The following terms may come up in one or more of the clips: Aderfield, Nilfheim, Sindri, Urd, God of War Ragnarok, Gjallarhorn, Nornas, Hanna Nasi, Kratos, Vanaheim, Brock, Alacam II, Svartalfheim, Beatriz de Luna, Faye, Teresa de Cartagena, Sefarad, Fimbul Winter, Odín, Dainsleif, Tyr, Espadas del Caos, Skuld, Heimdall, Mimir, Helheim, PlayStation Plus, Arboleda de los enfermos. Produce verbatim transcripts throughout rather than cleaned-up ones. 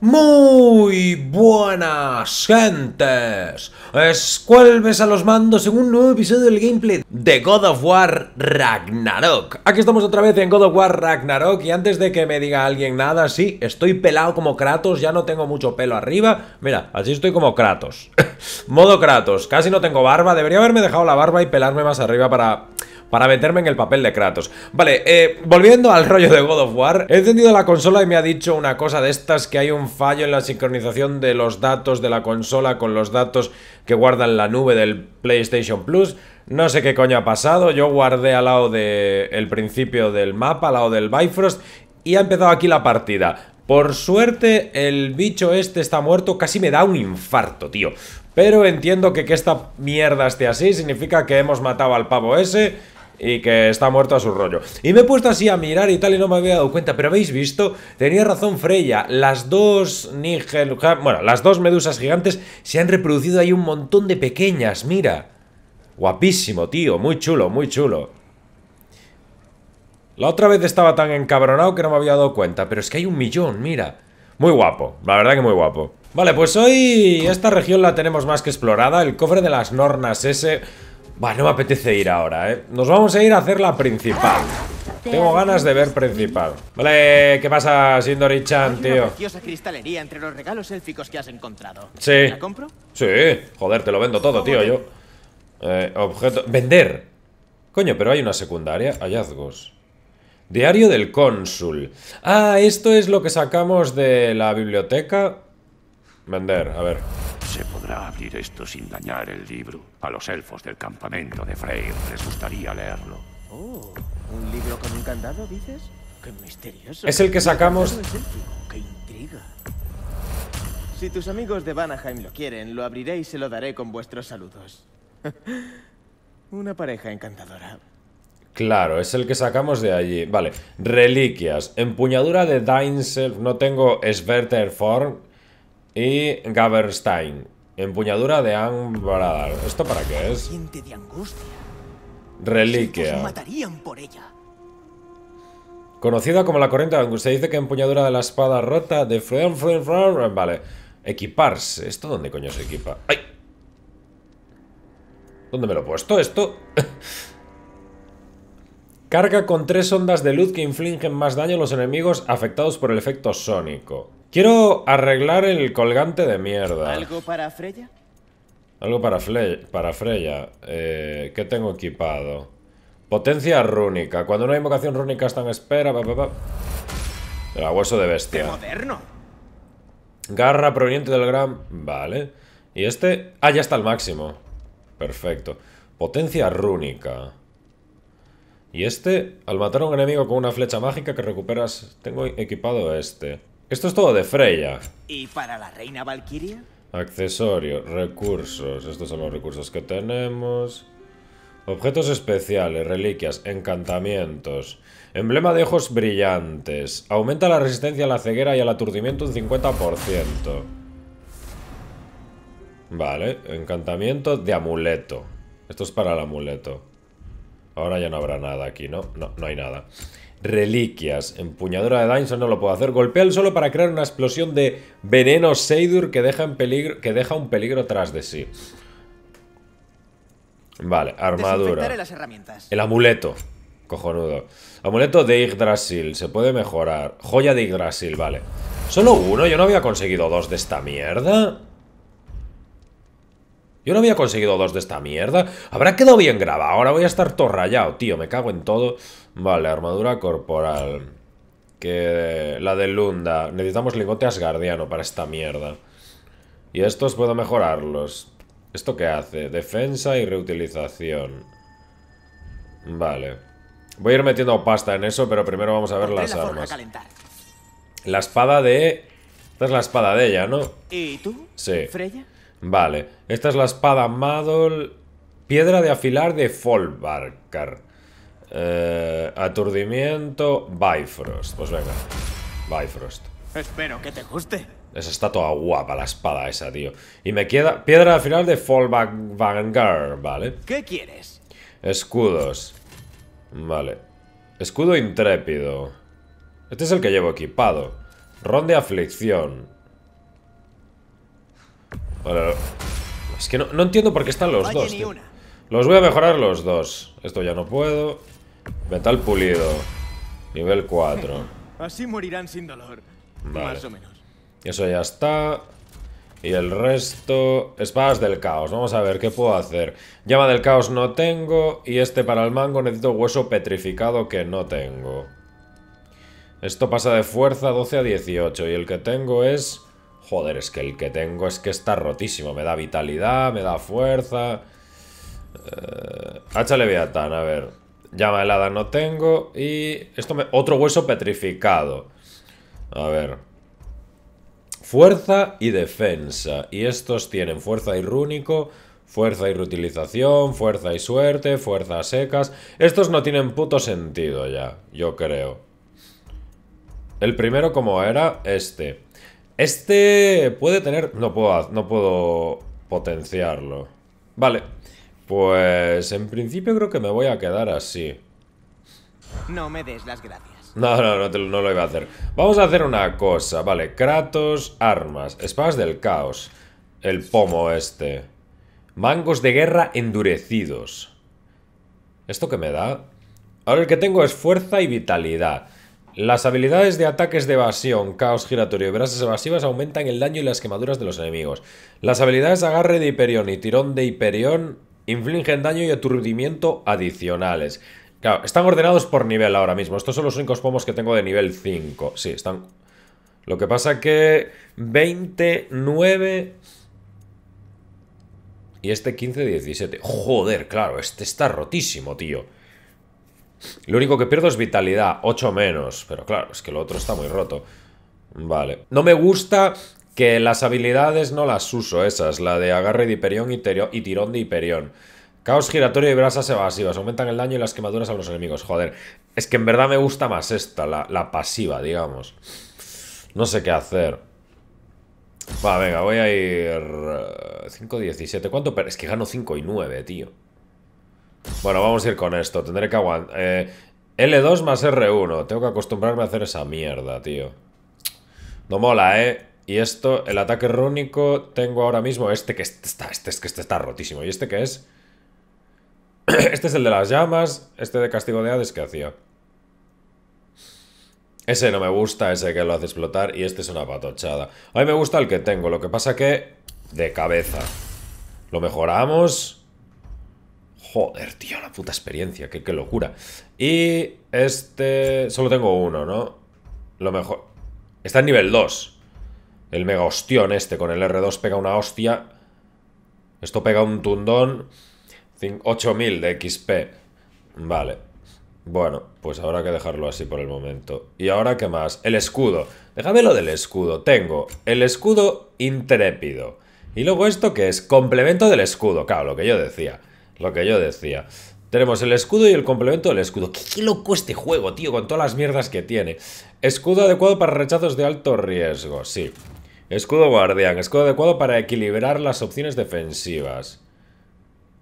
Muy buenas gentes, escuelves a los mandos en un nuevo episodio del gameplay de God of War Ragnarok. Aquí estamos otra vez en God of War Ragnarok y antes de que me diga alguien nada, sí, estoy pelado como Kratos, ya no tengo mucho pelo arriba. Mira, así estoy como Kratos. Modo Kratos, casi no tengo barba, debería haberme dejado la barba y pelarme más arriba para... Para meterme en el papel de Kratos. Vale, eh, volviendo al rollo de God of War. He encendido la consola y me ha dicho una cosa de estas, que hay un fallo en la sincronización de los datos de la consola con los datos que guardan la nube del PlayStation Plus. No sé qué coño ha pasado. Yo guardé al lado del principio del mapa, al lado del Bifrost, y ha empezado aquí la partida. Por suerte el bicho este está muerto. Casi me da un infarto, tío. Pero entiendo que que esta mierda esté así significa que hemos matado al pavo ese y que está muerto a su rollo. Y me he puesto así a mirar y tal y no me había dado cuenta. Pero habéis visto, tenía razón Freya. Las dos Nigel... Bueno, las dos medusas gigantes se han reproducido ahí un montón de pequeñas, mira. Guapísimo, tío. Muy chulo, muy chulo. La otra vez estaba tan encabronado que no me había dado cuenta. Pero es que hay un millón, mira. Muy guapo, la verdad que muy guapo. Vale, pues hoy esta región la tenemos más que explorada. El cofre de las Nornas ese... Bah, no me apetece ir ahora, ¿eh? Nos vamos a ir a hacer la principal. Tengo ganas de ver principal. Vale, ¿qué pasa, Sindori-chan, tío? Hay una preciosa cristalería entre los regalos élficos que has encontrado. Sí. ¿La compro? Sí. Joder, te lo vendo todo, tío, yo. Eh, objeto... ¡Vender! Coño, pero hay una secundaria. Hallazgos. Diario del cónsul. Ah, esto es lo que sacamos de la biblioteca. Vender, a ver. ¿Se podrá abrir esto sin dañar el libro? A los elfos del campamento de Freya les gustaría leerlo. Oh, ¿un libro con un candado, dices? ¡Qué misterioso! Es el que sacamos... ¡Qué intriga! Si tus amigos de Vanaheim lo quieren, lo abriré y se lo daré con vuestros saludos. Una pareja encantadora. Claro, es el que sacamos de allí. Vale, reliquias. Empuñadura de Dainsleif. No tengo Sverterform. Y Gaberstein. Empuñadura de Ambradar. ¿Esto para qué es? Reliquia. Conocida como la corriente de angustia. Dice que empuñadura de la espada rota de Freya. Vale. Equiparse. ¿Esto dónde coño se equipa? ¡Ay! ¿Dónde me lo he puesto esto? Carga con tres ondas de luz que infligen más daño a los enemigos afectados por el efecto sónico. Quiero arreglar el colgante de mierda. ¿Algo para Freya? Algo para, Fle para Freya. Eh, ¿Qué tengo equipado? Potencia rúnica. Cuando una invocación rúnica está en espera... Pa, pa, pa. El hueso de bestia. ¡Qué moderno! Garra proveniente del gran... Vale. Y este... Ah, ya está al máximo. Perfecto. Potencia rúnica. Y este... Al matar a un enemigo con una flecha mágica que recuperas... Tengo equipado este... Esto es todo de Freya. ¿Y para la reina Valkiria? Accesorio, recursos. Estos son los recursos que tenemos. Objetos especiales, reliquias, encantamientos. Emblema de ojos brillantes. Aumenta la resistencia a la ceguera y al aturdimiento un cincuenta por ciento. Vale, encantamiento de amuleto. Esto es para el amuleto. Ahora ya no habrá nada aquí, ¿no? No, no hay nada. Reliquias, empuñadura de Dainson no lo puedo hacer. Golpea el suelo para crear una explosión de veneno Seidur que deja, en peligro, que deja un peligro tras de sí. Vale, armadura. Las herramientas. El amuleto, cojonudo. Amuleto de Yggdrasil, se puede mejorar. Joya de Yggdrasil, vale. Solo uno, yo no había conseguido dos de esta mierda. Yo no había conseguido dos de esta mierda. Habrá quedado bien grabado. Ahora voy a estar todo rayado, tío. Me cago en todo. Vale, armadura corporal. Que... La de Lunda. Necesitamos lingote asgardiano para esta mierda. Y estos puedo mejorarlos. ¿Esto qué hace? Defensa y reutilización. Vale. Voy a ir metiendo pasta en eso, pero primero vamos a ver las armas. La espada de... Esta es la espada de ella, ¿no? ¿Y tú? Sí. ¿Freya? Vale, esta es la espada Madol. Piedra de afilar de Folvarkar. eh, Aturdimiento Bifrost, pues venga. Bifrost. Espero que te guste. Esa está toda guapa la espada esa, tío. Y me queda piedra de afilar de Folvarkar, vale. ¿Qué quieres? Escudos. Vale. Escudo intrépido. Este es el que llevo equipado. Ron de aflicción. Bueno, es que no, no entiendo por qué están los dos, tío. Los voy a mejorar los dos. Esto ya no puedo. Metal pulido. Nivel cuatro. Así morirán sin dolor. Vale. Más o menos. Eso ya está. Y el resto... Espadas del caos. Vamos a ver qué puedo hacer. Llama del caos no tengo. Y este para el mango necesito hueso petrificado que no tengo. Esto pasa de fuerza doce a dieciocho. Y el que tengo es... Joder, es que el que tengo es que está rotísimo. Me da vitalidad, me da fuerza... Uh, Hacha Leviatán, a ver. Llama helada no tengo. Y esto me... Otro hueso petrificado. A ver. Fuerza y defensa. Y estos tienen fuerza y rúnico, fuerza y reutilización, fuerza y suerte, fuerza secas. Estos no tienen puto sentido ya, yo creo. El primero como era este. Este puede tener... No puedo, no puedo potenciarlo. Vale. Pues en principio creo que me voy a quedar así. No me des las gracias. No, no, no, te, no lo iba a hacer. Vamos a hacer una cosa, vale. Kratos, armas, espadas del caos. El pomo este. Mangos de guerra endurecidos. ¿Esto qué me da? Ahora el que tengo es fuerza y vitalidad. Las habilidades de ataques de evasión, caos giratorio y brasas evasivas aumentan el daño y las quemaduras de los enemigos. Las habilidades agarre de hiperión y tirón de hiperión infligen daño y aturdimiento adicionales. Claro, están ordenados por nivel ahora mismo. Estos son los únicos pomos que tengo de nivel cinco. Sí, están... Lo que pasa que... veinte, nueve... Y este quince, diecisiete. Joder, claro, este está rotísimo, tío. Lo único que pierdo es vitalidad. ocho menos. Pero claro, es que lo otro está muy roto. Vale. No me gusta... Que las habilidades no las uso esas, la de agarre de hiperión y, y tirón de hiperión. Caos giratorio y brasas evasivas, aumentan el daño y las quemaduras a los enemigos, joder. Es que en verdad me gusta más esta, la, la pasiva, digamos. No sé qué hacer. Va, venga, voy a ir... cinco, diecisiete, ¿cuánto? Es que gano cinco y nueve, tío. Bueno, vamos a ir con esto, tendré que aguantar... Eh, L dos más R uno, tengo que acostumbrarme a hacer esa mierda, tío. No mola, eh. Y esto, el ataque rúnico, tengo ahora mismo este que está, este es que este está rotísimo. ¿Y este qué es? Este es el de las llamas, este de castigo de Hades que hacía. Ese no me gusta, ese que lo hace explotar y este es una patochada. A mí me gusta el que tengo, lo que pasa que de cabeza. Lo mejoramos. Joder, tío, la puta experiencia, qué, qué locura. Y este, solo tengo uno, ¿no? Lo mejor... Está en nivel dos. El mega hostión este con el R dos pega una hostia. Esto pega un tundón. ocho mil de X P. Vale. Bueno, pues habrá que dejarlo así por el momento. ¿Y ahora qué más? El escudo. Déjame lo del escudo. Tengo el escudo intrépido. Y luego esto que es complemento del escudo. Claro, lo que yo decía. Lo que yo decía. Tenemos el escudo y el complemento del escudo. ¿Qué, qué loco este juego, tío, con todas las mierdas que tiene. Escudo adecuado para rechazos de alto riesgo. Sí. Escudo guardián, escudo adecuado para equilibrar las opciones defensivas.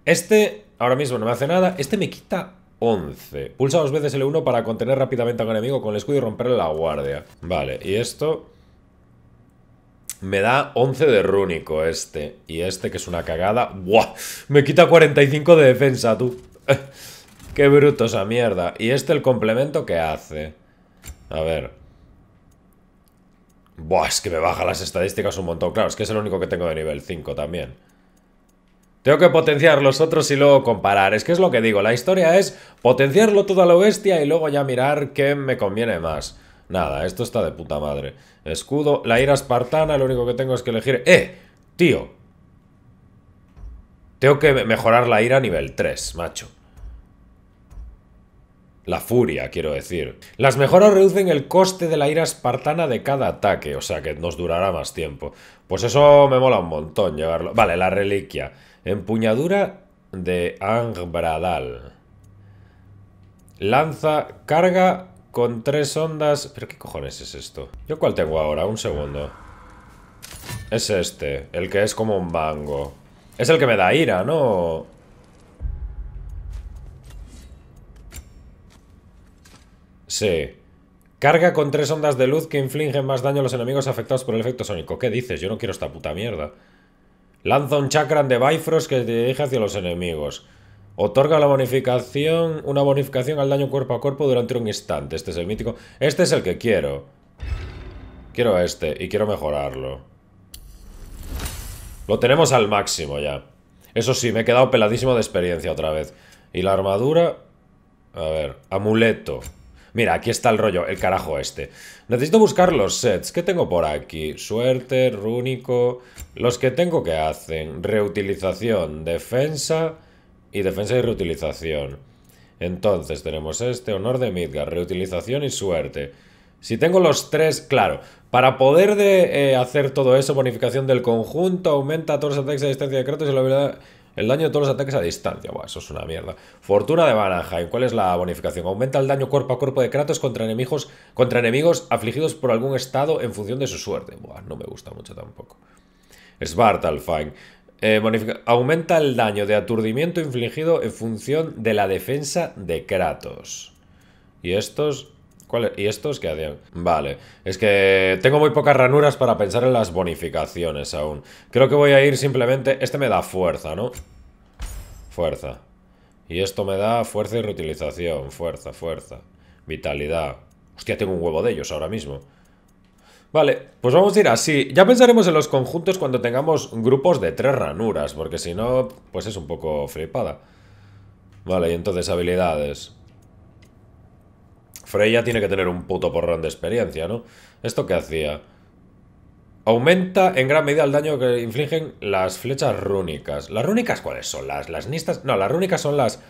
Este, ahora mismo no me hace nada. Este me quita once. Pulsa dos veces L uno para contener rápidamente a un enemigo con el escudo y romperle la guardia. Vale, y esto... Me da once de rúnico este. Y este, que es una cagada. ¡Buah! Me quita cuarenta y cinco de defensa, tú. ¡Qué bruto esa mierda! Y este, el complemento que hace. A ver... Buah, es que me baja las estadísticas un montón. Claro, es que es el único que tengo de nivel cinco también. Tengo que potenciar los otros y luego comparar. Es que es lo que digo, la historia es potenciarlo todo a lo bestia y luego ya mirar qué me conviene más. Nada, esto está de puta madre. Escudo, la ira espartana, lo único que tengo es que elegir... ¡Eh! Tío, tengo que mejorar la ira a nivel tres, macho. La furia, quiero decir. Las mejoras reducen el coste de la ira espartana de cada ataque. O sea que nos durará más tiempo. Pues eso me mola un montón llevarlo. Vale, la reliquia. Empuñadura de Angbradal. Lanza, carga con tres ondas. ¿Pero qué cojones es esto? ¿Yo cuál tengo ahora? Un segundo. Es este. El que es como un mango. Es el que me da ira, ¿no? Sí. Carga con tres ondas de luz que infligen más daño a los enemigos afectados por el efecto sónico. ¿Qué dices? Yo no quiero esta puta mierda. Lanza un chakram de Bifrost que se dirige hacia los enemigos. Otorga la bonificación, una bonificación al daño cuerpo a cuerpo durante un instante. Este es el mítico. Este es el que quiero. Quiero este y quiero mejorarlo. Lo tenemos al máximo ya. Eso sí, me he quedado peladísimo de experiencia otra vez. Y la armadura... A ver, amuleto. Mira, aquí está el rollo, el carajo este. Necesito buscar los sets. ¿Qué tengo por aquí? Suerte, rúnico... Los que tengo que hacen. Reutilización, defensa... Y defensa y reutilización. Entonces tenemos este, honor de Midgard, reutilización y suerte. Si tengo los tres, claro. Para poder de, eh, hacer todo eso, bonificación del conjunto, aumenta todos los ataques a distancia de Kratos y la habilidad, el daño de todos los ataques a distancia. Buah, eso es una mierda. Fortuna de Vanaheim, ¿cuál es la bonificación? Aumenta el daño cuerpo a cuerpo de Kratos contra enemigos, contra enemigos afligidos por algún estado en función de su suerte. Buah, no me gusta mucho tampoco. Svart Alfheim. Eh, bonifica, aumenta el daño de aturdimiento infligido en función de la defensa de Kratos. ¿Y estos? ¿Cuál es? ¿Y estos qué hacían? Vale, es que tengo muy pocas ranuras para pensar en las bonificaciones aún. Creo que voy a ir simplemente... Este me da fuerza, ¿no? Fuerza. Y esto me da fuerza y reutilización. Fuerza, fuerza. Vitalidad. Hostia, tengo un huevo de ellos ahora mismo. Vale, pues vamos a ir así. Ya pensaremos en los conjuntos cuando tengamos grupos de tres ranuras, porque si no, pues es un poco flipada. Vale, y entonces habilidades. Freya tiene que tener un puto porrón de experiencia, ¿no? ¿Esto qué hacía? Aumenta en gran medida el daño que infligen las flechas rúnicas. ¿Las rúnicas cuáles son? ¿Las, las nistas? No, las rúnicas son las...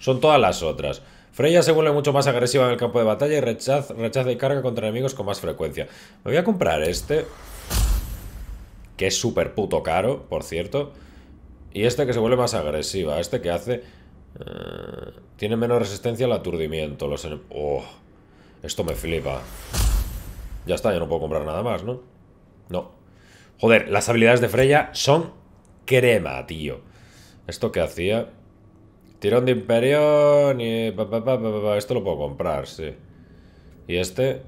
Son todas las otras. Freya se vuelve mucho más agresiva en el campo de batalla y rechaza, rechaza y carga contra enemigos con más frecuencia. Me voy a comprar este, que es súper puto caro, por cierto. Y este que se vuelve más agresiva. Este que hace... Uh, tiene menos resistencia al aturdimiento. Los enem oh, esto me flipa. Ya está, yo no puedo comprar nada más, ¿no? No. Joder, las habilidades de Freya son crema, tío. Esto que hacía... Tirón de Imperión y... Pa, pa, pa, pa, pa. Esto lo puedo comprar, sí. Y este...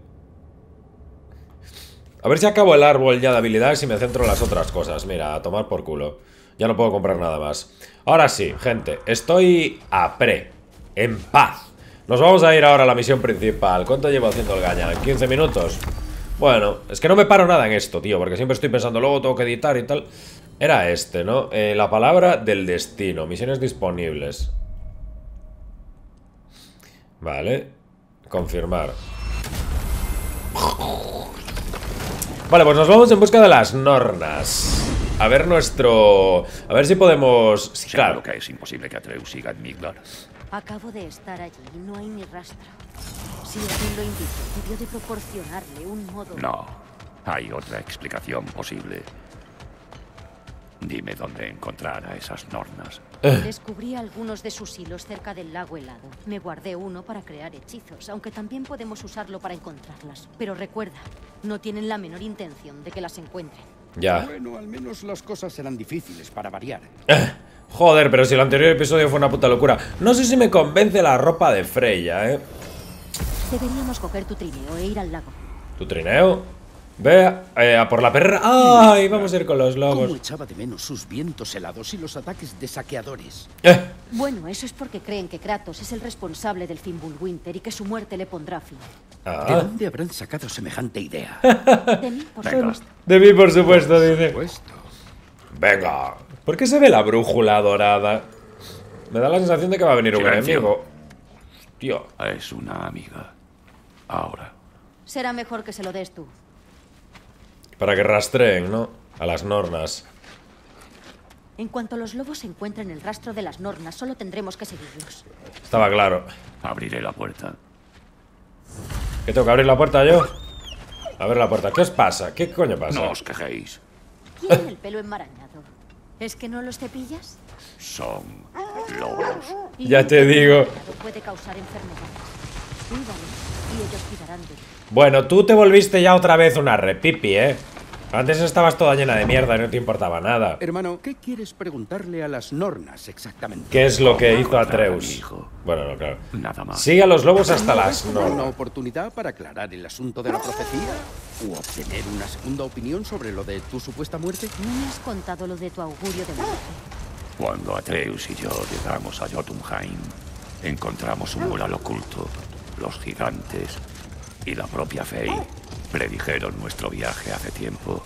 A ver si acabo el árbol ya de habilidades y me centro en las otras cosas. Mira, a tomar por culo. Ya no puedo comprar nada más. Ahora sí, gente. Estoy a pre. En paz. Nos vamos a ir ahora a la misión principal. ¿Cuánto llevo haciendo el gañán? ¿quince minutos? Bueno, es que no me paro nada en esto, tío. Porque siempre estoy pensando, luego tengo que editar y tal. Era este, ¿no? Eh, la palabra del destino. Misiones disponibles. Vale, confirmar. Vale, pues nos vamos en busca de las Nornas. A ver nuestro... A ver si podemos... Sí, claro que es imposible que Atreus siga en Midgard. Acabo de estar allí, no hay ni rastro. Si alguien lo indica, debió de proporcionarle un modo... No, hay otra explicación posible. Dime dónde encontrar a esas Nornas. Descubrí algunos de sus hilos cerca del lago helado. Me guardé uno para crear hechizos, aunque también podemos usarlo para encontrarlas. Pero recuerda, no tienen la menor intención de que las encuentren. Ya. Bueno, al menos las cosas serán difíciles para variar. Joder, pero si el anterior episodio fue una puta locura. No sé si me convence la ropa de Freya, ¿eh? Deberíamos coger tu trineo e ir al lago. ¿Tu trineo? Ve eh, a por la perra. ¡Ay! Vamos a ir con los lobos. Como echaba de menos sus vientos helados y los ataques de saqueadores. Eh. Bueno, eso es porque creen que Kratos es el responsable del Fimbul Winter y que su muerte le pondrá fin. Ah. ¿De dónde habrán sacado semejante idea? De mí, por supuesto. De mí, por supuesto, dice. Venga. ¿Por qué se ve la brújula dorada? Me da la sensación de que va a venir un enemigo. Tío. Es una amiga. Ahora. Será mejor que se lo des tú. Para que rastreen, ¿no? A las Nornas. En cuanto los lobos encuentren el rastro de las Nornas, solo tendremos que seguirlos. Estaba claro. Abriré la puerta. ¿Qué tengo que abrir la puerta yo? Abrir la puerta. ¿Qué os pasa? ¿Qué coño pasa? No os quejéis. Tienen el pelo enmarañado. ¿Es que no los cepillas? Son lobos. Ya te digo. Puede causar enfermedades. Cuídalo y ellos cuidarán de ti. Bueno, tú te volviste ya otra vez una repipi, ¿eh? Antes estabas toda llena de mierda y no te importaba nada. Hermano, ¿qué quieres preguntarle a las Nornas exactamente? ¿Qué es lo que hizo Atreus? Bueno, no, claro. Nada más. Sigue a los lobos hasta las Nornas. ¿Una oportunidad para aclarar el asunto de la profecía? ¿O obtener una segunda opinión sobre lo de tu supuesta muerte? No me has contado lo de tu augurio de muerte. Cuando Atreus y yo llegamos a Jotunheim, encontramos un mural oculto, los gigantes y la propia Frey. Predijeron nuestro viaje hace tiempo,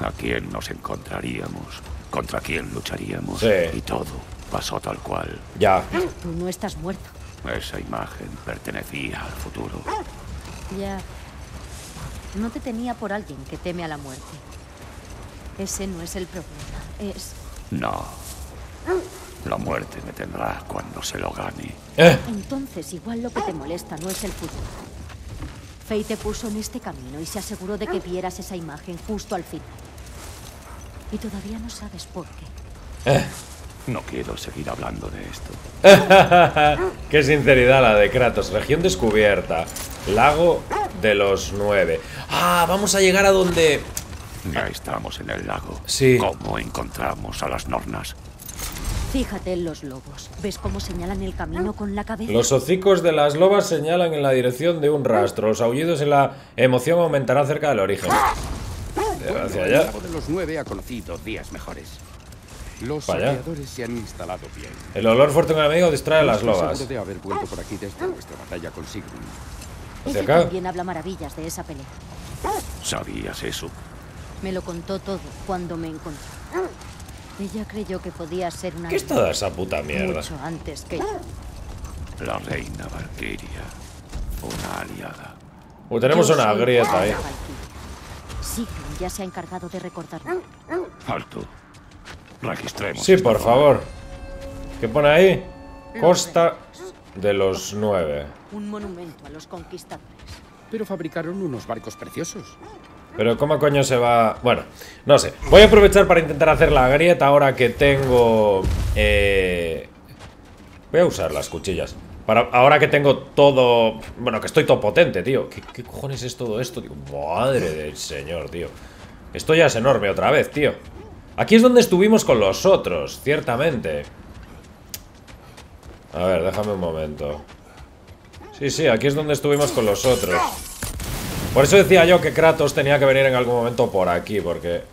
a quién nos encontraríamos, contra quién lucharíamos, sí. Y todo pasó tal cual. Ya. Tú no estás muerto. Esa imagen pertenecía al futuro. Ya. No te tenía por alguien que teme a la muerte. Ese no es el problema, es... No. La muerte me tendrá cuando se lo gane. ¿Eh? Entonces igual lo que te molesta no es el futuro. Fey te puso en este camino y se aseguró de que vieras esa imagen justo al final. Y todavía no sabes por qué. Eh. No quiero seguir hablando de esto. Qué sinceridad la de Kratos. Región descubierta. Lago de los nueve. Ah, vamos a llegar a donde... Ya estamos en el lago. Sí. ¿Cómo encontramos a las Nornas? Fíjate en los lobos. ¿Ves cómo señalan el camino con la cabeza? Los hocicos de las lobas señalan en la dirección de un rastro. Los aullidos y la emoción aumentarán cerca del origen. Hacia allá. El lago de los nueve ha conocido días mejores. Los saqueadores se han instalado bien. El olor fuerte de un enemigo distrae a las lobas. De haber vuelto por aquí desde nuestra batalla con Sigrun. Hacia acá. También habla maravillas de esa pelea. ¿Sabías eso? Me lo contó todo cuando me encontró. Ella creyó que podía ser una... ¿Qué es toda esa puta mierda? Mucho antes que... La reina Valkiria. Una aliada. Uy, tenemos Yo una grieta ahí. Sí, ya se ha encargado de recordarlo. Alto. Registremos. Sí, por favor. ¿Qué pone ahí? Costa de los nueve. Un monumento a los conquistadores. Pero fabricaron unos barcos preciosos. Pero ¿cómo coño se va...? Bueno, no sé. Voy a aprovechar para intentar hacer la grieta ahora que tengo... Eh... Voy a usar las cuchillas. Para... Ahora que tengo todo... Bueno, que estoy todo potente, tío. ¿Qué, qué cojones es todo esto? Tío? Madre del señor, tío. Esto ya es enorme otra vez, tío. Aquí es donde estuvimos con los otros, ciertamente. A ver, déjame un momento. Sí, sí, aquí es donde estuvimos con los otros. Por eso decía yo que Kratos tenía que venir en algún momento por aquí, porque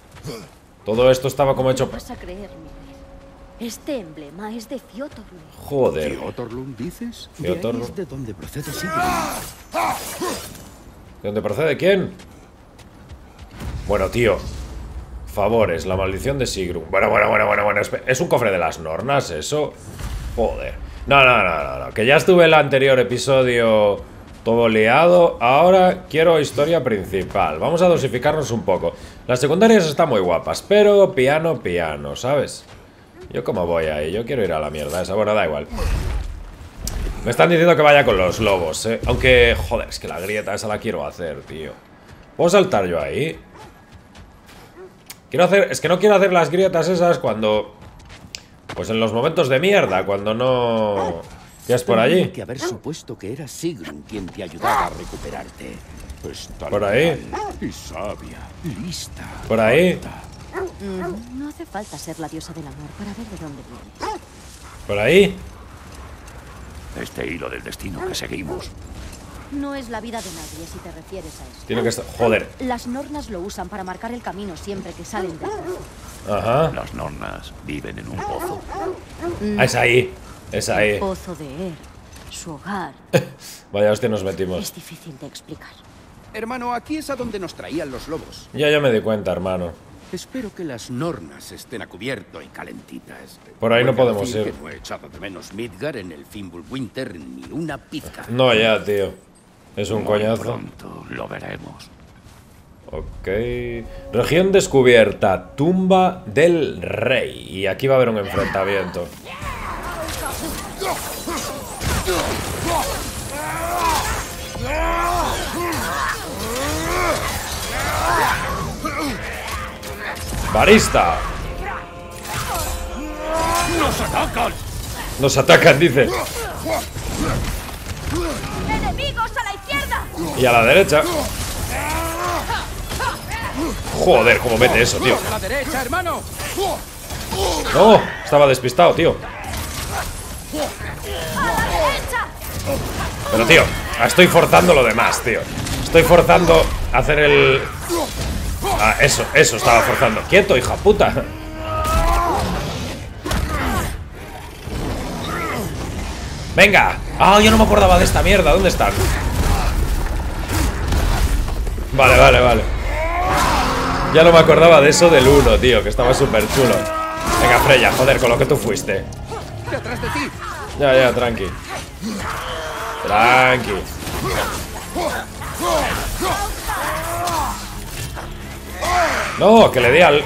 todo esto estaba como hecho... ¿Vas a creer, Mimir? Este emblema es de Fiotorlun. Joder. ¿Fiotorlun dices? Fiotorlun. ¿De, de dónde procede Sigrun? ¿De dónde procede quién? Bueno, tío. Favores, la maldición de Sigrun. Bueno, bueno, bueno, bueno, bueno. Es un cofre de las Nornas, eso. Joder. No, no, no, no, no. Que ya estuve en el anterior episodio... Todo liado. Ahora quiero historia principal. Vamos a dosificarnos un poco. Las secundarias están muy guapas, pero piano, piano, ¿sabes? Yo cómo voy ahí. Yo quiero ir a la mierda esa. Bueno, da igual. Me están diciendo que vaya con los lobos, ¿eh? Aunque, joder, es que la grieta esa la quiero hacer, tío. ¿Puedo saltar yo ahí? Quiero hacer... Es que no quiero hacer las grietas esas cuando... Pues en los momentos de mierda, cuando no... Ya es por allí. Tenía que haber supuesto que era Sigrun quien te ayudaba a recuperarte. Está por ahí. Y sabia, lista. Por ahí. No hace falta ser la diosa del amor para ver de dónde vienes. Por ahí. Este hilo del destino que seguimos. No es la vida de nadie si te refieres a eso. Tiene que estar. Joder. Las Nornas lo usan para marcar el camino siempre que salen de casa. Ajá. Las Nornas viven en un pozo. Mm. Ah, es ahí. Es ahí. El pozo de Er, su hogar. Vaya hostia, nos metimos. Es difícil de explicar. Hermano, aquí es a donde nos traían los lobos. Ya, ya me di cuenta, hermano. Espero que las Nornas estén a cubierto y calentitas. Por ahí no podemos ir. Que no he echado de menos Midgard en el Fimbul Winter ni una pizca. No, ya, tío. Es un Muy coñazo. Pronto lo veremos. Ok. Región descubierta. Tumba del Rey. Y aquí va a haber un enfrentamiento. Barista. Nos atacan. Nos atacan, dice. Enemigos a la izquierda. Y a la derecha. Joder, cómo mete eso, tío. No, estaba despistado, tío. Pero, tío, estoy forzando lo demás, tío. Estoy forzando hacer el... Ah, eso, eso estaba forzando. Quieto, hija puta. Venga. Ah, yo no me acordaba de esta mierda. ¿Dónde están? Vale, vale, vale. Ya no me acordaba de eso del uno, tío, que estaba súper chulo. Venga, Freya, joder, con lo que tú fuiste. Ya, ya, tranqui. Tranqui. No, que le dé al...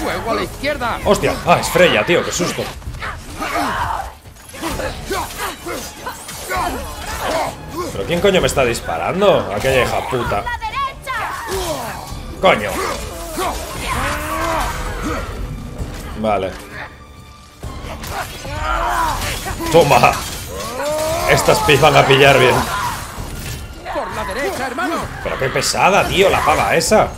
Fuego a la izquierda. Hostia, ah, es Freya, tío, qué susto. ¿Pero quién coño me está disparando? Aquella hija puta. Coño. Vale. Toma. Estas pis van a pillar bien. Por la derecha, hermano. Pero qué pesada, tío, la pava esa.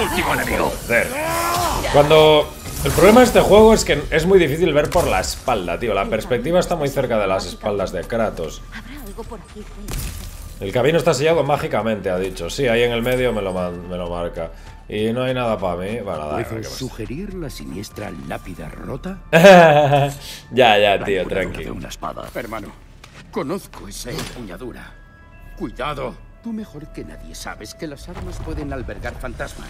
Último enemigo. Joder. Cuando... El problema de este juego es que es muy difícil ver por la espalda, tío. La perspectiva está muy cerca de las espaldas de Kratos. El camino está sellado mágicamente, ha dicho. Sí, ahí en el medio me lo, me lo marca. Y no hay nada para mí. Bueno, dale, ¿puedo sugerir la siniestra lápida rota? Ya, ya, tío, tranquilo. Una espada. Hermano, conozco esa empuñadura. Cuidado. Tú mejor que nadie sabes que las armas pueden albergar fantasmas.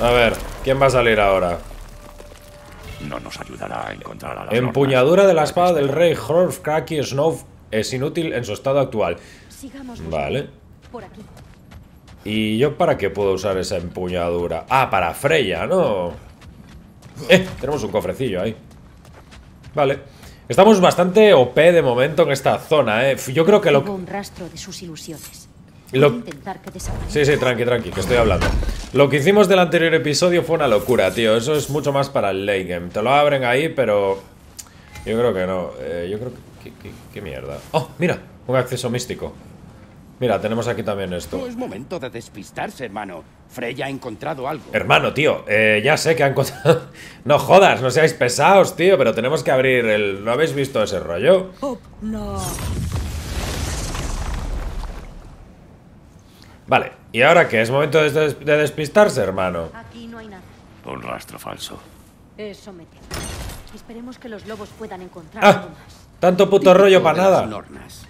A ver, ¿quién va a salir ahora? No nos ayudará a encontrar a la empuñadura de la espada del rey Hrólfr Snow es inútil en su estado actual. Vale. ¿Y yo para qué puedo usar esa empuñadura? Ah, para Freya, ¿no? Eh, tenemos un cofrecillo ahí. Vale. Estamos bastante O P de momento en esta zona, eh. Yo creo que lo... un rastro de sus ilusiones. Lo... Sí, sí, tranqui, tranqui, que estoy hablando. Lo que hicimos del anterior episodio fue una locura, tío. Eso es mucho más para el late game. Te lo abren ahí, pero... Yo creo que no. Eh, yo creo que... ¿Qué, qué, qué mierda? ¡Oh, mira! Un acceso místico. Mira, tenemos aquí también esto. No es momento de despistarse, hermano. Freya ha encontrado algo. Hermano, tío, eh, ya sé que ha encontrado... No jodas, no seáis pesados, tío. Pero tenemos que abrir el... ¿No habéis visto ese rollo? Oh, no. Vale, ¿y ahora qué? ¿Es momento de, des de despistarse, hermano? Aquí no hay nada. Un rastro falso. Eso me temo. Esperemos que los lobos puedan encontrar algo más. Tanto puto rollo para nada. Nornas.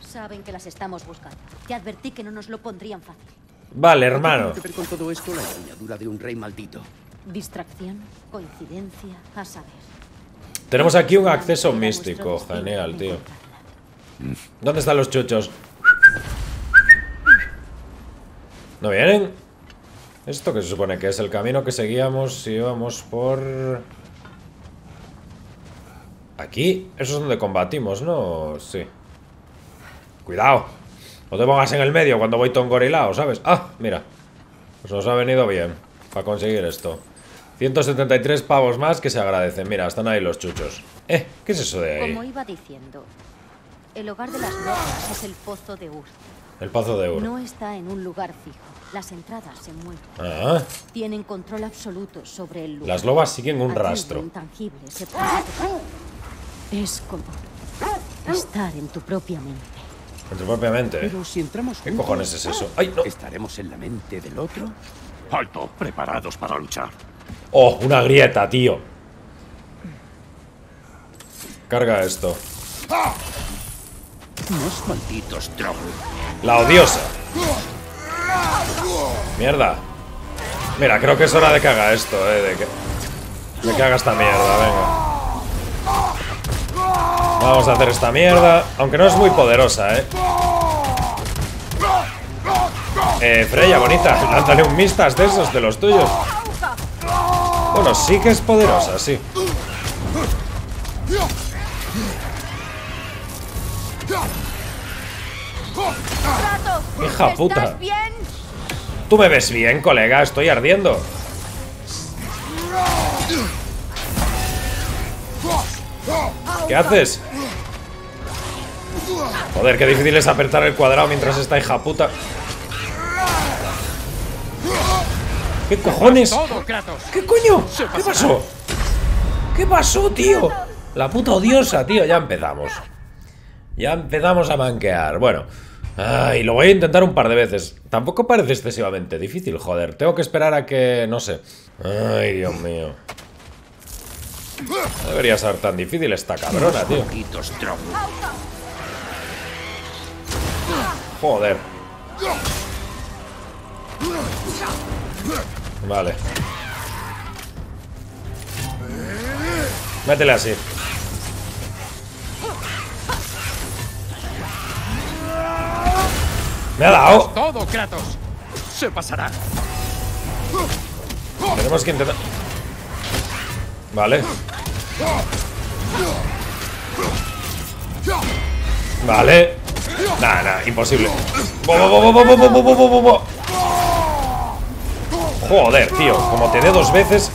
Saben que las estamos buscando. Te advertí que no nos lo pondrían fácil. Vale, hermano. ¿Qué tiene que ver con todo esto la empuñadura de un rey maldito? Distracción, coincidencia, a saber. Tenemos aquí un acceso místico. Genial, tío. ¿Dónde están los chuchos? ¿No vienen? Esto que se supone que es el camino que seguíamos si íbamos por... Aquí. Eso es donde combatimos, ¿no? Sí. Cuidado. No te pongas en el medio cuando voy tongorilao, ¿sabes? Ah, mira. Pues nos ha venido bien para conseguir esto. ciento setenta y tres pavos más que se agradecen. Mira, están ahí los chuchos. Eh, ¿qué es eso de ahí? Como iba diciendo, el hogar de las locas es el pozo de Ur. El pozo de oro. No está en un lugar fijo. Las entradas se mueven. Ah. Tienen control absoluto sobre el lugar. Las lobas siguen un rastro. Intangible se puede... Es como estar en tu propia mente. En tu propia mente. Pero si entramos juntos, ¿qué cojones es eso? Ay, no. ¿Estaremos en la mente del otro? Alto, preparados para luchar. Oh, una grieta, tío. Carga esto. Unos malditos drones. La odiosa. Mierda. Mira, creo que es hora de que haga esto, eh. De que, de que haga esta mierda, venga. Vamos a hacer esta mierda. Aunque no es muy poderosa, eh. Eh, Freya, bonita. Lánzale un mistas de esos, de los tuyos. Bueno, sí que es poderosa, sí. Hija puta. Bien? Tú me ves bien, colega. Estoy ardiendo. ¿Qué haces? Joder, qué difícil es apretar el cuadrado mientras esta hija puta. ¿Qué cojones? ¿Qué coño? ¿Qué pasó? ¿Qué pasó, tío? La puta odiosa, tío. Ya empezamos. Ya empezamos a manquear. Bueno. Ay, lo voy a intentar un par de veces. Tampoco parece excesivamente difícil, joder. Tengo que esperar a que... no sé. Ay, Dios mío. No debería ser tan difícil esta cabrona, tío. Joder. Vale. Métele así. Me ha dado. Todo, Kratos. Se pasará. Tenemos que intentar. Vale. Vale. Nah, nah, imposible. Bo, bo, bo, bo, bo, bo, bo, bo, bo. Joder, tío, como te dé dos veces.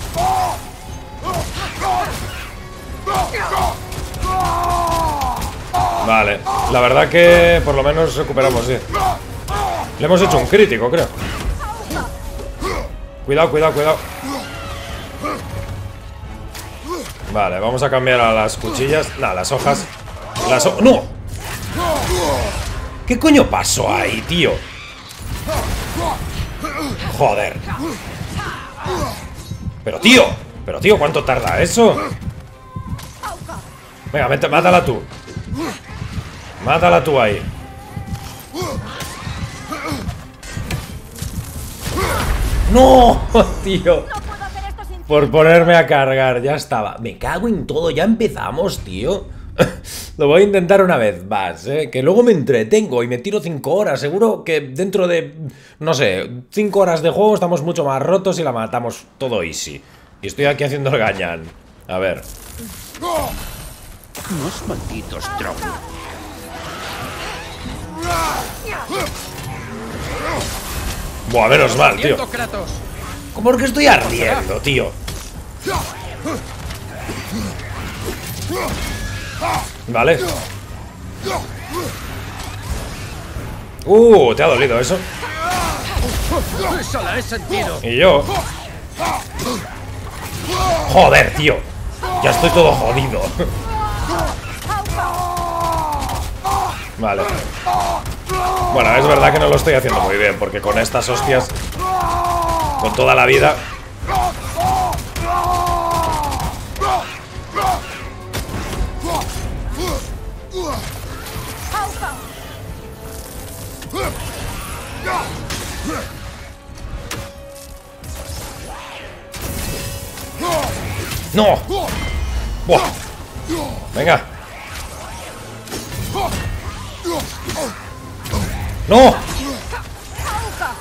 Vale, la verdad que por lo menos recuperamos, sí. Le hemos hecho un crítico, creo. Cuidado, cuidado, cuidado. Vale, vamos a cambiar a las cuchillas. Nah, las hojas. Las ho ¡No! ¿Qué coño pasó ahí, tío? Joder. Pero tío, pero tío, ¿cuánto tarda eso? Venga, vete, mátala tú. Mátala tú ahí. ¡No! Tío. Por ponerme a cargar, ya estaba. Me cago en todo, ya empezamos, tío. Lo voy a intentar una vez más, ¿eh? Que luego me entretengo y me tiro cinco horas. Seguro que dentro de, no sé, cinco horas de juego estamos mucho más rotos y la matamos todo easy. Y estoy aquí haciendo el gañán. A ver. Unos malditos trolls. Buah, menos mal, tío. ¿Por qué estoy ardiendo, tío? Vale. Uh, ¿te ha dolido eso? Eso la he sentido. Y yo. Joder, tío. Ya estoy todo jodido. Vale. Bueno, es verdad que no lo estoy haciendo muy bien, porque con estas hostias, con toda la vida. ¡No! ¡Buah! ¡Venga! ¡No!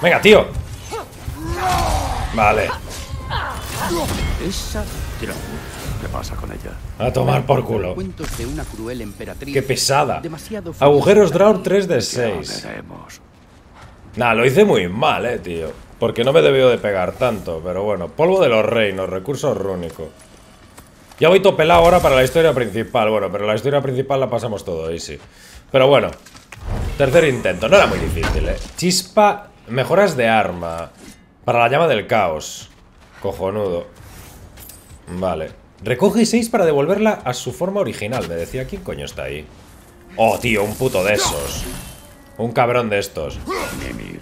¡Venga, tío! Vale. ¿Qué pasa con ella? A tomar por culo. ¡Qué pesada! Agujeros Drawn tres de seis. Nah, lo hice muy mal, eh, tío. Porque no me debió de pegar tanto. Pero bueno, polvo de los reinos, recursos rúnicos. Ya voy topelado ahora para la historia principal. Bueno, pero la historia principal la pasamos todo easy. Pero bueno, tercer intento. No era muy difícil, eh. Chispa, mejoras de arma. Para la llama del caos. Cojonudo. Vale. Recoge seis para devolverla a su forma original. Me decía, ¿quién coño está ahí? Oh, tío, un puto de esos. Un cabrón de estos. Mimir,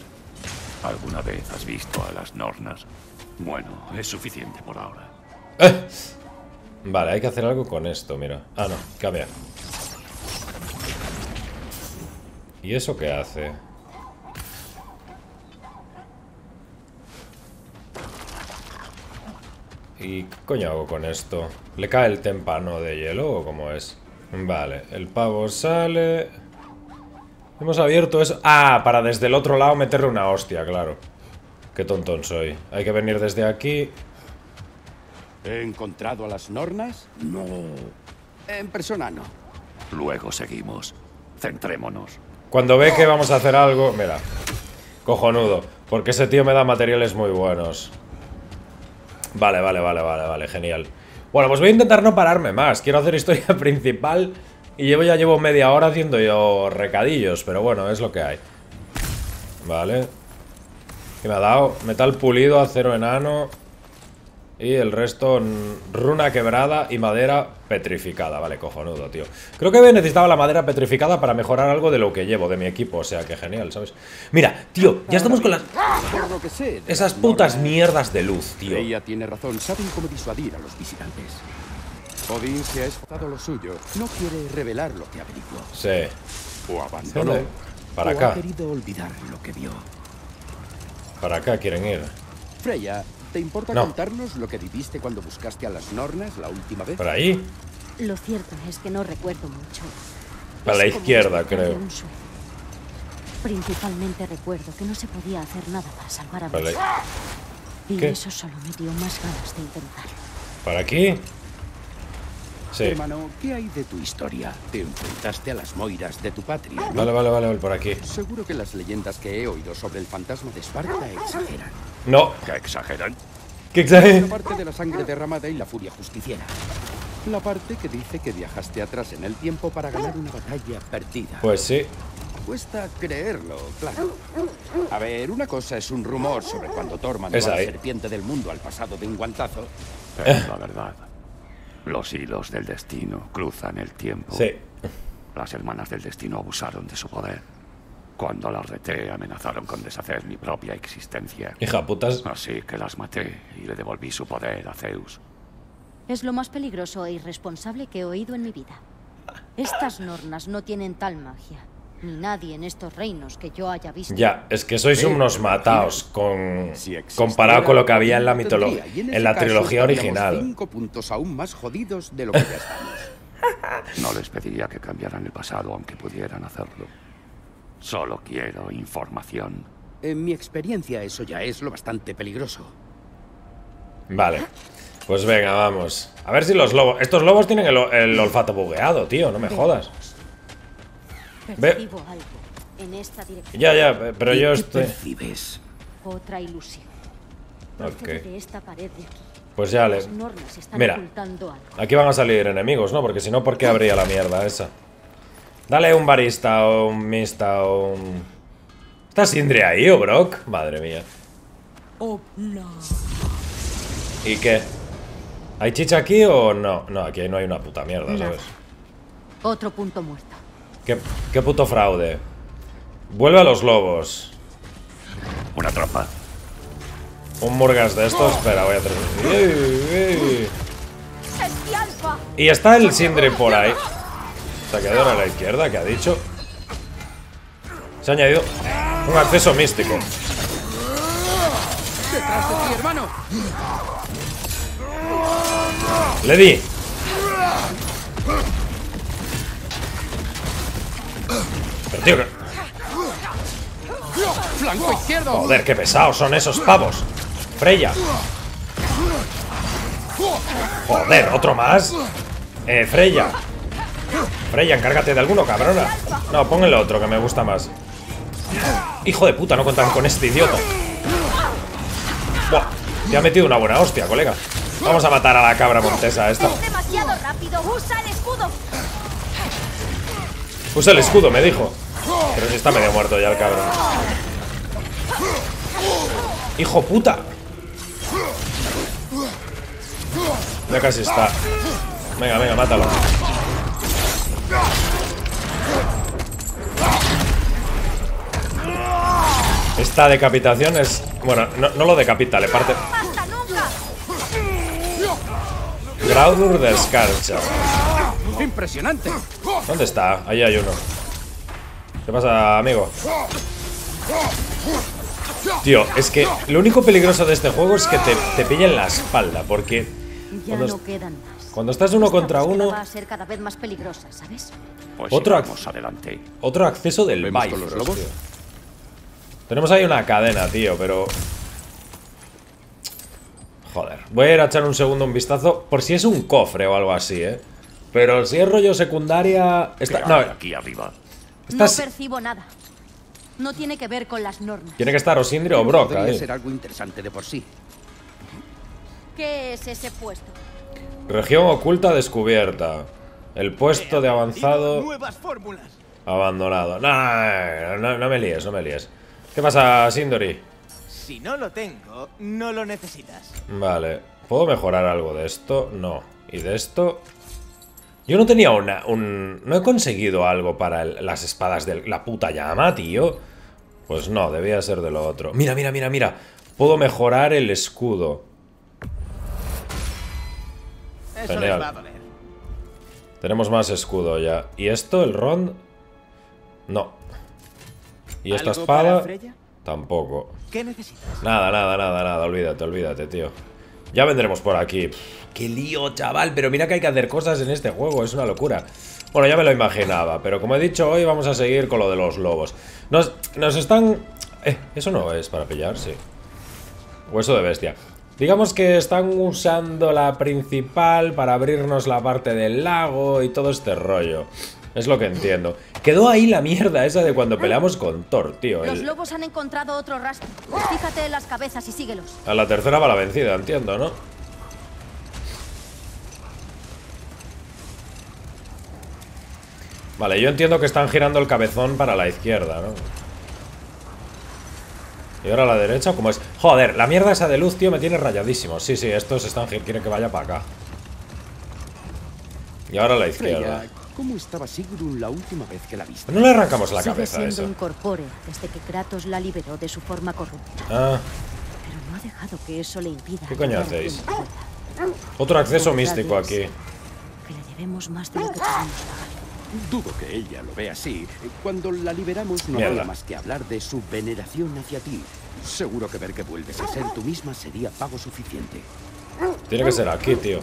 ¿alguna vez has visto a las Nornas? Bueno, es suficiente por ahora. Eh. Vale, hay que hacer algo con esto, mira. Ah, no, cambia. ¿Y eso qué hace? ¿Y qué coño hago con esto? ¿Le cae el témpano de hielo o cómo es? Vale, el pavo sale. Hemos abierto eso. Ah, para desde el otro lado meterle una hostia, claro. Qué tontón soy. Hay que venir desde aquí. ¿He encontrado a las Nornas? No. En persona no. Luego seguimos. Centrémonos. Cuando ve que vamos a hacer algo... Mira. Cojonudo. Porque ese tío me da materiales muy buenos. Vale, vale, vale, vale, vale. Genial. Bueno, pues voy a intentar no pararme más. Quiero hacer historia principal Y llevo ya llevo media hora haciendo yo recadillos, pero bueno, es lo que hay. Vale. ¿Qué me ha dado? Metal pulido, acero enano. Y el resto, runa quebrada y madera petrificada. Vale, cojonudo, tío. Creo que necesitaba la madera petrificada para mejorar algo de lo que llevo, de mi equipo. O sea, que genial, ¿sabes? Mira, tío, ya estamos con las... esas putas mierdas de luz, tío. Ella tiene razón, saben cómo disuadir a los visitantes. Odín se ha esforzado lo suyo. No quiere revelar lo que averiguó. Sí. O abandonó. Para acá. O ha querido olvidar lo que vio. Para acá quieren ir. Freya... ¿Te importa no. contarnos lo que viviste cuando buscaste a las Nornas la última vez? ¿Por ahí? Lo cierto es que no recuerdo mucho. Para la izquierda, creo. Principalmente recuerdo que no se podía hacer nada para salvar a Brock. Y ¿Qué? eso solo me dio más ganas de intentarlo. ¿Para aquí? Sí. Hermano, ¿qué hay de tu historia? Te enfrentaste a las moiras de tu patria. ¿No? Vale, vale, vale, vale, por aquí. Seguro que las leyendas que he oído sobre el fantasma de Esparta exageran. No. ¿Qué exageran? ¿Qué exageran? La parte de la sangre derramada y la furia justiciera. La parte que dice que viajaste atrás en el tiempo para ganar una batalla perdida. Pues sí. Cuesta creerlo, claro. A ver, una cosa es un rumor sobre cuando Thor mandó a la serpiente del mundo al pasado de un guantazo. Es la verdad. Los hilos del destino cruzan el tiempo. Sí. Las hermanas del destino abusaron de su poder. Cuando las reté, amenazaron con deshacer mi propia existencia. Hija putas. Así que las maté y le devolví su poder a Zeus. Es lo más peligroso e irresponsable que he oído en mi vida. Estas Nornas no tienen tal magia. Ni nadie en estos reinos que yo haya visto. Ya, es que sois unos mataos con, si comparado con lo que había en la mitología, en, en la trilogía original. Cinco puntos aún más jodidos de lo que ya estamos. No les pediría que cambiaran el pasado, aunque pudieran hacerlo. Solo quiero información. En mi experiencia eso ya es lo bastante peligroso. Vale. Pues venga, vamos. A ver si los lobos... Estos lobos tienen el, el olfato bugueado, tío. No me jodas. Percibo algo en esta dirección. Ya, ya, pero yo estoy... Otra ilusión. Okay. Pues ya les... Mira, aquí van a salir enemigos, ¿no? Porque si no, ¿por qué habría la mierda esa? Dale un barista o un mista o un... ¿Está Sindri ahí o Brock? Madre mía. ¿Y qué? ¿Hay chicha aquí o no? No, aquí no hay una puta mierda, ¿sabes? Otro punto muerto. ¿Qué, qué puto fraude? Vuelve a los lobos. Una trampa. Un murgas de estos. Espera, voy a traer. Y está el Sindri por ahí. Saqueador a la izquierda, que ha dicho. Se ha añadido un acceso místico. Le di. Pero tío, que... Flanco izquierdo. Joder, qué pesados son esos pavos. Freya. Joder, otro más. Eh, Freya. Freya, encárgate de alguno, cabrona. No, pon el otro, que me gusta más. Hijo de puta, no contan con este idiota. Buah, te ha metido una buena hostia, colega. Vamos a matar a la cabra montesa esta. Es demasiado rápido, usa el escudo. Usa el escudo, me dijo. Pero si está medio muerto ya el cabrón. ¡Hijo puta! Ya casi está. Venga, venga, mátalo. Esta decapitación es... Bueno, no, no lo decapita, le parte... Baldur de escarcha. Impresionante. ¿Dónde está? Ahí hay uno. ¿Qué pasa, amigo? Tío, es que lo único peligroso de este juego es que te, te pillen la espalda, porque cuando, ya no quedan más. Cuando estás uno contra uno va a ser cada vez más peligrosa, ¿sabes? Pues otro ac adelante. Otro acceso del Bifrost. Tenemos ahí una cadena, tío, pero joder, voy a ir a echar un segundo un vistazo por si es un cofre o algo así, ¿eh? Pero si es rollo secundaria, está... No, aquí arriba. No percibo nada. No tiene que ver con las normas. Tiene que estar o Sindri o Brock. Debe ser algo interesante de por sí. ¿Qué es ese puesto? Región oculta descubierta. El puesto de avanzado abandonado. No, no, no me líes, no me líes. ¿Qué pasa, Sindri? Si no lo tengo, no lo necesitas. Vale. ¿Puedo mejorar algo de esto? No. ¿Y de esto? Yo no tenía una... Un... No he conseguido algo para el, las espadas de la puta llama, tío. Pues no, debía ser de lo otro. Mira, mira, mira, mira. Puedo mejorar el escudo. Eso genial. Les va a doler. Tenemos más escudo ya. ¿Y esto? ¿El rond? No. ¿Y esta espada? Tampoco. ¿Qué necesitas? Nada, nada, nada, nada. Olvídate, olvídate, tío. Ya vendremos por aquí. Pff, ¡qué lío, chaval! Pero mira que hay que hacer cosas en este juego. Es una locura. Bueno, ya me lo imaginaba. Pero como he dicho, hoy vamos a seguir con lo de los lobos. Nos, nos están... Eh, eso no es para pillar, sí. Hueso de bestia. Digamos que están usando la principal para abrirnos la parte del lago y todo este rollo. Es lo que entiendo. Quedó ahí la mierda esa de cuando peleamos con Thor, tío. Los el... lobos han encontrado otro rastro. Fíjate en las cabezas y síguelos. A la tercera va la vencida, entiendo, ¿no? Vale, yo entiendo que están girando el cabezón para la izquierda, ¿no? Y ahora a la derecha, ¿cómo es? Joder, la mierda esa de luz, tío, me tiene rayadísimo. Sí, sí, estos están... quieren que vaya para acá. Y ahora a la izquierda. Freya, ¿cómo estaba Sigrun la última vez que la viste? No le arrancamos la cabeza a eso. Incorpórea desde que Kratos la liberó de su forma corrupta. Ah. Pero no ha dejado que eso le impida. ¿Qué coño hacéis? Otro acceso místico aquí. Que le debemos más de lo que tenemos. Dudo que ella lo vea así. Cuando la liberamos no habrá más que hablar de su veneración hacia ti. Seguro que ver que vuelves a ser tú misma sería pago suficiente. Tiene que ser aquí, tío.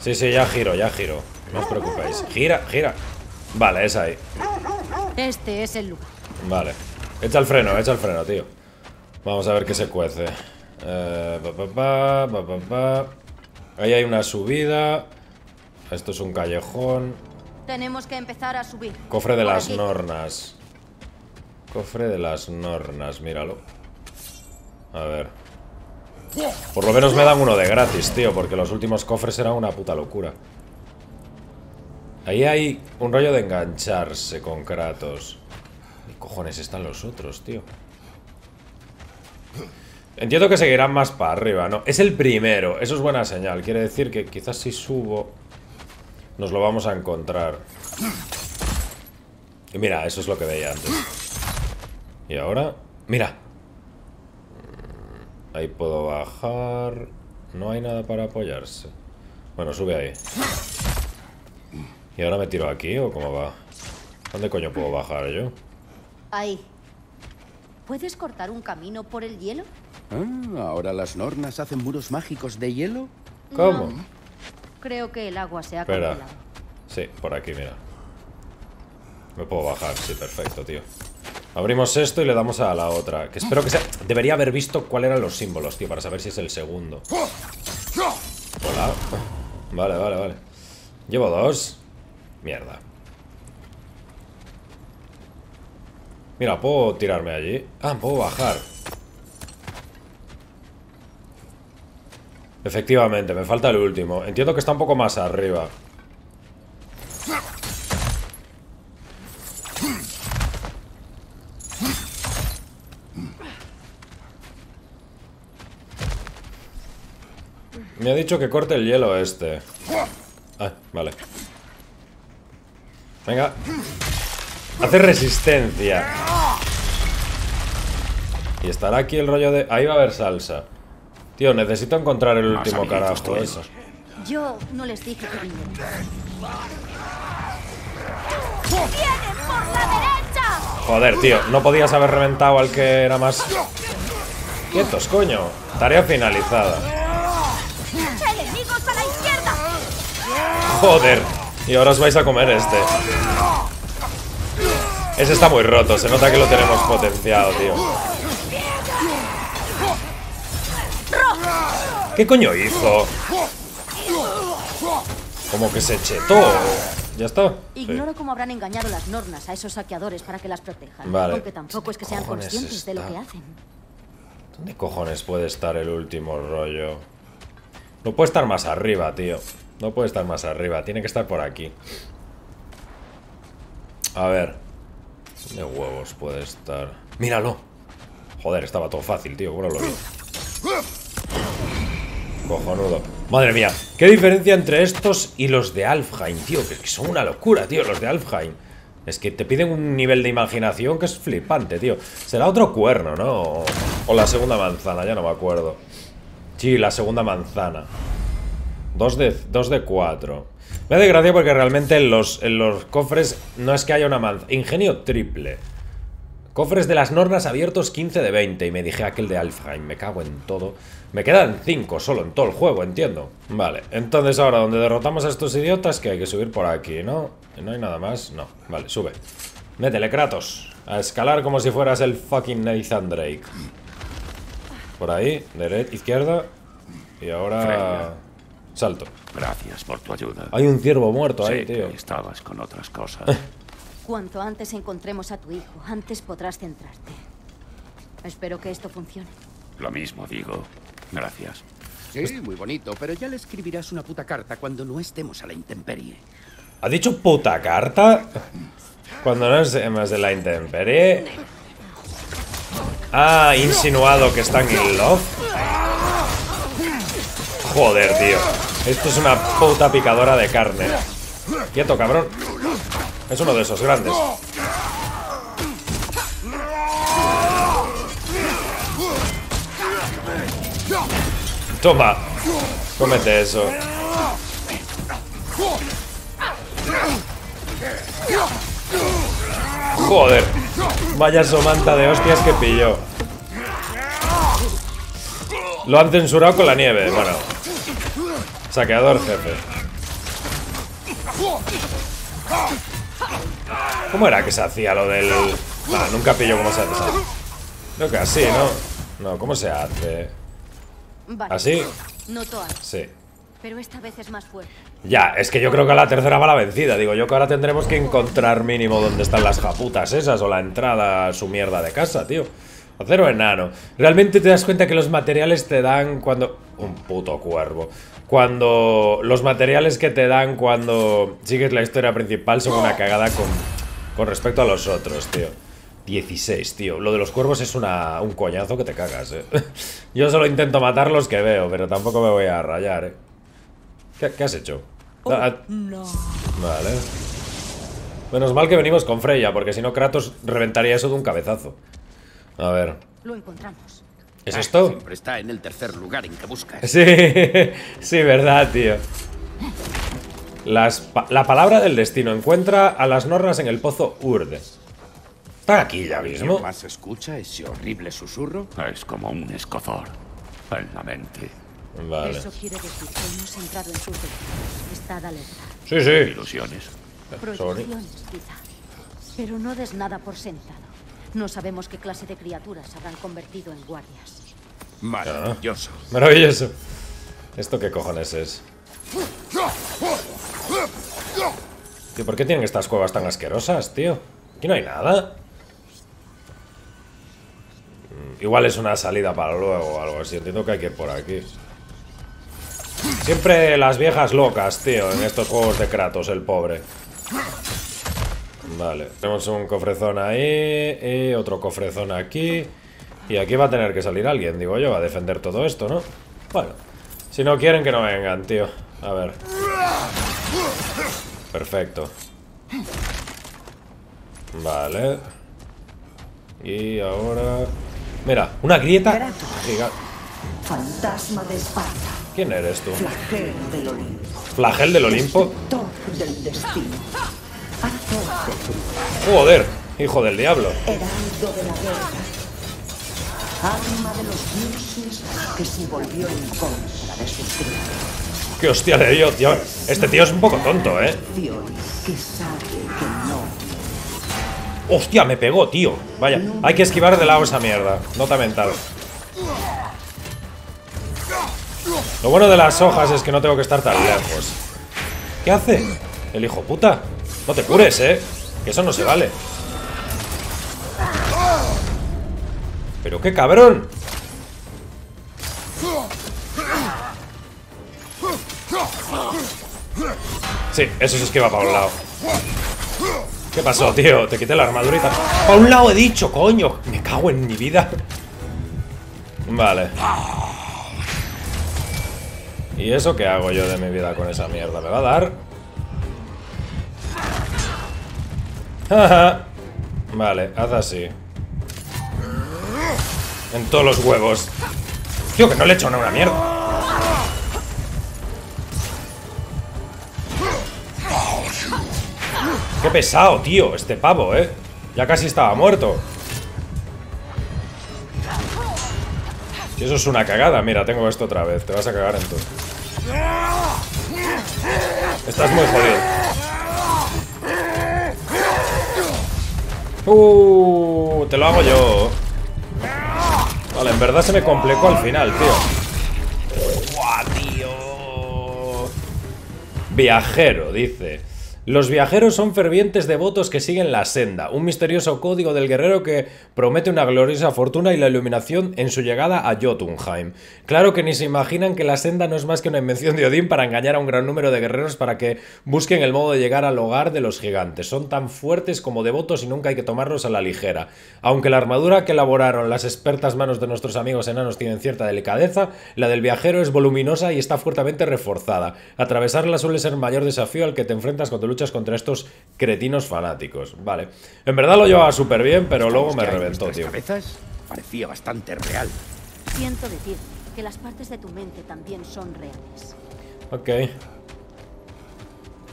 Sí, sí, ya giro, ya giro. No os preocupéis. Gira, gira. Vale, es ahí. Este es el lugar. Vale. Echa el freno, echa el freno, tío. Vamos a ver qué se cuece. Eh, pa, pa, pa, pa, pa. Ahí hay una subida. Esto es un callejón. Tenemos que empezar a subir. Cofre de las Nornas. Cofre de las Nornas, míralo. A ver. Por lo menos me dan uno de gratis, tío, porque los últimos cofres eran una puta locura. Ahí hay un rollo de engancharse con Kratos. ¿Qué cojones están los otros, tío? Entiendo que seguirán más para arriba, ¿no? Es el primero, eso es buena señal. Quiere decir que quizás si subo... nos lo vamos a encontrar. Y mira, eso es lo que veía antes. Y ahora... ¡mira! Ahí puedo bajar... No hay nada para apoyarse. Bueno, sube ahí. ¿Y ahora me tiro aquí o cómo va? ¿Dónde coño puedo bajar yo? Ahí. ¿Puedes cortar un camino por el hielo? Ah, ¿ahora las Nornas hacen muros mágicos de hielo? ¿Cómo? No. Creo que el agua se ha congelado. Sí, por aquí, mira. Me puedo bajar, sí, perfecto, tío. Abrimos esto y le damos a la otra. Que espero que sea... Debería haber visto cuáles eran los símbolos, tío, para saber si es el segundo. Hola. Vale, vale, vale. Llevo dos. Mierda. Mira, puedo tirarme allí. Ah, puedo bajar. Efectivamente, me falta el último. Entiendo que está un poco más arriba. Me ha dicho que corte el hielo este. Ah, vale. Venga. Hace resistencia. Y estará aquí el rollo de... Ahí va a haber salsa. Tío, necesito encontrar el último carajo. Eso. Yo no les dije que vinieran. ¡Vienen por la derecha! Joder, tío, no podías haber reventado al que era más. Quietos, coño. Tarea finalizada. ¡Enemigos a la izquierda! Joder, y ahora os vais a comer este. Ese está muy roto, se nota que lo tenemos potenciado, tío. ¿Qué coño hizo? Como que se chetó. ¿Ya está? Sí. Ignoro cómo habrán engañado las Nornas a esos saqueadores para que las protejan. Vale. Porque tampoco es que sean conscientes está? de lo que hacen. ¿Dónde cojones puede estar el último rollo? No puede estar más arriba, tío. No puede estar más arriba, tiene que estar por aquí. A ver. De huevos puede estar. ¡Míralo! Joder, estaba todo fácil, tío. Bueno, lo vi. Cojonudo. Madre mía, qué diferencia entre estos y los de Alfheim, tío. Que son una locura, tío, los de Alfheim. Es que te piden un nivel de imaginación que es flipante, tío. Será otro cuerno, ¿no? O, o la segunda manzana, ya no me acuerdo. Sí, la segunda manzana. Dos de, dos de cuatro. Me hace gracia porque realmente en los, en los cofres no es que haya una manzana. Ingenio triple. Cofres de las Nornas abiertos quince de veinte. Y me dije aquel de Alfheim, me cago en todo. Me quedan cinco solo en todo el juego, entiendo. Vale, entonces ahora donde derrotamos a estos idiotas, que hay que subir por aquí, ¿no? No hay nada más, no, vale, sube. Métele, Kratos, a escalar como si fueras el fucking Nathan Drake. Por ahí, derecha, izquierda. Y ahora... Freya. Salto. Gracias por tu ayuda. Hay un ciervo muerto ahí, tío. Sé que estabas con otras cosas. Cuanto antes encontremos a tu hijo, antes podrás centrarte. Espero que esto funcione. Lo mismo digo. Gracias. Sí, muy bonito, pero ya le escribirás una puta carta cuando no estemos a la intemperie. ¿Ha dicho puta carta? Cuando no estemos de la intemperie. Ah, insinuado que están in love. Joder, tío. Esto es una puta picadora de carne. Quieto, cabrón. Es uno de esos grandes. Toma. Cómete eso. Joder. Vaya somanta de hostias que pilló. Lo han censurado con la nieve. Bueno. Saqueador jefe. ¿Cómo era que se hacía lo del...? Ah, nunca pillo cómo se hace eso. Creo que así, ¿no? No, ¿cómo se hace? ¿Así? Sí. Pero esta vez es más fuerte. Ya, es que yo creo que a la tercera va la vencida. Digo, yo que ahora tendremos que encontrar mínimo dónde están las japutas esas o la entrada a su mierda de casa, tío. Acero enano. Realmente te das cuenta que los materiales te dan cuando... Un puto cuervo. Cuando... Los materiales que te dan cuando sigues la historia principal son una cagada con, con respecto a los otros, tío. dieciséis, tío. Lo de los cuervos es una, un coñazo que te cagas, eh. Yo solo intento matar los que veo, pero tampoco me voy a rayar, eh. ¿Qué, qué has hecho? Oh, no. Vale. Menos mal que venimos con Freya, porque si no Kratos reventaría eso de un cabezazo. A ver. Lo encontramos. ¿Es esto? Siempre está en el tercer lugar en que buscas. Sí, sí, verdad, tío. Las pa la palabra del destino. Encuentra a las Nornas en el pozo Urde. Está aquí ya mismo. ¿Qué más escucha ese horrible susurro? Es como un escozor en la mente. Vale. Eso quiere decir que hemos entrado en su red. Está de alerta. Sí, sí. Ilusiones. Proyecciones, quizá. Pero no des nada por sentado. No sabemos qué clase de criaturas habrán convertido en guardias. Maravilloso. Maravilloso. ¿Esto qué cojones es? Tío, ¿por qué tienen estas cuevas tan asquerosas, tío? Aquí no hay nada. Igual es una salida para luego o algo así. Entiendo que hay que ir por aquí. Siempre las viejas locas, tío, en estos juegos de Kratos, el pobre. Vale, tenemos un cofrezón ahí y otro cofrezón aquí. Y aquí va a tener que salir alguien, digo yo, a defender todo esto, ¿no? Bueno, si no quieren que no vengan, tío. A ver. Perfecto. Vale. Y ahora... Mira, una grieta gigante. Fantasma de Esparta. ¿Quién eres tú? Flagel del Olimpo. Flagel del Olimpo. Del destino. Joder, hijo del diablo. Heraldo de la guerra. Alma de los dioses que se volvió en contra de sus creadores. Qué hostia le dio, tío. Este tío es un poco tonto, eh. Que sabe que no. Hostia, me pegó, tío. Vaya, hay que esquivar de lado esa mierda. Nota mental. Lo bueno de las hojas es que no tengo que estar tan lejos. ¿Qué hace? El hijo puta. No te cures, eh. Que eso no se vale. Pero qué cabrón. Sí, eso se esquiva para un lado. ¿Qué pasó, tío? Te quité la armadurita. ¡Para un lado he dicho, coño! Me cago en mi vida. Vale. ¿Y eso qué hago yo de mi vida con esa mierda? ¿Me va a dar? Jaja. Vale, haz así. En todos los huevos. Tío, que no le he hecho nada una mierda. Qué pesado, tío, este pavo, eh. Ya casi estaba muerto. Si eso es una cagada, mira, tengo esto otra vez. Te vas a cagar en todo. Estás muy jodido. Uh, te lo hago yo. Vale, en verdad se me complicó al final, tío. ¡Guau, tío! Viajero, dice. Los viajeros son fervientes devotos que siguen la senda, un misterioso código del guerrero que promete una gloriosa fortuna y la iluminación en su llegada a Jotunheim. Claro que ni se imaginan que la senda no es más que una invención de Odín para engañar a un gran número de guerreros para que busquen el modo de llegar al hogar de los gigantes. Son tan fuertes como devotos y nunca hay que tomarlos a la ligera. Aunque la armadura que elaboraron las expertas manos de nuestros amigos enanos tienen cierta delicadeza, la del viajero es voluminosa y está fuertemente reforzada. Atravesarla suele ser mayor desafío al que te enfrentas cuando luchas contra estos cretinos fanáticos. Vale. En verdad lo llevaba súper bien, pero luego me reventó, tío. Parecía bastante real. Siento decir que las partes de tu mente también son reales. Ok.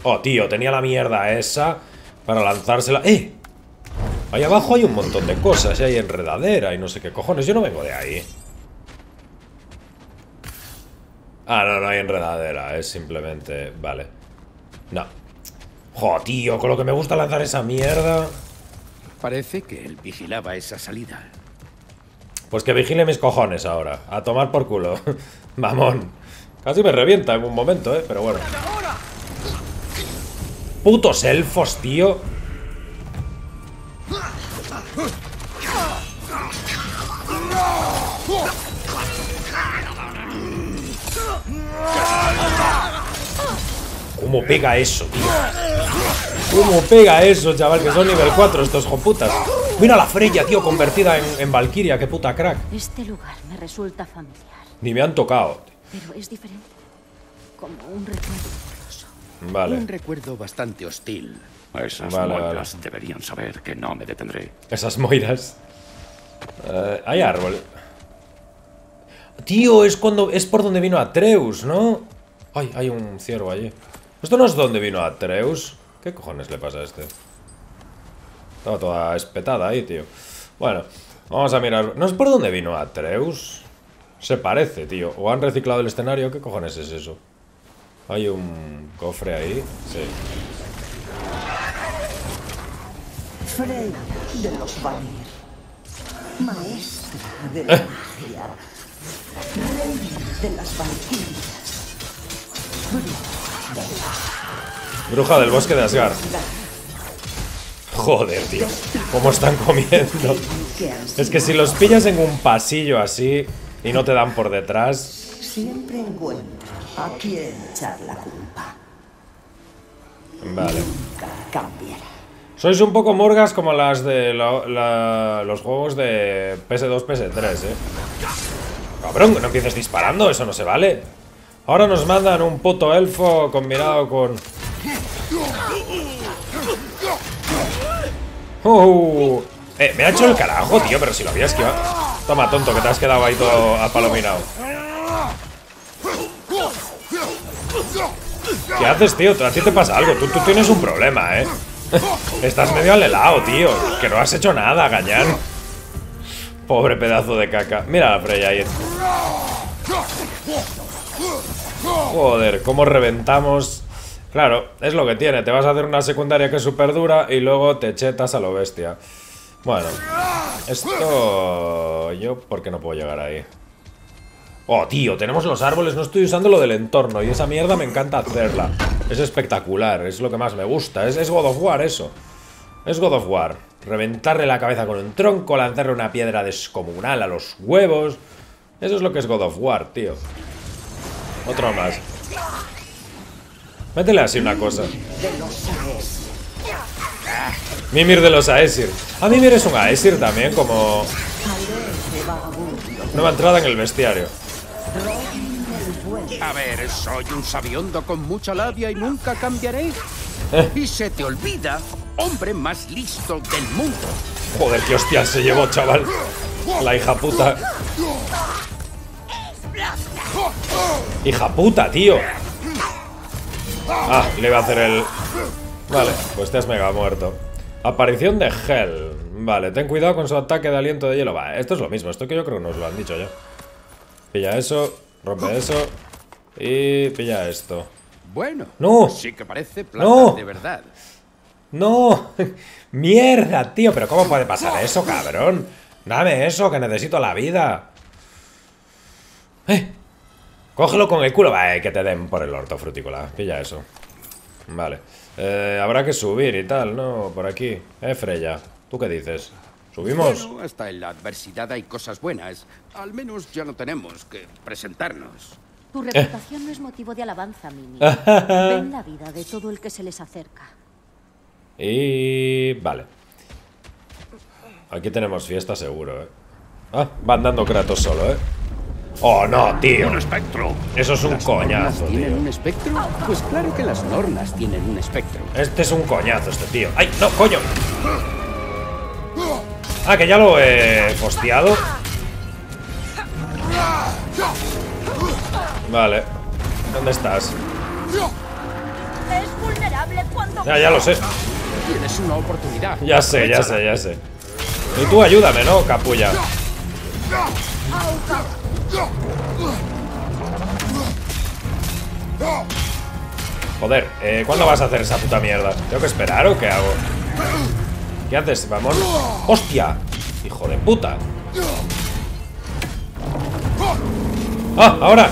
Oh, tío, tenía la mierda esa para lanzársela. ¡Eh! Ahí abajo hay un montón de cosas. Y hay enredadera y no sé qué cojones. Yo no vengo de ahí. Ah, no, no hay enredadera. Es simplemente... Vale. No. ¡Jo, tío! Con lo que me gusta lanzar esa mierda. Parece que él vigilaba esa salida. Pues que vigile mis cojones ahora. A tomar por culo. Mamón. Casi me revienta en un momento, ¿eh? Pero bueno. ¡Putos elfos, tío! ¿Cómo pega eso, tío? ¿Cómo pega eso, chaval? Que son nivel cuatro estos joputas. Mira la Freya, tío, convertida en, en Valkiria. Qué puta crack. Este lugar me resulta familiar. Ni me han tocado. Pero es diferente. Como un recuerdo doloroso. Vale. Un recuerdo bastante hostil. Esas vale, moiras vale. Deberían saber que no me detendré. Esas moiras. Uh, hay árbol. Tío, es cuando es por donde vino Atreus, ¿no? Ay, hay un ciervo allí. Esto no es donde vino Atreus. ¿Qué cojones le pasa a este? Estaba toda espetada ahí, tío. Bueno, vamos a mirar. ¿No es por dónde vino Atreus? Se parece, tío. ¿O han reciclado el escenario? ¿Qué cojones es eso? Hay un cofre ahí. Sí. Freya de los Vanir, maestra de la ¿Eh? magia, reina de las Valquirias. Bruja del bosque de Asgard. Joder, tío. ¿Cómo están comiendo? Es que si los pillas en un pasillo así y no te dan por detrás. Siempre encuentro a quien echar la culpa. Vale. Sois un poco morgas como las de la, la, los juegos de P S dos, P S tres, eh. Cabrón, no empieces disparando, eso no se vale. Ahora nos mandan un puto elfo combinado con... Uh, eh, me ha hecho el carajo, tío, pero si lo había esquivado. Toma, tonto, que te has quedado ahí todo apalominado. ¿Qué haces, tío? A ti te pasa algo, tú, tú tienes un problema, eh. Estás medio al helado, tío. Que no has hecho nada, gañán. Pobre pedazo de caca. Mira a la Freya ahí. Joder, cómo reventamos. Claro, es lo que tiene. Te vas a hacer una secundaria que es súper dura y luego te chetas a lo bestia. Bueno, esto... Yo, ¿por qué no puedo llegar ahí? Oh, tío, tenemos los árboles. No estoy usando lo del entorno y esa mierda me encanta hacerla. Es espectacular, es lo que más me gusta. Es, es God of War eso. Es God of War. Reventarle la cabeza con un tronco, lanzarle una piedra descomunal a los huevos. Eso es lo que es God of War, tío. Otro más. Métele así una cosa. Mimir de los Aesir. Ah, Mimir es un Aesir también, como... Nueva entrada en el bestiario. A ver, soy un sabiondo con mucha labia y nunca cambiaré. ¿Eh? Y se te olvida, hombre más listo del mundo. Joder, qué hostia se llevó, chaval. La hija puta. Hija puta, tío. Ah, le va a hacer el... Vale, pues te has mega muerto. Aparición de Hel. Vale, ten cuidado con su ataque de aliento de hielo. Va, esto es lo mismo, esto que yo creo que nos lo han dicho ya. Pilla eso, rompe eso. Y pilla esto. Bueno, no. Sí que parece plata, no. De verdad. No. Mierda, tío, pero ¿cómo puede pasar eso, cabrón? Dame eso, que necesito la vida. Eh. Cógelo con el culo. Vale, que te den por el orto, frutícola. Pilla eso. Vale. Eh, habrá que subir y tal, ¿no? Por aquí. Eh, Freya, ¿tú qué dices? ¿Subimos? Bueno, hasta en la adversidad hay cosas buenas. Al menos ya no tenemos que presentarnos. Tu reputación eh. no es motivo de alabanza, Mimi. Ven la vida de todo el que se les acerca. Y... vale. Aquí tenemos fiesta seguro, ¿eh? Ah, va andando Kratos solo, ¿eh? ¡Oh, no, tío! ¡Un espectro! Eso es un coñazo, tío. ¿Tienen un espectro? Pues claro que las Nornas tienen un espectro. Este es un coñazo, este tío. ¡Ay, no, coño! Ah, que ya lo he posteado. Vale. ¿Dónde estás? Es vulnerable cuando... Ya, ya lo sé. Tienes una oportunidad. Ya sé, ya sé, ya sé. Y tú ayúdame, ¿no, capulla? Joder, eh, ¿cuándo vas a hacer esa puta mierda? ¿Tengo que esperar o qué hago? ¿Qué haces, mamón? ¡Hostia! ¡Hijo de puta! ¡Ah! ¡Ahora!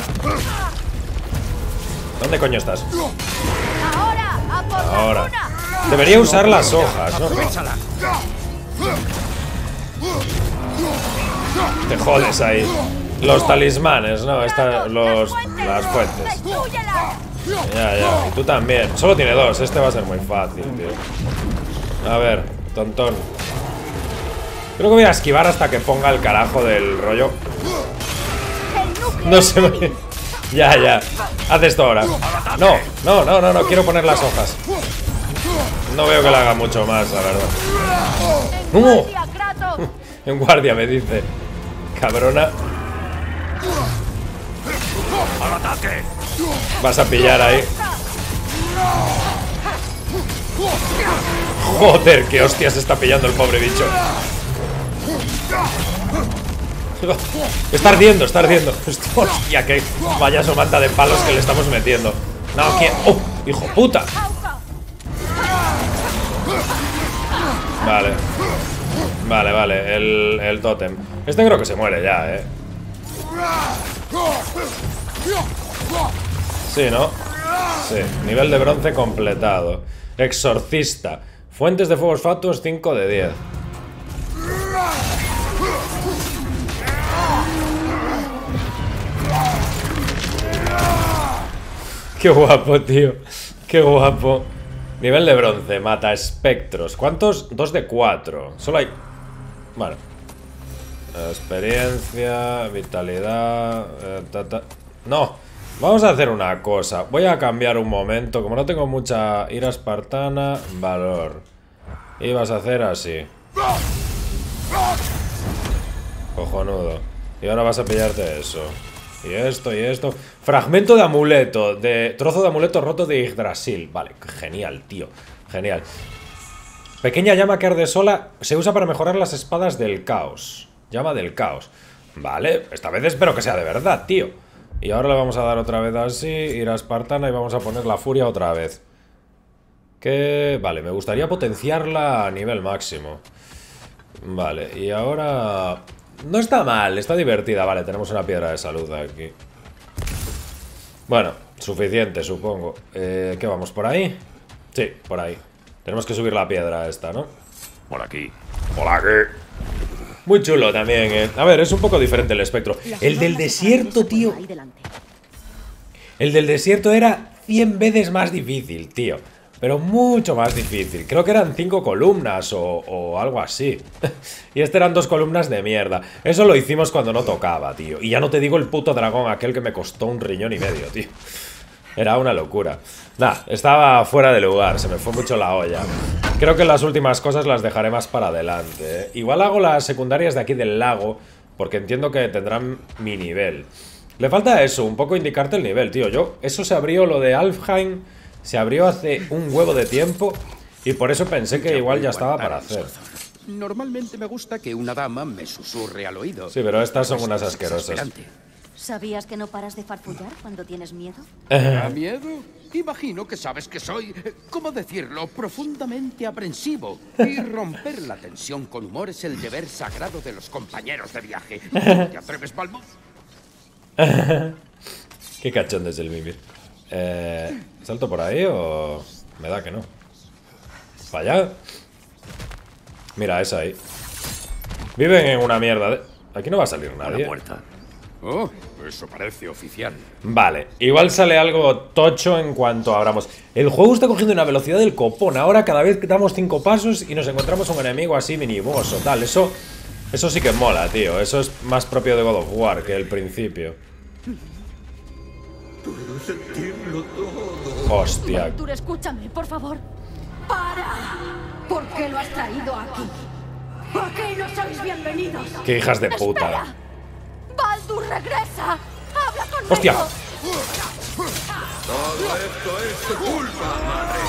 ¿Dónde coño estás? Ahora. Debería usar las hojas, ¿no? Te jodes ahí. Los talismanes, ¿no? Esta, los, las fuentes. Ya, ya. Y tú también. Solo tiene dos. Este va a ser muy fácil, tío. A ver, tontón. Creo que voy a esquivar hasta que ponga el carajo del rollo. No se me... Ya, ya. Haz esto ahora. No, no, no, no, no. Quiero poner las hojas. No veo que le haga mucho más, la verdad. ¡No! En guardia, me dice. Cabrona. ¡Al ataque! Vas a pillar ahí. Joder, qué hostias se está pillando el pobre bicho. Está ardiendo, está ardiendo. Hostia, qué payaso manta de palos que le estamos metiendo. No, ¿quién? ¡Oh! ¡Hijo puta! Vale. Vale, vale, el, el tótem. Este creo que se muere ya, eh. Sí, ¿no? Sí, nivel de bronce completado. Exorcista. Fuentes de fuegos fatuos cinco de diez. Qué guapo, tío. Qué guapo. Nivel de bronce, mata espectros. ¿Cuántos? dos de cuatro. Solo hay... Vale. Experiencia, vitalidad... Eh, ta, ta. No, vamos a hacer una cosa. Voy a cambiar un momento. Como no tengo mucha ira espartana, valor. Y vas a hacer así. Cojonudo. Y ahora vas a pillarte eso. Y esto, y esto. Fragmento de amuleto, de trozo de amuleto roto de Yggdrasil. Vale, genial, tío. Genial. Pequeña llama que arde sola. Se usa para mejorar las espadas del caos. Llama del caos. Vale, esta vez espero que sea de verdad, tío. Y ahora le vamos a dar otra vez así. Ir a espartana y vamos a poner la furia otra vez. Que... Vale, me gustaría potenciarla a nivel máximo. Vale, y ahora... No está mal, está divertida. Vale, tenemos una piedra de salud aquí. Bueno, suficiente, supongo. eh, ¿Qué vamos? ¿Por ahí? Sí, por ahí. Tenemos que subir la piedra esta, ¿no? Por aquí. Por aquí. Muy chulo también, eh. A ver, es un poco diferente el espectro. El del desierto, tío. El del desierto era cien veces más difícil, tío. Pero mucho más difícil. Creo que eran cinco columnas o, o algo así. Y este eran dos columnas de mierda. Eso lo hicimos cuando no tocaba, tío. Y ya no te digo el puto dragón aquel que me costó un riñón y medio, tío. Era una locura. Nah, estaba fuera de lugar. Se me fue mucho la olla. Creo que las últimas cosas las dejaré más para adelante, ¿eh? Igual hago las secundarias de aquí del lago, porque entiendo que tendrán mi nivel. Le falta eso, un poco indicarte el nivel, tío. Yo, eso se abrió, lo de Alfheim se abrió hace un huevo de tiempo, y por eso pensé que igual ya estaba para hacer. Normalmente me gusta que una dama me susurre al oído. Sí, pero estas son unas asquerosas. ¿Sabías que no paras de farfullar cuando tienes miedo? ¿A miedo? Imagino que sabes que soy, ¿cómo decirlo?, profundamente aprensivo. Y romper la tensión con humor es el deber sagrado de los compañeros de viaje. ¿Te atreves, Balbo? Qué cachón es el Mimir. Eh, ¿Salto por ahí o...? Me da que no. ¿Para allá? Mira, es ahí. Viven en una mierda de... Aquí no va a salir nadie. Oh, eso parece oficial. Vale, igual sale algo tocho en cuanto abramos. El juego está cogiendo una velocidad del copón. Ahora cada vez que damos cinco pasos y nos encontramos un enemigo así miniboso, tal. Eso, eso sí que mola, tío. Eso es más propio de God of War que el principio. Puedo sentirlo todo. Hostia. Arthur, escúchame, por favor. ¡Para! ¿Por qué lo has traído aquí? ¿Por qué no sois bienvenidos? ¡Qué hijas de puta! ¡Espera! ¡Baldur, regresa! ¡Habla conmigo! ¡Hostia! ¡Todo esto es tu culpa, madre!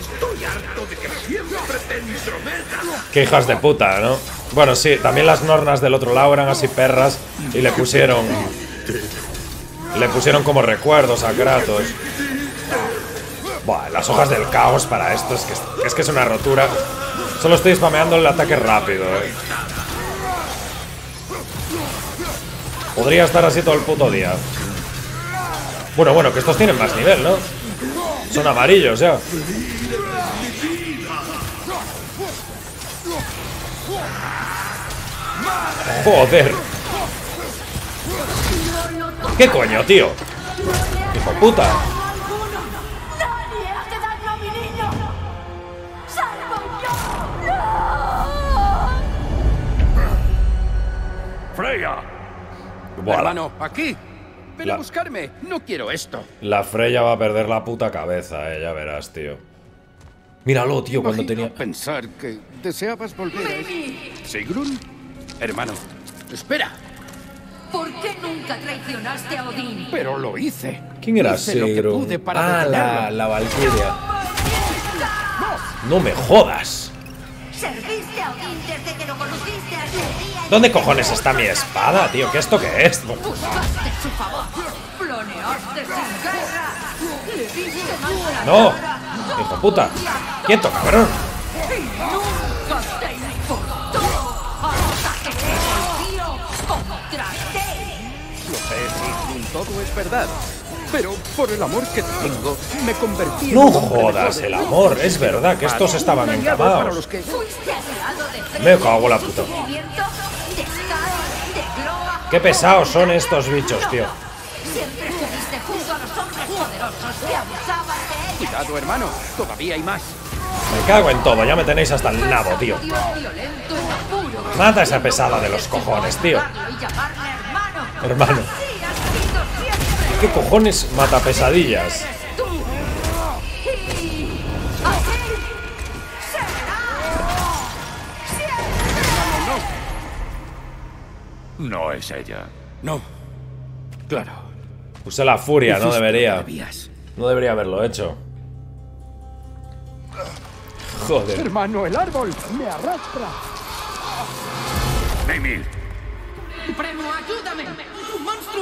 ¡Estoy harto de que siempre te intrometas! ¡Qué hijas de puta!, ¿no? Bueno, sí, también las nornas del otro lado eran así perras y le pusieron... Le pusieron como recuerdos a Kratos. Buah, las hojas del caos para esto es que es, que es una rotura. Solo estoy spameando el ataque rápido, eh. Podría estar así todo el puto día. Bueno, bueno, que estos tienen más nivel, ¿no? Son amarillos ya. Joder. ¿Qué coño, tío? Hijo puta. Freya. Voilà. Hermano, aquí. Ven la... a buscarme. No quiero esto. La Freya va a perder la puta cabeza, eh. Ya verás, tío. Míralo, tío, cuando tenía... pensar que deseabas volver a... ¿Sigrun? Hermano, espera. ¿Por qué nunca traicionaste a Odín? Pero lo hice. ¿Quién era Sigrun? Ah, la, la Valkiria. ¡No me jodas! Serviste a Odín desde que lo conociste hasta el día. ¿Dónde cojones está mi espada, tío? ¿Qué esto qué es? No, hijo puta. Quieto, cabrón. Todo es verdad. Pero por el amor que tengo, me convertí en... No jodas, el amor, es verdad que estos estaban encamados. Me cago en la puta. Qué pesados son estos bichos, tío. Cuidado, hermano, todavía hay más. Me cago en todo, ya me tenéis hasta el nabo, tío. Mata a esa pesada de los cojones, tío. Hermano. ¿Qué cojones mata pesadillas? No es ella. No. Claro. Usé la furia, no debería. No debería haberlo hecho. Joder. Hermano, el árbol me arrastra. Mimir. Primo, ayúdame.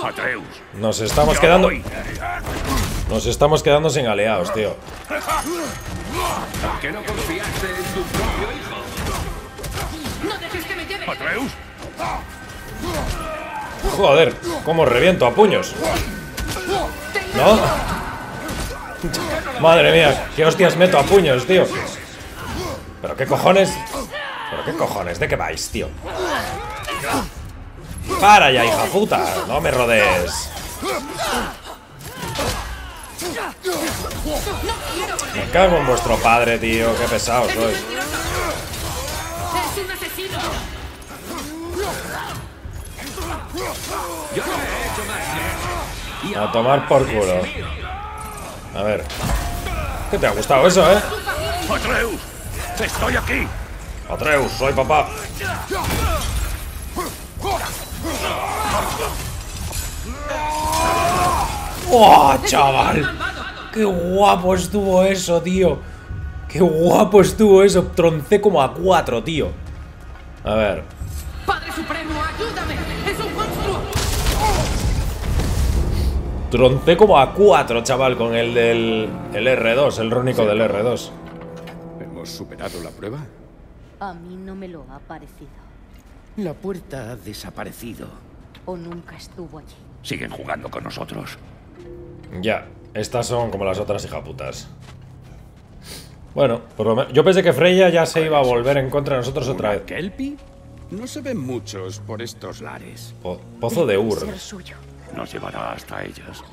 Atreus. Nos estamos quedando... Nos estamos quedando sin aliados, tío. ¿Por qué no confiaste en tu propio hijo? No dejes que me lleve. Atreus. Joder, cómo reviento a puños. ¿No? Madre mía, qué hostias meto a puños, tío. Pero qué cojones. Pero qué cojones, ¿de qué vais, tío? Para ya, hija puta, no me rodees. Me cago en vuestro padre, tío. Qué pesado sois. ¡Es un asesino! Yo no he hecho más, ¿eh? A tomar por culo. A ver. ¿Qué te ha gustado eso, eh? ¡Atreus! ¡Estoy aquí! ¡Atreus, soy papá! ¡Oh, chaval! ¡Qué guapo estuvo eso, tío! ¡Qué guapo estuvo eso! Troncé como a cuatro, tío. A ver. ¡Padre Supremo, ayúdame! ¡Es un monstruo! Troncé como a cuatro, chaval, con el del el R dos, el rónico del R dos. ¿Hemos superado la prueba? A mí no me lo ha parecido. La puerta ha desaparecido. O nunca estuvo allí. Siguen jugando con nosotros. Ya, estas son como las otras hijaputas. Bueno, por lo menos yo pensé que Freya ya se iba a volver en contra de nosotros otra vez. ¿Kelpie? No se ven muchos por estos lares. Po Pozo de Ur. Nos llevará hasta ellas.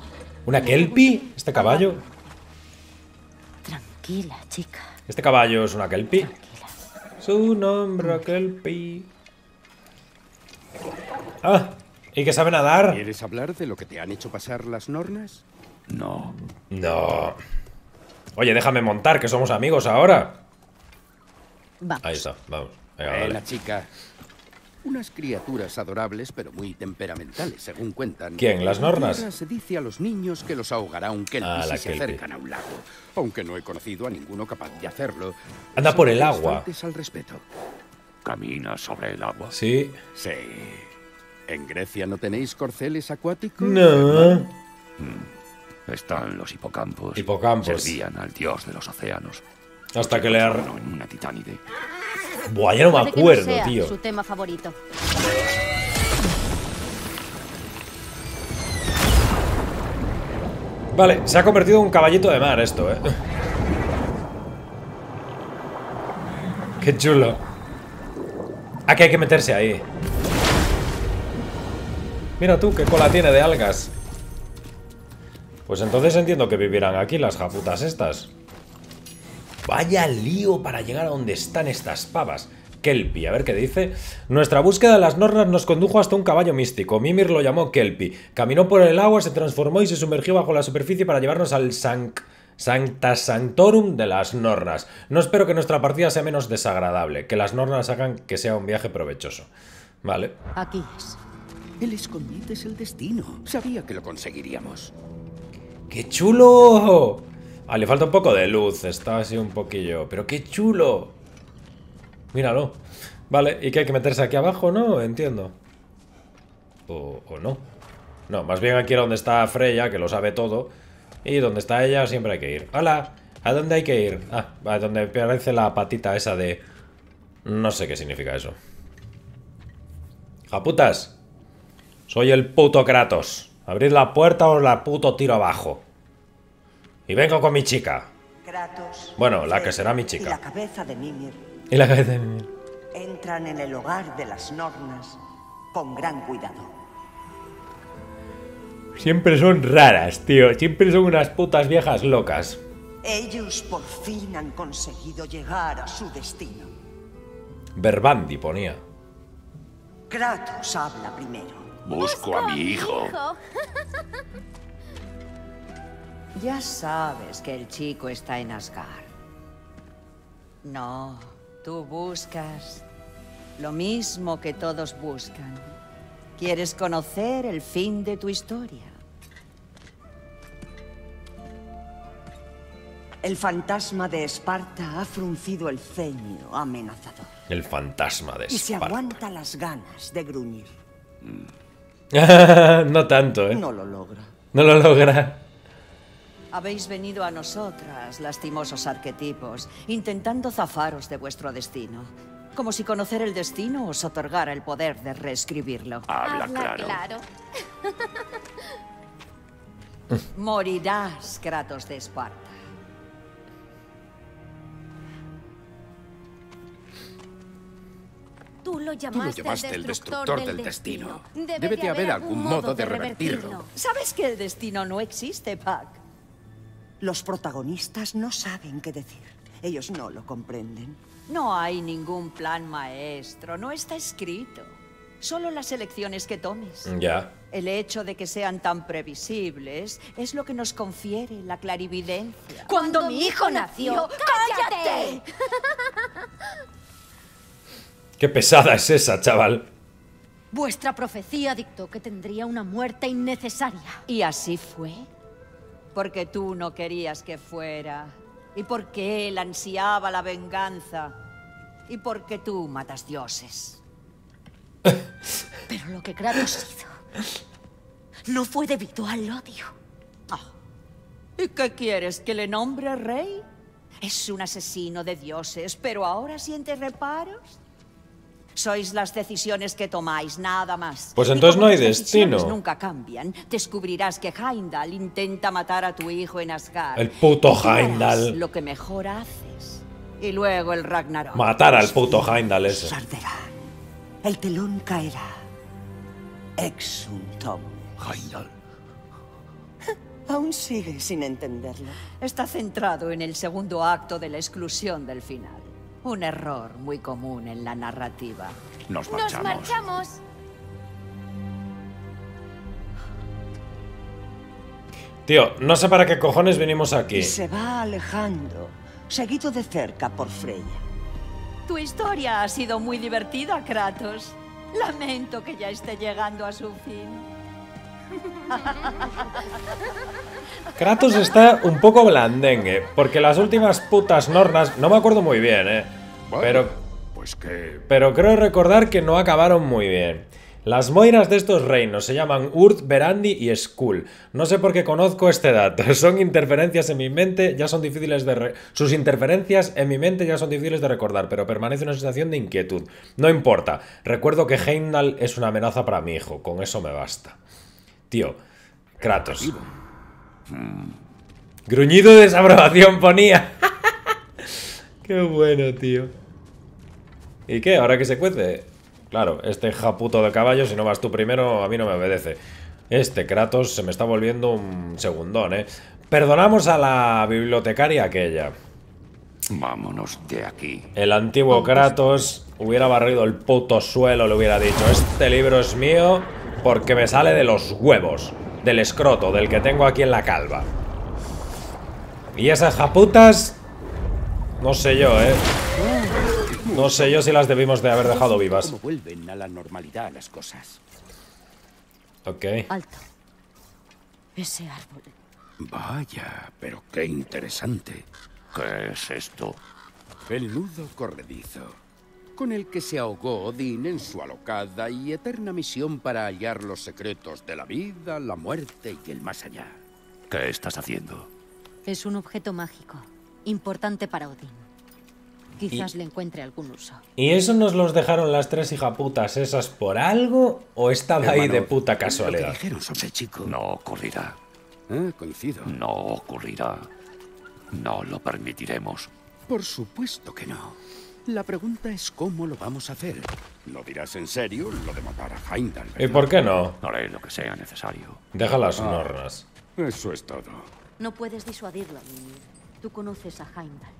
¿Una Kelpie? ¿Este caballo? Tranquila, chica. ¿Este caballo es una Kelpie? Tranquila. Su nombre, Kelpie. Ah, ¿y que sabe nadar? ¿Quieres hablar de lo que te han hecho pasar las Nornas? No. No. Oye, déjame montar, que somos amigos ahora. Vamos. Ahí está, vamos. Venga, dale. La chica. Unas criaturas adorables, pero muy temperamentales, según cuentan. ¿Quién? ¿Las Nornas? Se dice a los niños que los ahogará un kelpie ah, si se kelpie. acercan a un lago. Aunque no he conocido a ninguno capaz de hacerlo. Anda por el agua. Al respeto. Camina sobre el agua. Sí. Sí. ¿En Grecia no tenéis corceles acuáticos? No. Están los hipocampos. Hipocampos. Servían al dios de los océanos. Hasta que le arruinó en una titánide. Buah, ya no me acuerdo, tío. Su tema favorito. Vale, se ha convertido en un caballito de mar esto, eh. Qué chulo. Aquí hay que meterse ahí. Mira tú, qué cola tiene de algas. Pues entonces entiendo que vivirán aquí las japutas estas. Vaya lío para llegar a donde están estas pavas. Kelpie, a ver qué dice. Nuestra búsqueda de las Nornas nos condujo hasta un caballo místico. Mimir lo llamó Kelpie. Caminó por el agua, se transformó y se sumergió bajo la superficie para llevarnos al Sank... Sancta Sanctorum de las Nornas. No espero que nuestra partida sea menos desagradable. Que las Nornas hagan que sea un viaje provechoso. Vale. Aquí es. El escondite es el destino. Sabía que lo conseguiríamos. ¡Qué chulo! Ah, le falta un poco de luz. Está así un poquillo. ¡Pero qué chulo! Míralo. Vale, y que hay que meterse aquí abajo, ¿no? Entiendo. O, o no. No, más bien aquí era donde está Freya, que lo sabe todo. Y donde está ella siempre hay que ir. ¡Hola! ¿A dónde hay que ir? Ah, a donde aparece la patita esa de... No sé qué significa eso. ¡Japutas! Soy el puto Kratos. Abrid la puerta o la puto tiro abajo. Y vengo con mi chica. Kratos, bueno, la que será mi chica. Y la cabeza de Mimir. Y la cabeza de Mimir. Entran en el hogar de las Nornas con gran cuidado. Siempre son raras, tío. Siempre son unas putas viejas locas. Ellos por fin han conseguido llegar a su destino. Verbandi ponía. Kratos habla primero. Busco a mi hijo. Ya sabes que el chico está en Asgard. No, tú buscas lo mismo que todos buscan. Quieres conocer el fin de tu historia. El fantasma de Esparta ha fruncido el ceño amenazador. El fantasma de Esparta. Y se aguanta las ganas de gruñir. Mm. No tanto, ¿eh? No lo logra. No lo logra. Habéis venido a nosotras, lastimosos arquetipos, intentando zafaros de vuestro destino. Como si conocer el destino os otorgara el poder de reescribirlo. Habla, Habla claro. claro. Morirás, Kratos de Esparta. Tú lo llamaste, llamaste el destructor del, del destino. destino. Debe, Debe de haber, haber algún modo de revertirlo. de revertirlo. ¿Sabes que el destino no existe, Puck? Los protagonistas no saben qué decir. Ellos no lo comprenden. No hay ningún plan maestro. No está escrito. Solo las elecciones que tomes. Ya. Yeah. El hecho de que sean tan previsibles es lo que nos confiere la clarividencia. Cuando, Cuando mi hijo nació... nació ¡cállate! ¡Qué pesada es esa, chaval! Vuestra profecía dictó que tendría una muerte innecesaria. Y así fue. Porque tú no querías que fuera. Y porque él ansiaba la venganza. Y porque tú matas dioses. Pero lo que Kratos hizo no fue debido al odio. Oh. ¿Y qué quieres? ¿Que le nombre rey? Es un asesino de dioses, pero ahora sientes reparos. Sois las decisiones que tomáis, nada más. Pues entonces no hay destino. Nunca cambian. Descubrirás que Heimdall intenta matar a tu hijo en Asgard. El puto Heimdall. Lo que mejor haces. Y luego el Ragnarok. Matar al puto Heimdall ese. El telón caerá. Exultom. Heimdall. Aún sigue sin entenderlo. Está centrado en el segundo acto de la exclusión del final. Un error muy común en la narrativa. Nos marchamos. Nos marchamos. Tío, no sé para qué cojones venimos aquí. Y se va alejando, seguido de cerca por Freya. Tu historia ha sido muy divertida, Kratos. Lamento que ya esté llegando a su fin. Kratos está un poco blandengue, porque las últimas putas Nornas, no me acuerdo muy bien, eh. Bueno, pero, pues que... pero creo recordar que no acabaron muy bien. Las moiras de estos reinos se llaman Urd, Verandi y Skull. No sé por qué conozco este dato. Son interferencias en mi mente, ya son difíciles de re... Sus interferencias en mi mente ya son difíciles de recordar, pero permanece una sensación de inquietud. No importa. Recuerdo que Heimdall es una amenaza para mi hijo. Con eso me basta. Tío, Kratos. Gruñido de desaprobación ponía. Qué bueno, tío. ¿Y qué? ¿Ahora que se cuece? Claro, este japuto de caballo, si no vas tú primero, a mí no me obedece. Este Kratos se me está volviendo un segundón, ¿eh? Perdonamos a la bibliotecaria aquella. Vámonos de aquí. El antiguo Kratos hubiera barrido el puto suelo, le hubiera dicho: este libro es mío porque me sale de los huevos, del escroto, del que tengo aquí en la calva. Y esas japutas... no sé yo, ¿eh? No sé yo si las debimos de haber dejado vivas. Vuelven a la normalidad las cosas. Ok. Alto. Ese árbol. Vaya, pero qué interesante. ¿Qué es esto? El nudo corredizo con el que se ahogó Odín en su alocada y eterna misión para hallar los secretos de la vida, la muerte y el más allá. ¿Qué estás haciendo? Es un objeto mágico, importante para Odín. Quizás y... le encuentre algún uso. ¿Y eso nos los dejaron las tres hijaputas esas por algo? ¿O estaba hermano, ahí de puta casualidad? Sobre chico. No ocurrirá. Ah, coincido. No ocurrirá. No lo permitiremos. Por supuesto que no. La pregunta es cómo lo vamos a hacer. ¿Lo dirás en serio lo de matar a Heimdall? ¿Verdad? ¿Y por qué no? Haré lo que sea necesario. Deja las ah, normas. Eso es todo. No puedes disuadirlo, Mimir. Tú conoces a Heimdall.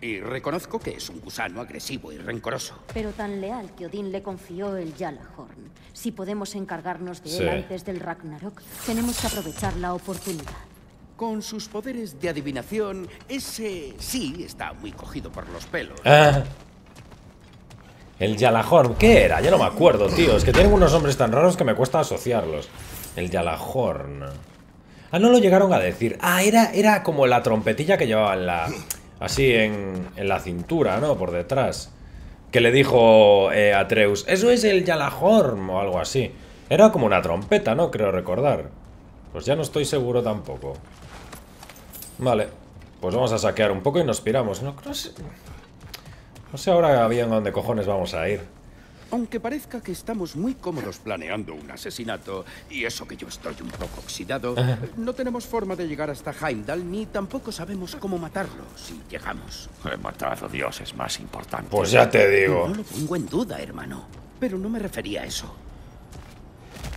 Y reconozco que es un gusano agresivo y rencoroso. Pero tan leal que Odín le confió el Gjallarhorn. Si podemos encargarnos de sí. él antes del Ragnarok, tenemos que aprovechar la oportunidad. Con sus poderes de adivinación, ese sí está muy cogido por los pelos. Ah. El Gjallarhorn, ¿qué era? Ya no me acuerdo, tío. Es que tienen unos nombres tan raros que me cuesta asociarlos. El Gjallarhorn. Ah, no lo llegaron a decir. Ah, era, era como la trompetilla que llevaban la... así en, en la cintura, ¿no? Por detrás. Que le dijo eh, Atreus, eso es el Gjallarhorn o algo así. Era como una trompeta, ¿no? Creo recordar. Pues ya no estoy seguro tampoco. Vale. Pues vamos a saquear un poco y nos piramos. No, no sé, no sé ahora bien a dónde cojones vamos a ir. Aunque parezca que estamos muy cómodos planeando un asesinato, y eso que yo estoy un poco oxidado, no tenemos forma de llegar hasta Heimdall, ni tampoco sabemos cómo matarlo si llegamos. Matar a Dios es más importante. Pues ya te digo. No lo pongo en duda, hermano. pero no me refería a eso.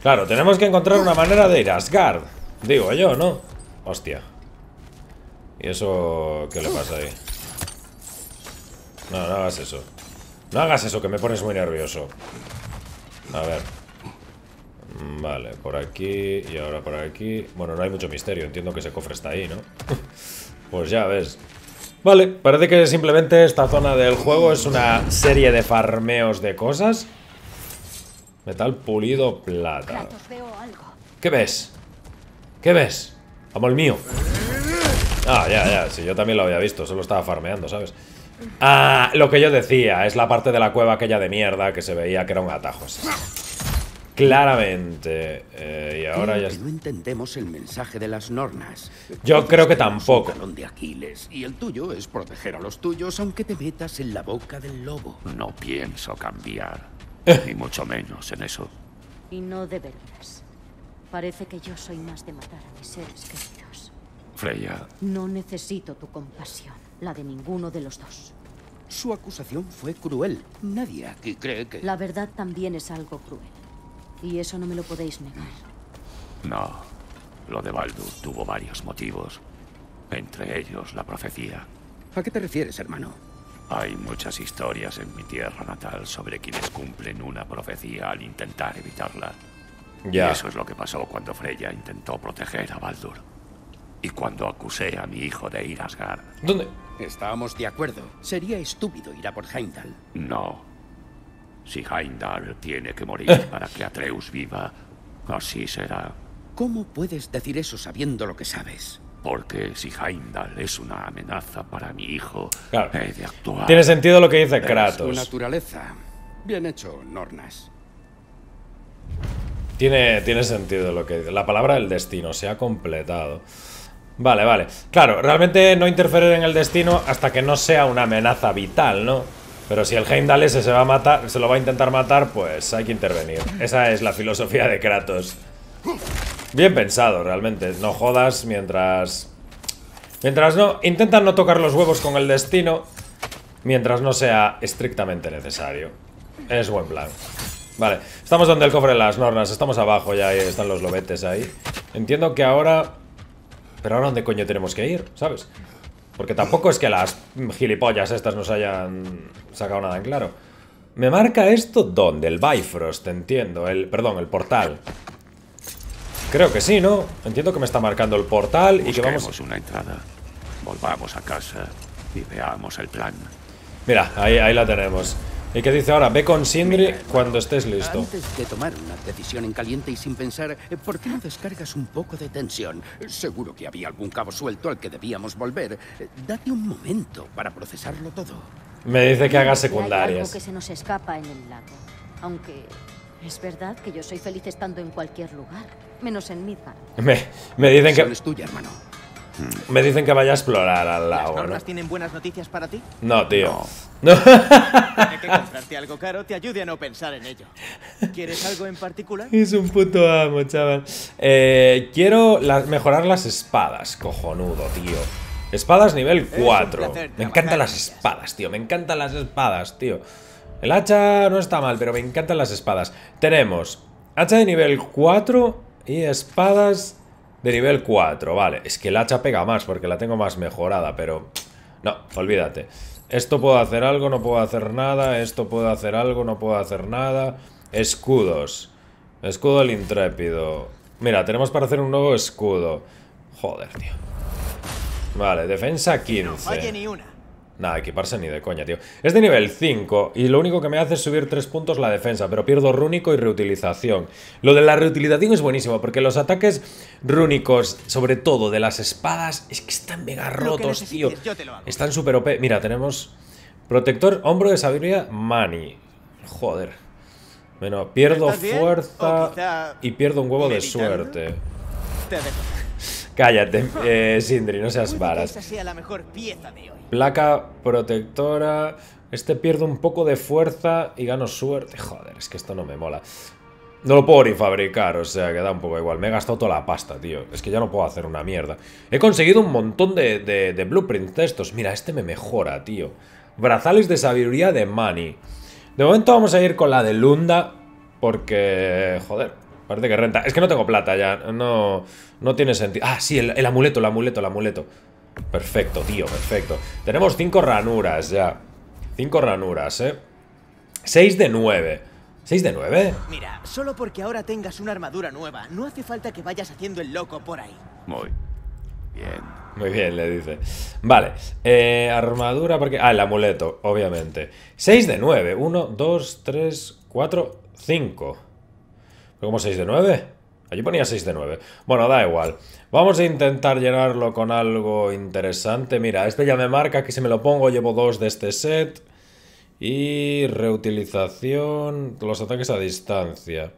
Claro, tenemos que encontrar una manera de ir a Asgard. Digo yo, ¿no? Hostia. ¿Y eso qué le pasa ahí? No, no hagas eso. No hagas eso, que me pones muy nervioso. A ver. Vale, por aquí. Y ahora por aquí. Bueno, no hay mucho misterio. Entiendo que ese cofre está ahí, ¿no? Pues ya ves. Vale, parece que simplemente esta zona del juego es una serie de farmeos de cosas. Metal pulido, plata. ¿Qué ves? ¿Qué ves? Amo el mío. Ah, ya, ya, si sí, yo también lo había visto. Solo estaba farmeando, ¿sabes? Ah, lo que yo decía, es la parte de la cueva aquella de mierda que se veía que era un atajo. ¿Sí? Claramente. Eh, y ahora creo ya. No entendemos el mensaje de las Nornas. Yo creo que tampoco. De Aquiles, y el tuyo es proteger a los tuyos, aunque te metas en la boca del lobo. No pienso cambiar, eh. ni mucho menos en eso. Y no deberías. Parece que yo soy más de matar a mis seres queridos. Freya. No necesito tu compasión, la de ninguno de los dos. Su acusación fue cruel. Nadie aquí cree que. La verdad también es algo cruel. Y eso no me lo podéis negar. No. Lo de Baldur tuvo varios motivos. Entre ellos, la profecía. ¿A qué te refieres, hermano? Hay muchas historias en mi tierra natal sobre quienes cumplen una profecía al intentar evitarla. Ya. Y eso es lo que pasó cuando Freya intentó proteger a Baldur. Y cuando acusé a mi hijo de ir a Asgard. ¿Dónde? Estábamos de acuerdo. Sería estúpido ir a por Heimdall. No. Si Heimdall tiene que morir para que Atreus viva, así será. ¿Cómo puedes decir eso sabiendo lo que sabes? Porque si Heimdall es una amenaza para mi hijo, claro, he de actuar. Tiene sentido lo que dice Kratos. Es su naturaleza. Bien hecho, Nornas. Tiene, tiene sentido lo que dice. La palabra del destino se ha completado. Vale, vale. Claro, realmente no interferir en el destino hasta que no sea una amenaza vital, ¿no? Pero si el Heimdall ese se va a matar, se lo va a intentar matar, pues hay que intervenir. Esa es la filosofía de Kratos. Bien pensado, realmente. No jodas mientras... Mientras no... Intentan no tocar los huevos con el destino mientras no sea estrictamente necesario. Es buen plan. Vale. Estamos donde el cofre de las Nornas. Estamos abajo ya. Ahí están los lobetes ahí. Entiendo que ahora... Pero ahora ¿dónde coño tenemos que ir? ¿Sabes? Porque tampoco es que las gilipollas estas nos hayan sacado nada en claro. Me marca esto donde el Bifrost, entiendo. El, perdón, el portal. Creo que sí, ¿no? Entiendo que me está marcando el portal. Busquemos y que vamos... una entrada. Volvamos a casa y veamos el plan. Mira, ahí, ahí la tenemos. ¿Y qué dice ahora? Ve con Sindri Mira, cuando estés listo. Antes de tomar una decisión en caliente y sin pensar, ¿por qué no descargas un poco de tensión? Seguro que había algún cabo suelto al que debíamos volver. Date un momento para procesarlo todo. Me dice que haga secundarias. Hay algo que se nos escapa en el lago. Aunque es verdad que yo soy feliz estando en cualquier lugar, menos en Midgard. Me, me dicen que... Es tuya, hermano. Me dicen que vaya a explorar al lago. ¿Las normas ¿no? tienen buenas noticias para ti? No, tío. No. Tiene que comprarte algo caro, te ayude a no pensar en ello. ¿Quieres algo en particular? Es un puto amo, chaval. Eh, quiero la, mejorar las espadas, cojonudo, tío. Espadas nivel cuatro. Me encantan las espadas, tío. Me encantan las espadas, tío. El hacha no está mal, pero me encantan las espadas. Tenemos hacha de nivel cuatro y espadas... De nivel cuatro, vale. Es que el hacha pega más porque la tengo más mejorada, pero... No, olvídate. Esto puedo hacer algo, no puedo hacer nada. Esto puedo hacer algo, no puedo hacer nada. Escudos. Escudo del intrépido. Mira, tenemos para hacer un nuevo escudo. Joder, tío. Vale, defensa quince. Nada, equiparse ni de coña, tío. Es de nivel cinco y lo único que me hace es subir tres puntos la defensa, pero pierdo rúnico y reutilización. Lo de la reutilización es buenísimo, porque los ataques rúnicos, sobre todo de las espadas, es que están mega rotos, tío. Están súper O P. Mira, tenemos protector, hombro de sabiduría, mani. Joder. Bueno, pierdo fuerza y pierdo un huevo de suerte. Cállate, eh, Sindri, no seas varas. Placa protectora. Este pierdo un poco de fuerza y gano suerte. Joder, es que esto no me mola. No lo puedo ni fabricar, o sea, que da un poco igual. Me he gastado toda la pasta, tío. Es que ya no puedo hacer una mierda. He conseguido un montón de, de, de blueprints de estos. Mira, este me mejora, tío. Brazales de sabiduría de Mani. De momento vamos a ir con la de Lunda, porque, joder, parece que renta. Es que no tengo plata ya, no, no tiene sentido. Ah, sí, el, el amuleto, el amuleto, el amuleto. Perfecto, tío, perfecto. Tenemos cinco ranuras ya. Cinco ranuras, eh. seis de nueve. ¿seis de nueve? Mira, solo porque ahora tengas una armadura nueva, no hace falta que vayas haciendo el loco por ahí. Muy bien. Muy bien, le dice. Vale, eh, armadura porque... Ah, el amuleto, obviamente. seis de nueve. uno, dos, tres, cuatro, cinco. ¿Cómo seis de nueve? Allí ponía seis de nueve. Bueno, da igual. Vamos a intentar llenarlo con algo interesante. Mira, este ya me marca que si me lo pongo llevo dos de este set. Y reutilización, los ataques a distancia.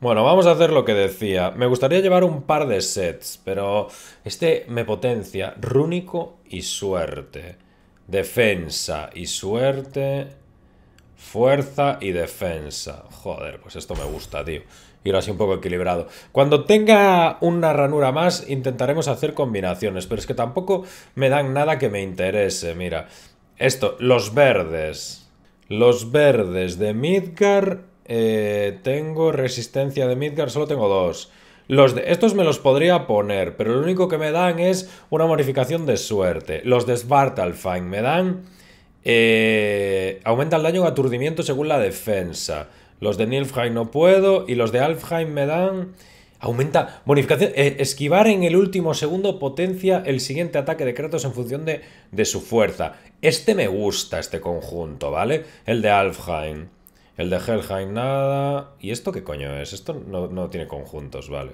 Bueno, vamos a hacer lo que decía. Me gustaría llevar un par de sets, pero este me potencia rúnico y suerte. Defensa y suerte. Fuerza y defensa. Joder, pues esto me gusta, tío. Ir así un poco equilibrado. Cuando tenga una ranura más, intentaremos hacer combinaciones. Pero es que tampoco me dan nada que me interese, mira. Esto, los verdes. Los verdes de Midgard. Eh, tengo resistencia de Midgard, solo tengo dos. Los de, estos me los podría poner, pero lo único que me dan es una modificación de suerte. Los de Svartalfheim me dan... Eh, aumenta el daño en aturdimiento según la defensa. Los de Nilfheim no puedo. Y los de Alfheim me dan... Aumenta... Bonificación... Eh, esquivar en el último segundo potencia el siguiente ataque de Kratos en función de, de su fuerza. Este me gusta, este conjunto, ¿vale? El de Alfheim. El de Helheim nada... ¿Y esto qué coño es? Esto no, no tiene conjuntos, ¿vale?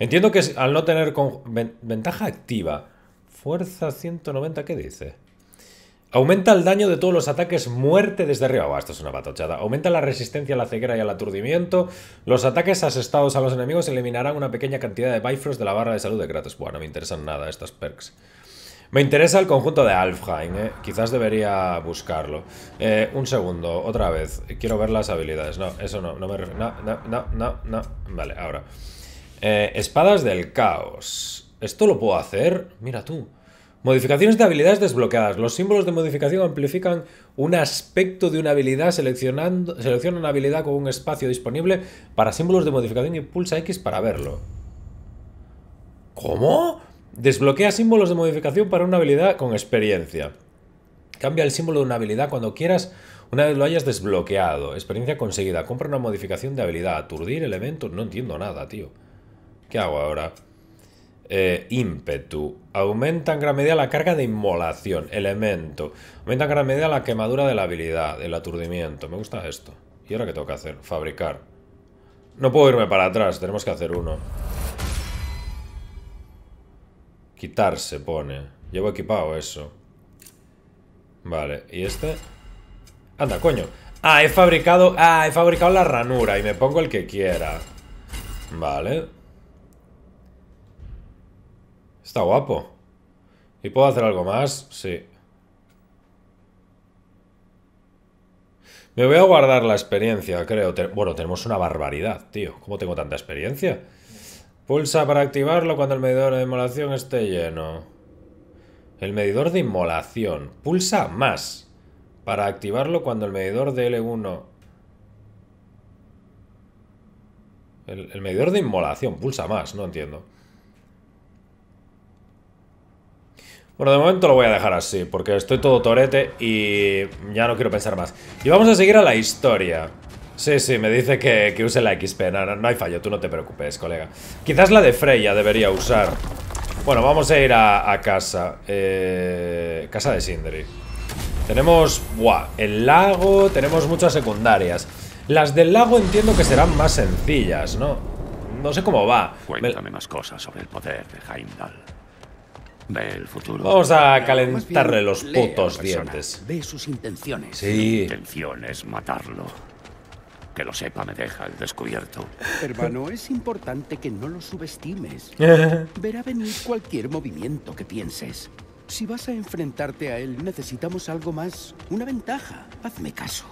Entiendo que al no tener... Con... Ventaja activa. Fuerza ciento noventa, ¿qué dice? Aumenta el daño de todos los ataques muerte desde arriba. Oh, esto es una patochada. Aumenta la resistencia a la ceguera y al aturdimiento. Los ataques asestados a los enemigos eliminarán una pequeña cantidad de Bifrost de la barra de salud de Kratos. Bueno, no me interesan nada estas perks. Me interesa el conjunto de Alfheim, ¿eh? Quizás debería buscarlo. Eh, un segundo, otra vez. Quiero ver las habilidades. No, eso no, no me refiero. No, no, no, no, no. Vale, ahora. Eh, espadas del caos. ¿Esto lo puedo hacer? Mira tú. Modificaciones de habilidades desbloqueadas. Los símbolos de modificación amplifican un aspecto de una habilidad seleccionando... Selecciona una habilidad con un espacio disponible para símbolos de modificación y pulsa X para verlo. ¿Cómo? Desbloquea símbolos de modificación para una habilidad con experiencia. Cambia el símbolo de una habilidad cuando quieras una vez lo hayas desbloqueado. Experiencia conseguida. Compra una modificación de habilidad. Aturdir, elementos... No entiendo nada, tío. ¿Qué hago ahora? Eh, ímpetu. Aumenta en gran medida la carga de inmolación. Elemento. Aumenta en gran medida la quemadura de la habilidad. El aturdimiento. Me gusta esto. ¿Y ahora qué tengo que hacer? Fabricar. No puedo irme para atrás. Tenemos que hacer uno. Quitar se pone. Llevo equipado eso. Vale. ¿Y este? Anda, coño. Ah, he fabricado... Ah, he fabricado la ranura. Y me pongo el que quiera. Vale. Está guapo. ¿Y puedo hacer algo más? Sí. Me voy a guardar la experiencia, creo. Ten- bueno, tenemos una barbaridad, tío. ¿Cómo tengo tanta experiencia? Pulsa para activarlo cuando el medidor de inmolación esté lleno. El medidor de inmolación. Pulsa más para activarlo cuando el medidor de L uno... El, el medidor de inmolación. Pulsa más. No entiendo. Bueno, de momento lo voy a dejar así, porque estoy todo torete y ya no quiero pensar más. Y vamos a seguir a la historia. Sí, sí, me dice que, que use la X P. No, no, no hay fallo, tú no te preocupes, colega. Quizás la de Freya debería usar. Bueno, vamos a ir a, a casa. Eh, casa de Sindri. Tenemos... Buah, el lago, tenemos muchas secundarias. Las del lago entiendo que serán más sencillas, ¿no? No sé cómo va. Cuéntame más cosas sobre el poder de Heimdall. Ve el futuro. Vamos a calentarle bien, los putos dientes. Ve sus intenciones. Sí. Mi intención es matarlo. Que lo sepa me deja al descubierto. Hermano, es importante que no lo subestimes. Verá venir cualquier movimiento que pienses. Si vas a enfrentarte a él, necesitamos algo más. Una ventaja. Hazme caso.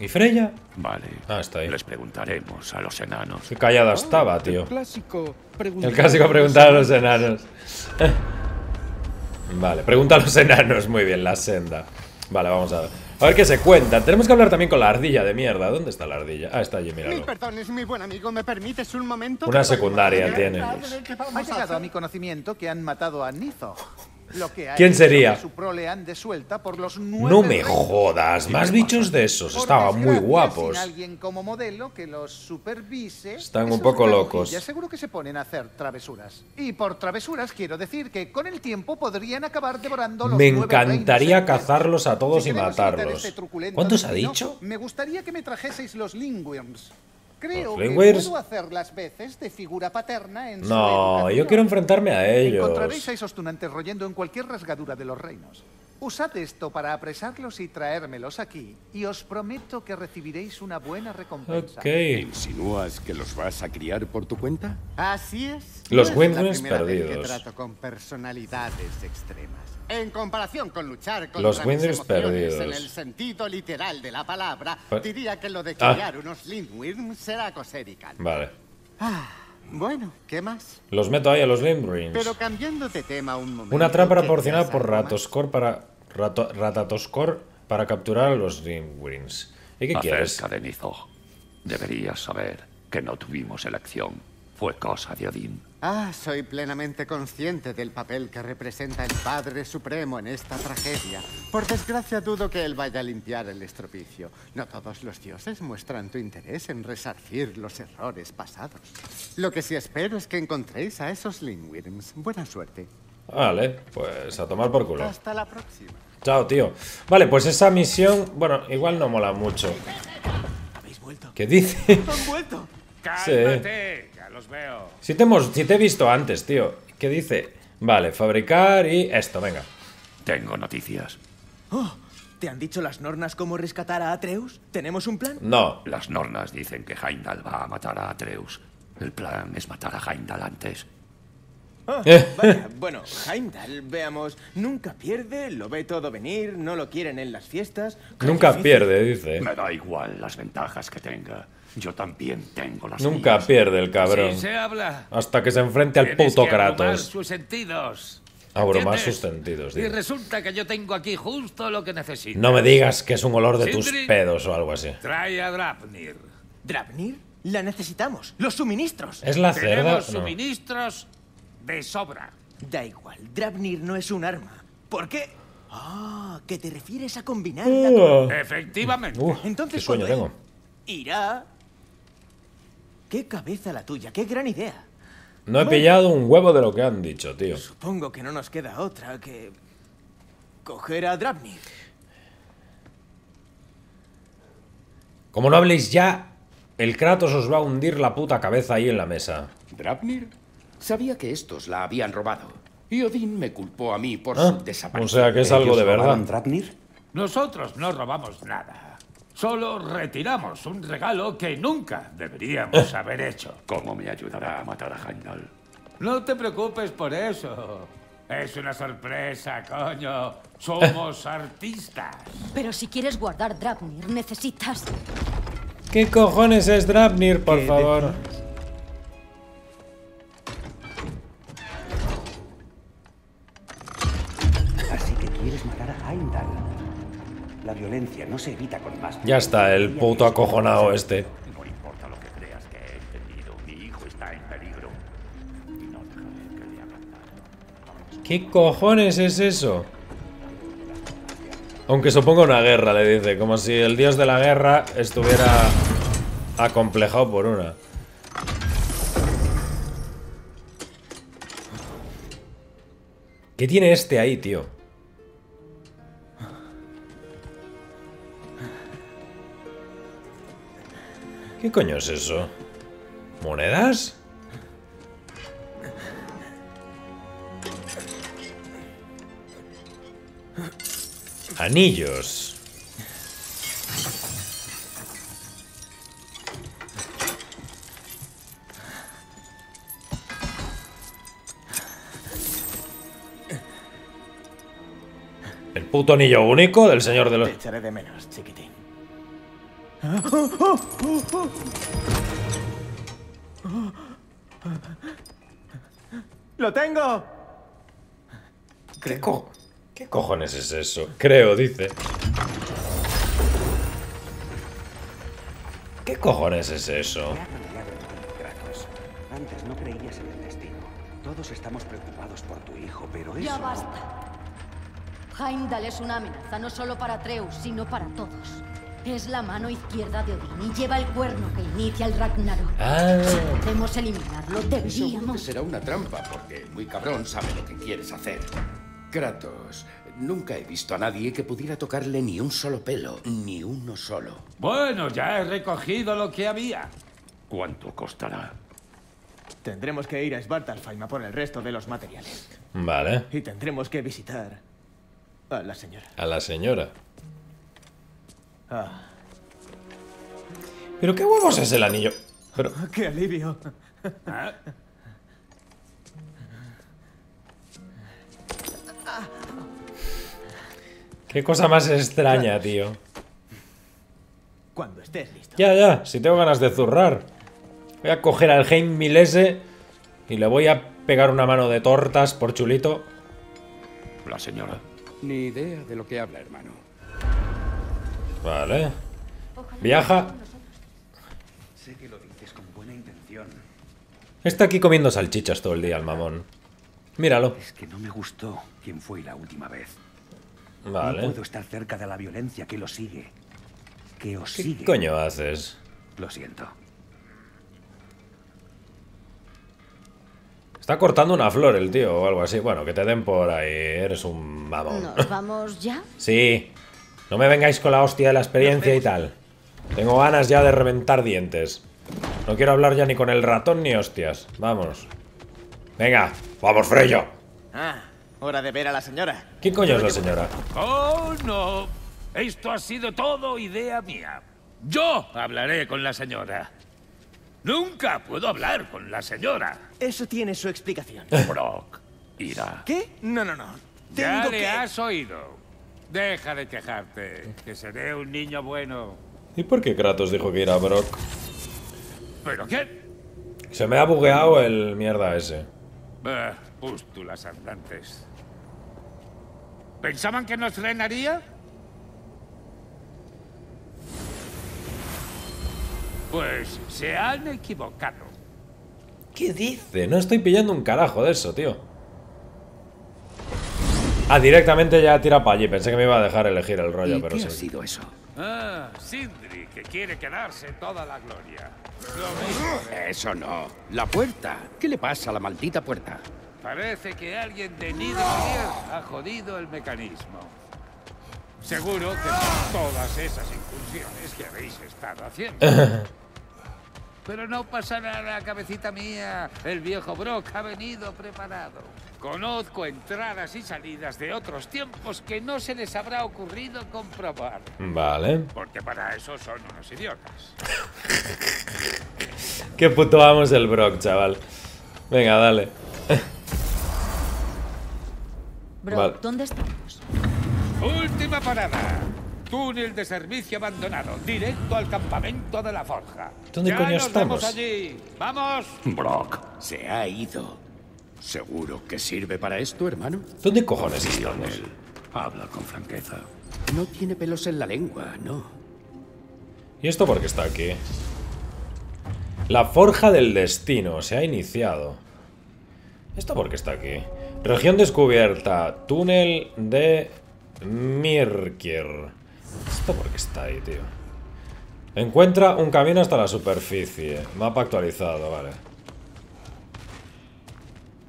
¿Y Freya? Vale. Ah, está ahí. Les preguntaremos a los enanos. Qué callada oh, estaba, tío. El clásico preguntar a los enanos. Vale, pregunta a los enanos. Muy bien, la senda. Vale, vamos a ver. A ver qué se cuentan. Tenemos que hablar también con la ardilla de mierda. ¿Dónde está la ardilla? Ah, está allí, míralo. Mil perdones, mi buen amigo. ¿Me permites un momento? Una secundaria tiene. Ha llegado a mi conocimiento que han matado a Nizo. Lo que ha ¿Quién sería? Su prole han de suelta por los nueve no me jodas, más bichos de esos. Estaban muy guapos. Alguien como modelo que los supervise. Están un poco locos. Ya seguro que se ponen a hacer travesuras. Y por travesuras quiero decir que con el tiempo podrían acabar devorando los. Me encantaría cazarlos a todos si y matarlos. Este ¿Cuántos ha dicho? Me gustaría que me trajeseis los linguiums. Creo que puedo hacer las veces de figura paterna en no, yo quiero enfrentarme a ellos. Encontraréis a esos tunantes royendo en cualquier rasgadura de los reinos. Usad esto para apresarlos y traérmelos aquí, y os prometo que recibiréis una buena recompensa. Ok. ¿Insinúas que los vas a criar por tu cuenta? Así es. Los Windwinds perdidos. Yo trato con personalidades extremas. En comparación con luchar contra los Windwinds perdidos en el sentido literal de la palabra, ¿Eh? diría que lo de criar ah. unos Lindwinds será coserical. Vale. Ah, bueno, ¿qué más? Los meto ahí a los Lindwinds. Pero cambiando de tema un momento. Una trampa proporcionada por Ratatoskr para Rato, Ratatoskr para capturar a los Lindwinds. ¿Y qué quieres? Acerca de Nizo. Deberías saber que no tuvimos elección. Fue cosa de Odín. Ah, soy plenamente consciente del papel que representa el Padre Supremo en esta tragedia. Por desgracia, dudo que él vaya a limpiar el estropicio. No todos los dioses muestran tu interés en resarcir los errores pasados. Lo que sí espero es que encontréis a esos Lindwinds. Buena suerte. Vale, pues a tomar por culo. Hasta la próxima. Chao, tío. Vale, pues esa misión, bueno, igual no mola mucho. ¿Habéis vuelto? ¿Qué dice? ¡Han vuelto! ¡Cálmate! Sí. Ya los veo. Si te, hemos, si te he visto antes, tío. ¿Qué dice? Vale, fabricar y esto, venga. Tengo noticias. Oh, ¿te han dicho las Nornas cómo rescatar a Atreus? ¿Tenemos un plan? No. Las Nornas dicen que Heimdall va a matar a Atreus. El plan es matar a Heimdall antes. Oh, vaya, bueno, Heimdall, veamos. Nunca pierde, lo ve todo venir, no lo quieren en las fiestas. Nunca pierde, dice. Me da igual las ventajas que tenga. Yo también tengo las Nunca mías. Pierde el cabrón. Sí, se habla. Hasta que se enfrente al puto Kratos. Abrumar sus sentidos. Abrumar sus sentidos, tío. Y resulta que yo tengo aquí justo lo que necesito. No me digas que es un olor de Sindri, tus pedos o algo así. Trae a Draupnir. ¿Draupnir? La necesitamos. Los suministros. ¿Es la cerda? Los suministros no. de sobra. Da igual. Draupnir no es un arma. ¿Por qué? Ah, oh, que te refieres a combinar. Uh. La... Efectivamente. Uh, Entonces, ¿qué sueño tengo? Irá. ¡Qué cabeza la tuya! ¡Qué gran idea! No he bueno, pillado un huevo de lo que han dicho, tío. Supongo que no nos queda otra que... coger a Draupnir. Como no habléis ya, el Kratos os va a hundir la puta cabeza ahí en la mesa. ¿Draupnir? Sabía que estos la habían robado. Y Odín me culpó a mí por ¿Ah? su desaparición. O sea que es algo de verdad. ¿Draupnir? Nosotros no robamos nada. Solo retiramos un regalo que nunca deberíamos haber hecho. ¿Cómo me ayudará a matar a Heimdall? No te preocupes por eso. Es una sorpresa, coño. Somos artistas. Pero si quieres guardar Draupnir, necesitas... ¿Qué cojones es Draupnir, por favor? Así que quieres matar a Heimdall. La violencia no se evita con más. Ya está, el puto acojonado este. No importa lo que creas que he entendido, mi hijo está en peligro. Y no dejaré que le hagan nada. ¿Qué cojones es eso? Aunque suponga una guerra, le dice. Como si el dios de la guerra estuviera acomplejado por una. ¿Qué tiene este ahí, tío? ¿Qué coño es eso? ¿Monedas? Anillos. El puto anillo único del señor de los... Te echaré de menos, chiquitín. ¡Lo tengo! Creo. ¿Qué cojones es eso? Creo, dice. ¿Qué cojones es eso? Antes no creías en el destino. Todos estamos preocupados por tu hijo, pero eso... ¡Ya basta! Heimdall es una amenaza no solo para Atreus, sino para todos. Es la mano izquierda de Odín y lleva el cuerno que inicia el Ragnarok. Ah. Si podemos eliminarlo, deberíamos... Será una trampa, porque el muy cabrón sabe lo que quieres hacer. Kratos, nunca he visto a nadie que pudiera tocarle ni un solo pelo, ni uno solo. Bueno, ya he recogido lo que había. ¿Cuánto costará? Tendremos que ir a Svartalfheim a por el resto de los materiales. Vale. Y tendremos que visitar a la señora. A la señora. Ah. ¿Pero qué huevos es el anillo? Pero... ¡Qué alivio! ¿Ah? Qué cosa más extraña, tío. Cuando estés listo. Ya, ya, si tengo ganas de zurrar. Voy a coger al Heimdall ese y le voy a pegar una mano de tortas por chulito. La señora. Ni idea de lo que habla, hermano. Vale. Viaja. Sé que lo dices con buena intención. Está aquí comiendo salchichas todo el día, el mamón. Míralo. Es que no me gustó quién fue la última vez. Vale. No puedo estar cerca de la violencia que lo sigue. Que os sigue. ¿Qué coño haces? Lo siento. Está cortando una flor el tío o algo así. Bueno, que te den por ahí. Eres un mamón. ¿Nos vamos ya? Sí. No me vengáis con la hostia de la experiencia y tal. Tengo ganas ya de reventar dientes. No quiero hablar ya ni con el ratón ni hostias. Vamos. Venga. Vamos, Freya. Ah, hora de ver a la señora. ¿Qué coño es la señora? Oh, no. Esto ha sido todo idea mía. Yo hablaré con la señora. Nunca puedo hablar con la señora. Eso tiene su explicación. Brock, irá. ¿Qué? No, no, no. Ya Tengo le que... has oído. Deja de quejarte, que seré un niño bueno. ¿Y por qué Kratos dijo que irá Brock? ¿Pero qué? Se me ha bugueado el mierda ese. Eh, pústulas andantes. ¿Pensaban que nos frenaría? Pues se han equivocado. ¿Qué dice? No estoy pillando un carajo de eso, tío. Ah, directamente ya tira para allí. Pensé que me iba a dejar elegir el rollo, pero sí. ¿Qué ha sido eso? Ah, Sindri, que quiere quedarse toda la gloria. Eso no. La puerta. ¿Qué le pasa a la maldita puerta? Parece que alguien de Midgard ha jodido el mecanismo. Seguro que por todas esas incursiones que habéis estado haciendo. Pero no pasará la cabecita mía. El viejo Brock ha venido preparado. Conozco entradas y salidas de otros tiempos que no se les habrá ocurrido comprobar. Vale. Porque para eso son unos idiotas. Qué puto vamos del Brock, chaval. Venga, dale. Brock, vale. ¿Dónde estamos? Última parada. Túnel de servicio abandonado, directo al campamento de la forja. ¿Dónde ya coño nos estamos? Vemos allí. ¡Vamos! Brock se ha ido. ¿Seguro que sirve para esto, hermano? ¿Dónde cojones estamos? Él habla con franqueza. No tiene pelos en la lengua, no. ¿Y esto por qué está aquí? La forja del destino se ha iniciado. ¿Esto por qué está aquí? Región descubierta. Túnel de Mirkier. ¿Esto por qué está ahí, tío? Encuentra un camino hasta la superficie. Mapa actualizado, vale.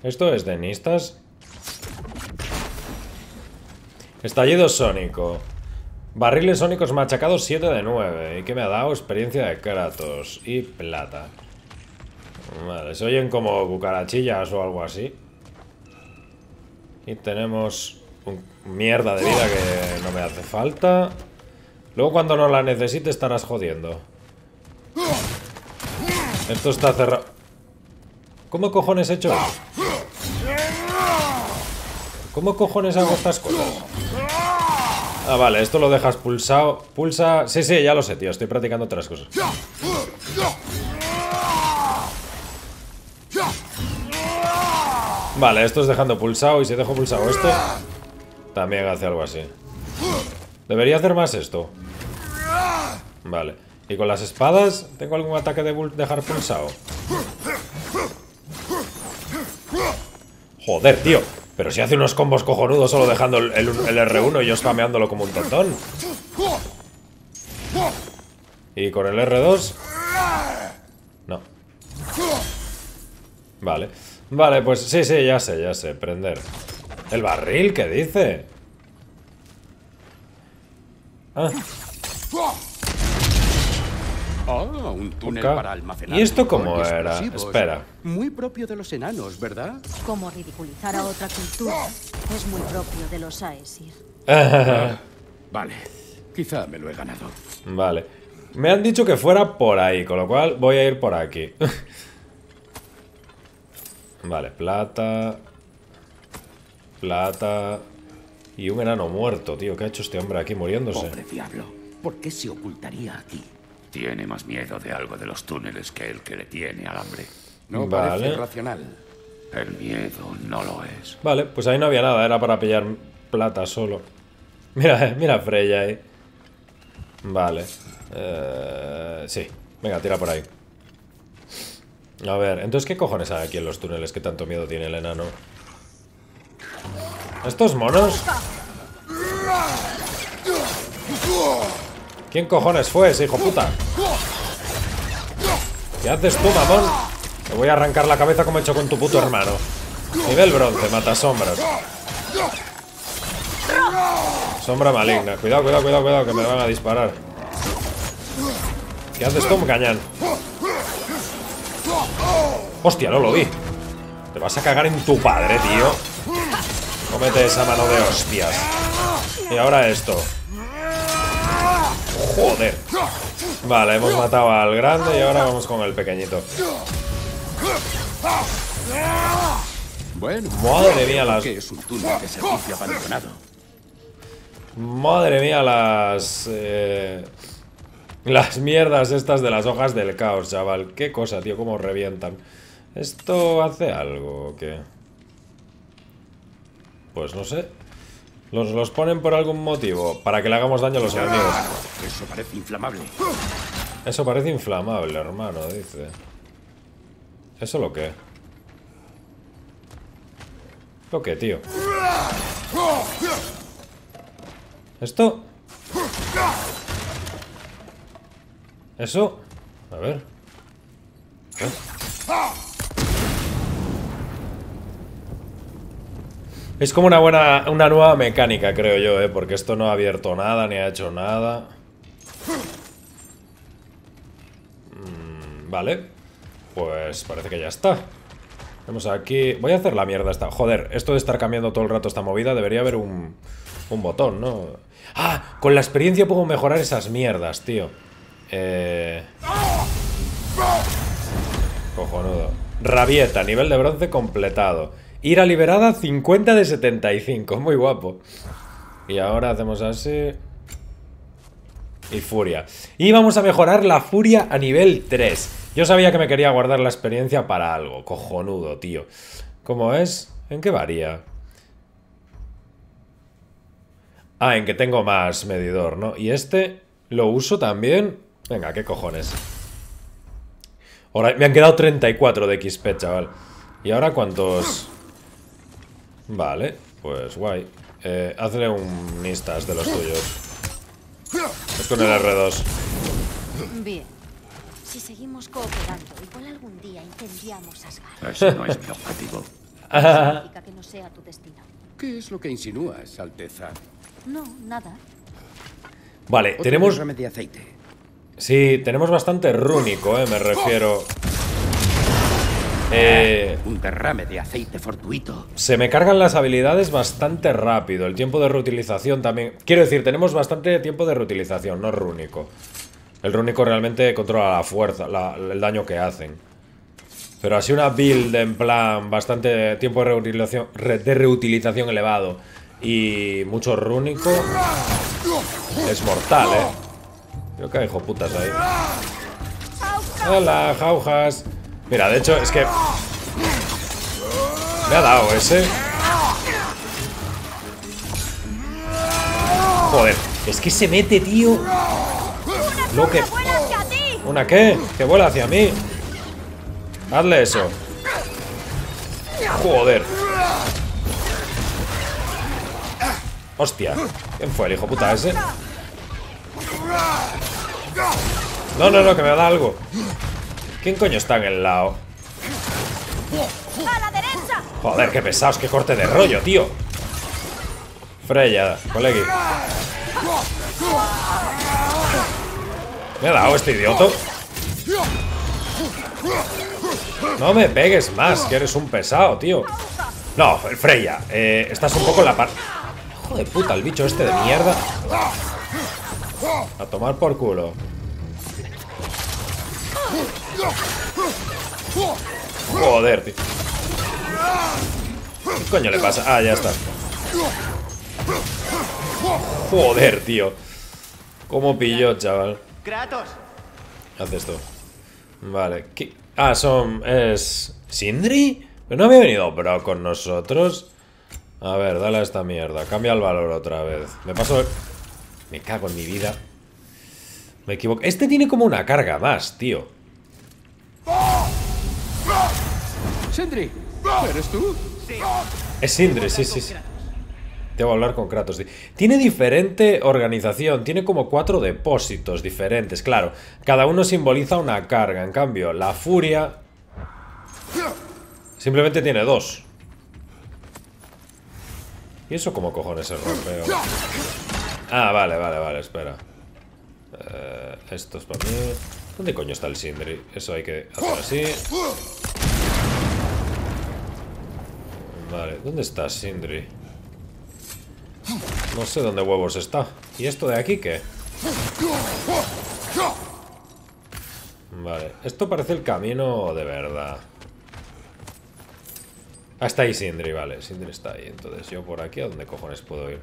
¿Esto es de Nistas? Estallido sónico. Barriles sónicos machacados siete de nueve. ¿Y qué me ha dado? Experiencia de Kratos y plata. Vale, se oyen como cucarachillas o algo así. Y tenemos un mierda de vida que no me hace falta. Luego cuando no la necesite estarás jodiendo. Esto está cerrado. ¿Cómo cojones he hecho? ¿Cómo cojones hago estas cosas? Ah, vale, esto lo dejas pulsado. Pulsa... Sí, sí, ya lo sé, tío. Estoy practicando otras cosas. Vale, esto es dejando pulsado. Y si dejo pulsado esto... También hace algo así. Debería hacer más esto. Vale. Y con las espadas, ¿tengo algún ataque de bull dejar pulsado? Joder, tío. Pero si hace unos combos cojonudos solo dejando el, el, el R uno y yo spameándolo como un tontón. Y con el R dos... No. Vale. Vale, pues sí, sí, ya sé, ya sé. Prender. ¿El barril? ¿Qué dice? Ah. Oh, un túnel para almacenar. ¿Y esto cómo era? Espera. Muy propio de los enanos, ¿verdad? Como ridiculizar a otra cultura es muy propio de los Aesir. Vale, quizá me lo he ganado. Vale. Me han dicho que fuera por ahí, con lo cual voy a ir por aquí. Vale, plata. Plata. Y un enano muerto, tío. ¿Qué ha hecho este hombre aquí muriéndose? Pobre diablo, ¿por qué se ocultaría aquí? Tiene más miedo de algo de los túneles que el que le tiene al hambre. No vale. Parece racional. El miedo no lo es. Vale, pues ahí no había nada. Era para pillar plata solo. Mira, mira Freya ahí. Vale. Eh, sí. Venga, tira por ahí. A ver, entonces ¿qué cojones hay aquí en los túneles que tanto miedo tiene el enano? ¿Estos monos? ¿Quién cojones fue ese hijo puta? ¿Qué haces tú, mamón? Te voy a arrancar la cabeza como he hecho con tu puto hermano. Nivel bronce, mata sombras. Sombra maligna. Cuidado, cuidado, cuidado, cuidado, que me van a disparar. ¿Qué haces tú, cañán? Hostia, no lo vi. Te vas a cagar en tu padre, tío. Cómete esa mano de hostias. Y ahora esto. Joder. Vale, hemos matado al grande y ahora vamos con el pequeñito. Bueno, madre mía las... Que es un túnel de servicio abandonado. Madre mía las... Eh... Las mierdas estas de las hojas del caos, chaval. Qué cosa, tío, cómo revientan. ¿Esto hace algo o qué? Pues no sé. Los, los ponen por algún motivo. Para que le hagamos daño a los enemigos. Eso parece inflamable. Eso parece inflamable, hermano, dice. ¿Eso lo qué? ¿Lo qué, tío? ¿Esto? ¿Eso? A ver. ¿Eh? Es como una buena, una nueva mecánica, creo yo, ¿eh? Porque esto no ha abierto nada, ni ha hecho nada. Mm, vale. Pues parece que ya está. Vamos aquí... Voy a hacer la mierda esta. Joder, esto de estar cambiando todo el rato esta movida, debería haber un, un botón, ¿no? ¡Ah! Con la experiencia puedo mejorar esas mierdas, tío. Eh... Cojonudo. Rabieta, nivel de bronce completado. Ira liberada, cincuenta de setenta y cinco. Muy guapo. Y ahora hacemos así. Y furia. Y vamos a mejorar la furia a nivel tres. Yo sabía que me quería guardar la experiencia para algo. Cojonudo, tío. ¿Cómo es? ¿En qué varía? Ah, en que tengo más medidor, ¿no? Y este lo uso también. Venga, qué cojones. Ahora me han quedado treinta y cuatro de X P, chaval. ¿Y ahora cuántos...? Vale, pues guay. Eh, hazle un instas de los tuyos. Es con el R dos. Bien. Si seguimos cooperando, igual algún día incendiamos Asgard. Eso no es mi objetivo. Eso significa que no sea tu destino. ¿Qué es lo que insinúas, Alteza? No, nada. Vale, tenemos... de aceite. Sí, tenemos bastante rúnico, eh, me refiero... Eh, un derrame de aceite fortuito. Se me cargan las habilidades bastante rápido. El tiempo de reutilización también. Quiero decir, tenemos bastante tiempo de reutilización, no rúnico. El rúnico realmente controla la fuerza, la, el daño que hacen. Pero así una build en plan bastante tiempo de reutilización, de reutilización elevado y mucho rúnico es mortal, eh. Creo que hay hijoputas ahí. Hola, jaujas. Mira, de hecho, es que... Me ha dado ese. Joder, es que se mete, tío. Lo que... ¿Una qué? Que vuela hacia mí. Hazle eso. Joder. Hostia. ¿Quién fue el hijo puta ese? No, no, no, que me da algo. ¿Quién coño está en el lado? Joder, qué pesados, qué corte de rollo, tío. Freya, colegui. ¿Me ha dado este idioto? No me pegues más, que eres un pesado, tío. No, Freya, eh, estás un poco en la par... Hijo de puta, el bicho este de mierda. A tomar por culo. Joder, tío. ¿Qué coño le pasa? Ah, ya está. Joder, tío. ¿Cómo pilló, chaval? Kratos. Haz esto. Vale. ¿Qué? Ah, son... es... ¿Sindri? Pero no había venido Brock con nosotros. A ver, dale a esta mierda. Cambia el valor otra vez. Me paso... el... me cago en mi vida. Me equivoco. Este tiene como una carga más, tío. Sindri, ¿eres tú? Sí. Es Sindri, sí, sí, sí. Debo hablar con Kratos. Tiene diferente organización. Tiene como cuatro depósitos diferentes. Claro, cada uno simboliza una carga. En cambio, la furia simplemente tiene dos. ¿Y eso cómo cojones se rompe? Ah, vale, vale, vale, espera. eh, Esto es para mí. ¿Dónde coño está el Sindri? Eso hay que hacer así. Vale, ¿dónde está Sindri? No sé dónde huevos está. ¿Y esto de aquí qué? Vale, esto parece el camino de verdad. Ah, está ahí Sindri, vale. Sindri está ahí, entonces yo por aquí, ¿a dónde cojones puedo ir?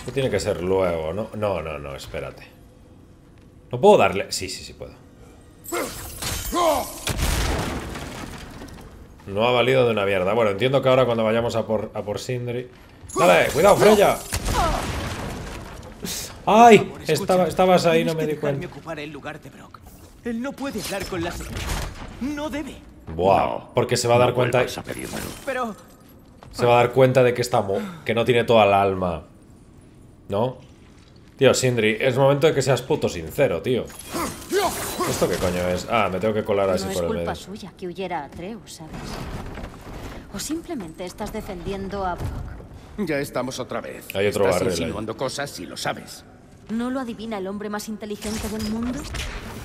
Esto tiene que ser luego, ¿no? No, no, no, espérate. ¿No puedo darle? Sí, sí, sí puedo. No ha valido de una mierda. Bueno, entiendo que ahora cuando vayamos a por, a por Sindri... ¡Dale! ¡Cuidado, Freya! ¡Ay! Estaba, estabas ahí, no me di cuenta. Él no puede hablar con la señora. No debe. Wow, porque se va a dar cuenta... Pero... se va a dar cuenta de que está mo... que no tiene toda la alma. ¿No? Tío, Sindri, es momento de que seas puto sincero, tío. ¿Esto qué coño es? Ah, me tengo que colar así no por el medio. No es culpa suya que huyera a Atreus, ¿sabes? O simplemente estás defendiendo a Brock. Ya estamos otra vez. Hay otro barril. Estás insinuando cosas y lo sabes. ¿No lo adivina el hombre más inteligente del mundo?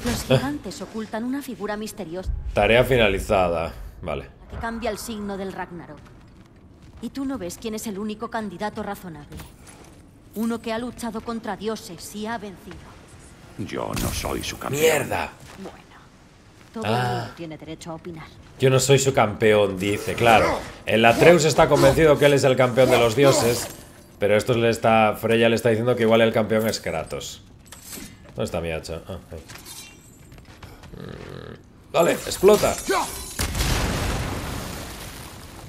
Los gigantes ocultan una figura misteriosa. Tarea finalizada. Vale. Que cambia el signo del Ragnarok. Y tú no ves quién es el único candidato razonable. Uno que ha luchado contra dioses y ha vencido. Yo no soy su campeón. ¡Mierda! Bueno, todo ah. tiene derecho a opinar. Yo no soy su campeón, dice, claro. El Atreus está convencido que él es el campeón de los dioses. Pero esto le está... Freya le está diciendo que igual el campeón es Kratos. ¿Dónde está mi hacha? Ah, ahí. Vale, explota.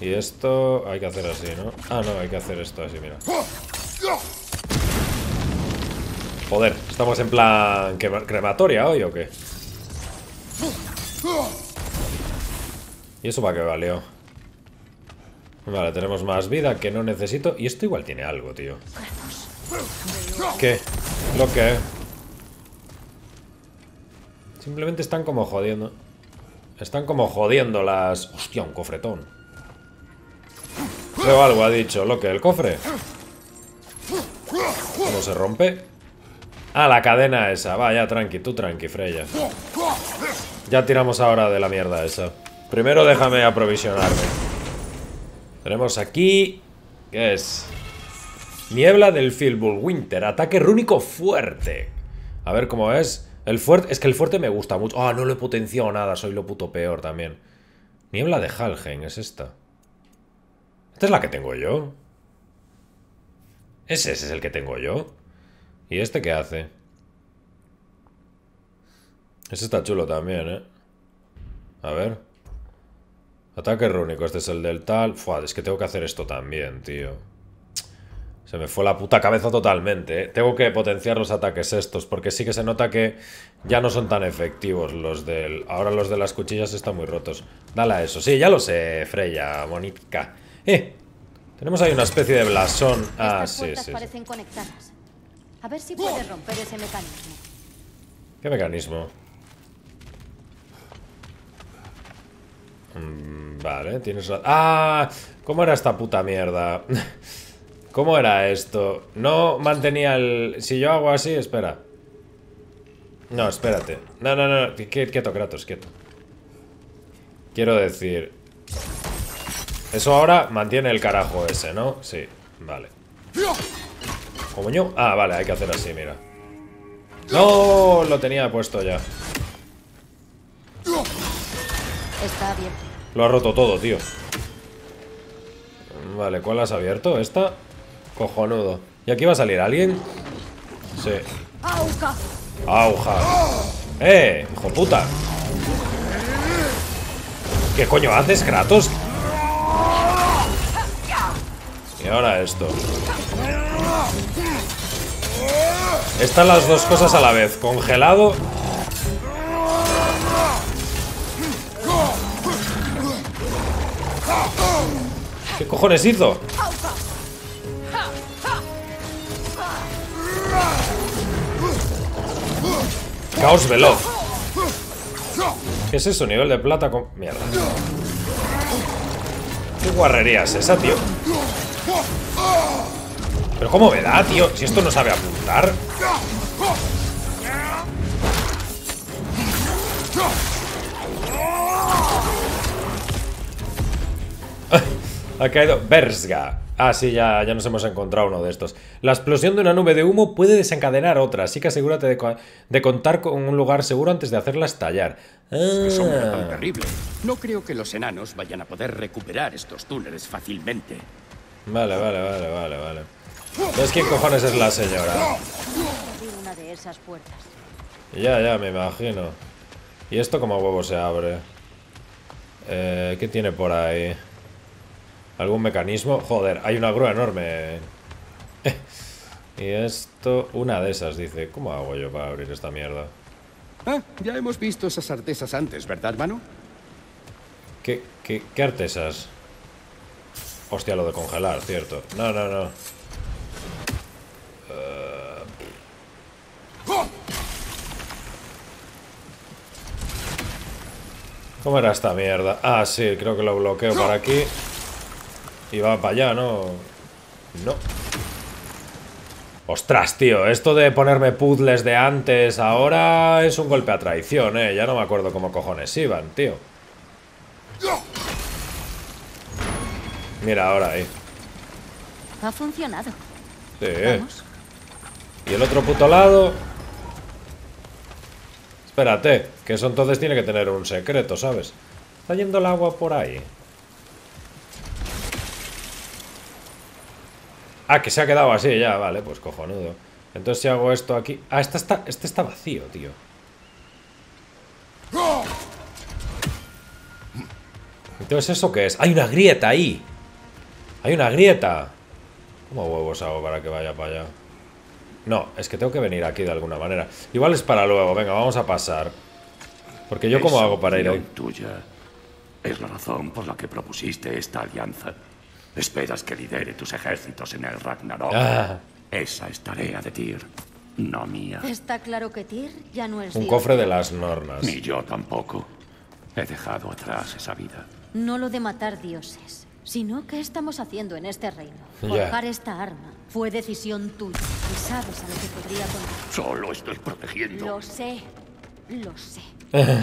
Y esto... hay que hacer así, ¿no? Ah, no, hay que hacer esto así, mira. Joder, ¿estamos en plan crematoria hoy o qué? ¿Y eso para qué valió? Vale, tenemos más vida que no necesito. Y esto igual tiene algo, tío. ¿Qué? ¿Lo qué? Simplemente están como jodiendo. Están como jodiendo las... Hostia, un cofretón. Veo algo, ha dicho. ¿Lo que? ¿El cofre? ¿Cómo se rompe? Ah, la cadena esa. Vaya, tranqui, tú tranqui, Freya. Ya tiramos ahora de la mierda esa. Primero déjame aprovisionarme. Tenemos aquí... ¿qué es? Niebla del Fimbul Winter. Ataque rúnico fuerte. A ver cómo es. El fuerte... es que el fuerte me gusta mucho. Ah, oh, no lo he potenciado nada. Soy lo puto peor también. Niebla de Halgen, es esta. Esta es la que tengo yo. Ese, ese es el que tengo yo. ¿Y este qué hace? Este está chulo también, ¿eh? A ver. Ataque rúnico. Este es el del tal. Fua, es que tengo que hacer esto también, tío. Se me fue la puta cabeza totalmente, ¿eh? Tengo que potenciar los ataques estos, porque sí que se nota que ya no son tan efectivos los del... Ahora los de las cuchillas están muy rotos. Dale a eso. Sí, ya lo sé, Freya, monica. Eh, tenemos ahí una especie de blasón. Ah, sí, sí, sí. Parecen conectadas. A ver si puedes romper ese mecanismo. ¿Qué mecanismo? Mm, vale, tienes... ¡Ah! ¿Cómo era esta puta mierda? ¿Cómo era esto? No mantenía el... Si yo hago así, espera. No, espérate. No, no, no, quieto, Kratos, quieto. Quiero decir... Eso ahora mantiene el carajo ese, ¿no? Sí, vale. ¿Cómo yo? Ah, vale, hay que hacer así, mira. ¡No! Lo tenía puesto ya. Está abierto. Lo ha roto todo, tío. Vale, ¿cuál has abierto? ¿Esta? Cojonudo. ¿Y aquí va a salir alguien? Sí. ¡Auja! ¡Auja! ¡Eh! ¡Hijo puta! ¿Qué coño haces, Kratos? Y ahora esto. Están las dos cosas a la vez. Congelado. ¿Qué cojones hizo? Caos veloz. ¿Qué es eso? Nivel de plata con... Mierda. ¿Qué guarrería es esa, tío? ¿Pero cómo me da, tío? Si esto no sabe apuntar. Ha caído Bersga. Ah, sí, ya, ya nos hemos encontrado uno de estos. La explosión de una nube de humo puede desencadenar otra, así que asegúrate de, co de contar con un lugar seguro antes de hacerla estallar. Ah. Es que son tan terribles. No creo que los enanos vayan a poder recuperar estos túneles fácilmente. Vale, vale, vale, vale, vale. ¿Ves quién cojones es la señora? Una de esas puertas. Ya, ya, me imagino. ¿Y esto como huevo se abre? Eh, ¿qué tiene por ahí? ¿Algún mecanismo? Joder, hay una grúa enorme. Y esto... Una de esas, dice. ¿Cómo hago yo para abrir esta mierda? Ah, ya hemos visto esas artesas antes, ¿verdad, hermano? ¿Qué, qué, qué artesas? Hostia, lo de congelar, cierto. No, no, no. Uh... ¿Cómo era esta mierda? Ah, sí, creo que lo bloqueo por aquí. Y va para allá, ¿no? No. Ostras, tío. Esto de ponerme puzzles de antes ahora es un golpe a traición, ¿eh? Ya no me acuerdo cómo cojones iban, tío. Mira, ahora ahí. Ha funcionado. Sí. ¿Vamos? Y el otro puto lado... Espérate, que eso entonces tiene que tener un secreto, ¿sabes? Está yendo el agua por ahí. Ah, que se ha quedado así ya, vale, pues cojonudo. Entonces si hago esto aquí... Ah, este está, este está vacío, tío. Entonces, ¿eso qué es? ¡Hay una grieta ahí! ¡Hay una grieta! ¿Cómo huevos hago para que vaya para allá? No, es que tengo que venir aquí de alguna manera. Igual es para luego, venga, vamos a pasar. Porque yo ¿cómo hago para ir ahí? Tuya es la razón por la que propusiste esta alianza. Esperas que lidere tus ejércitos en el Ragnarok. Ah. Esa es tarea de Tyr, no mía. Está claro que Tyr ya no es... Un cofre de las Nornas. Ni yo tampoco. He dejado atrás esa vida. No lo de matar dioses, sino qué estamos haciendo en este reino. Forjar yeah. esta arma fue decisión tuya. Y sabes a lo que podría contar. Solo estoy protegiendo. Lo sé, lo sé.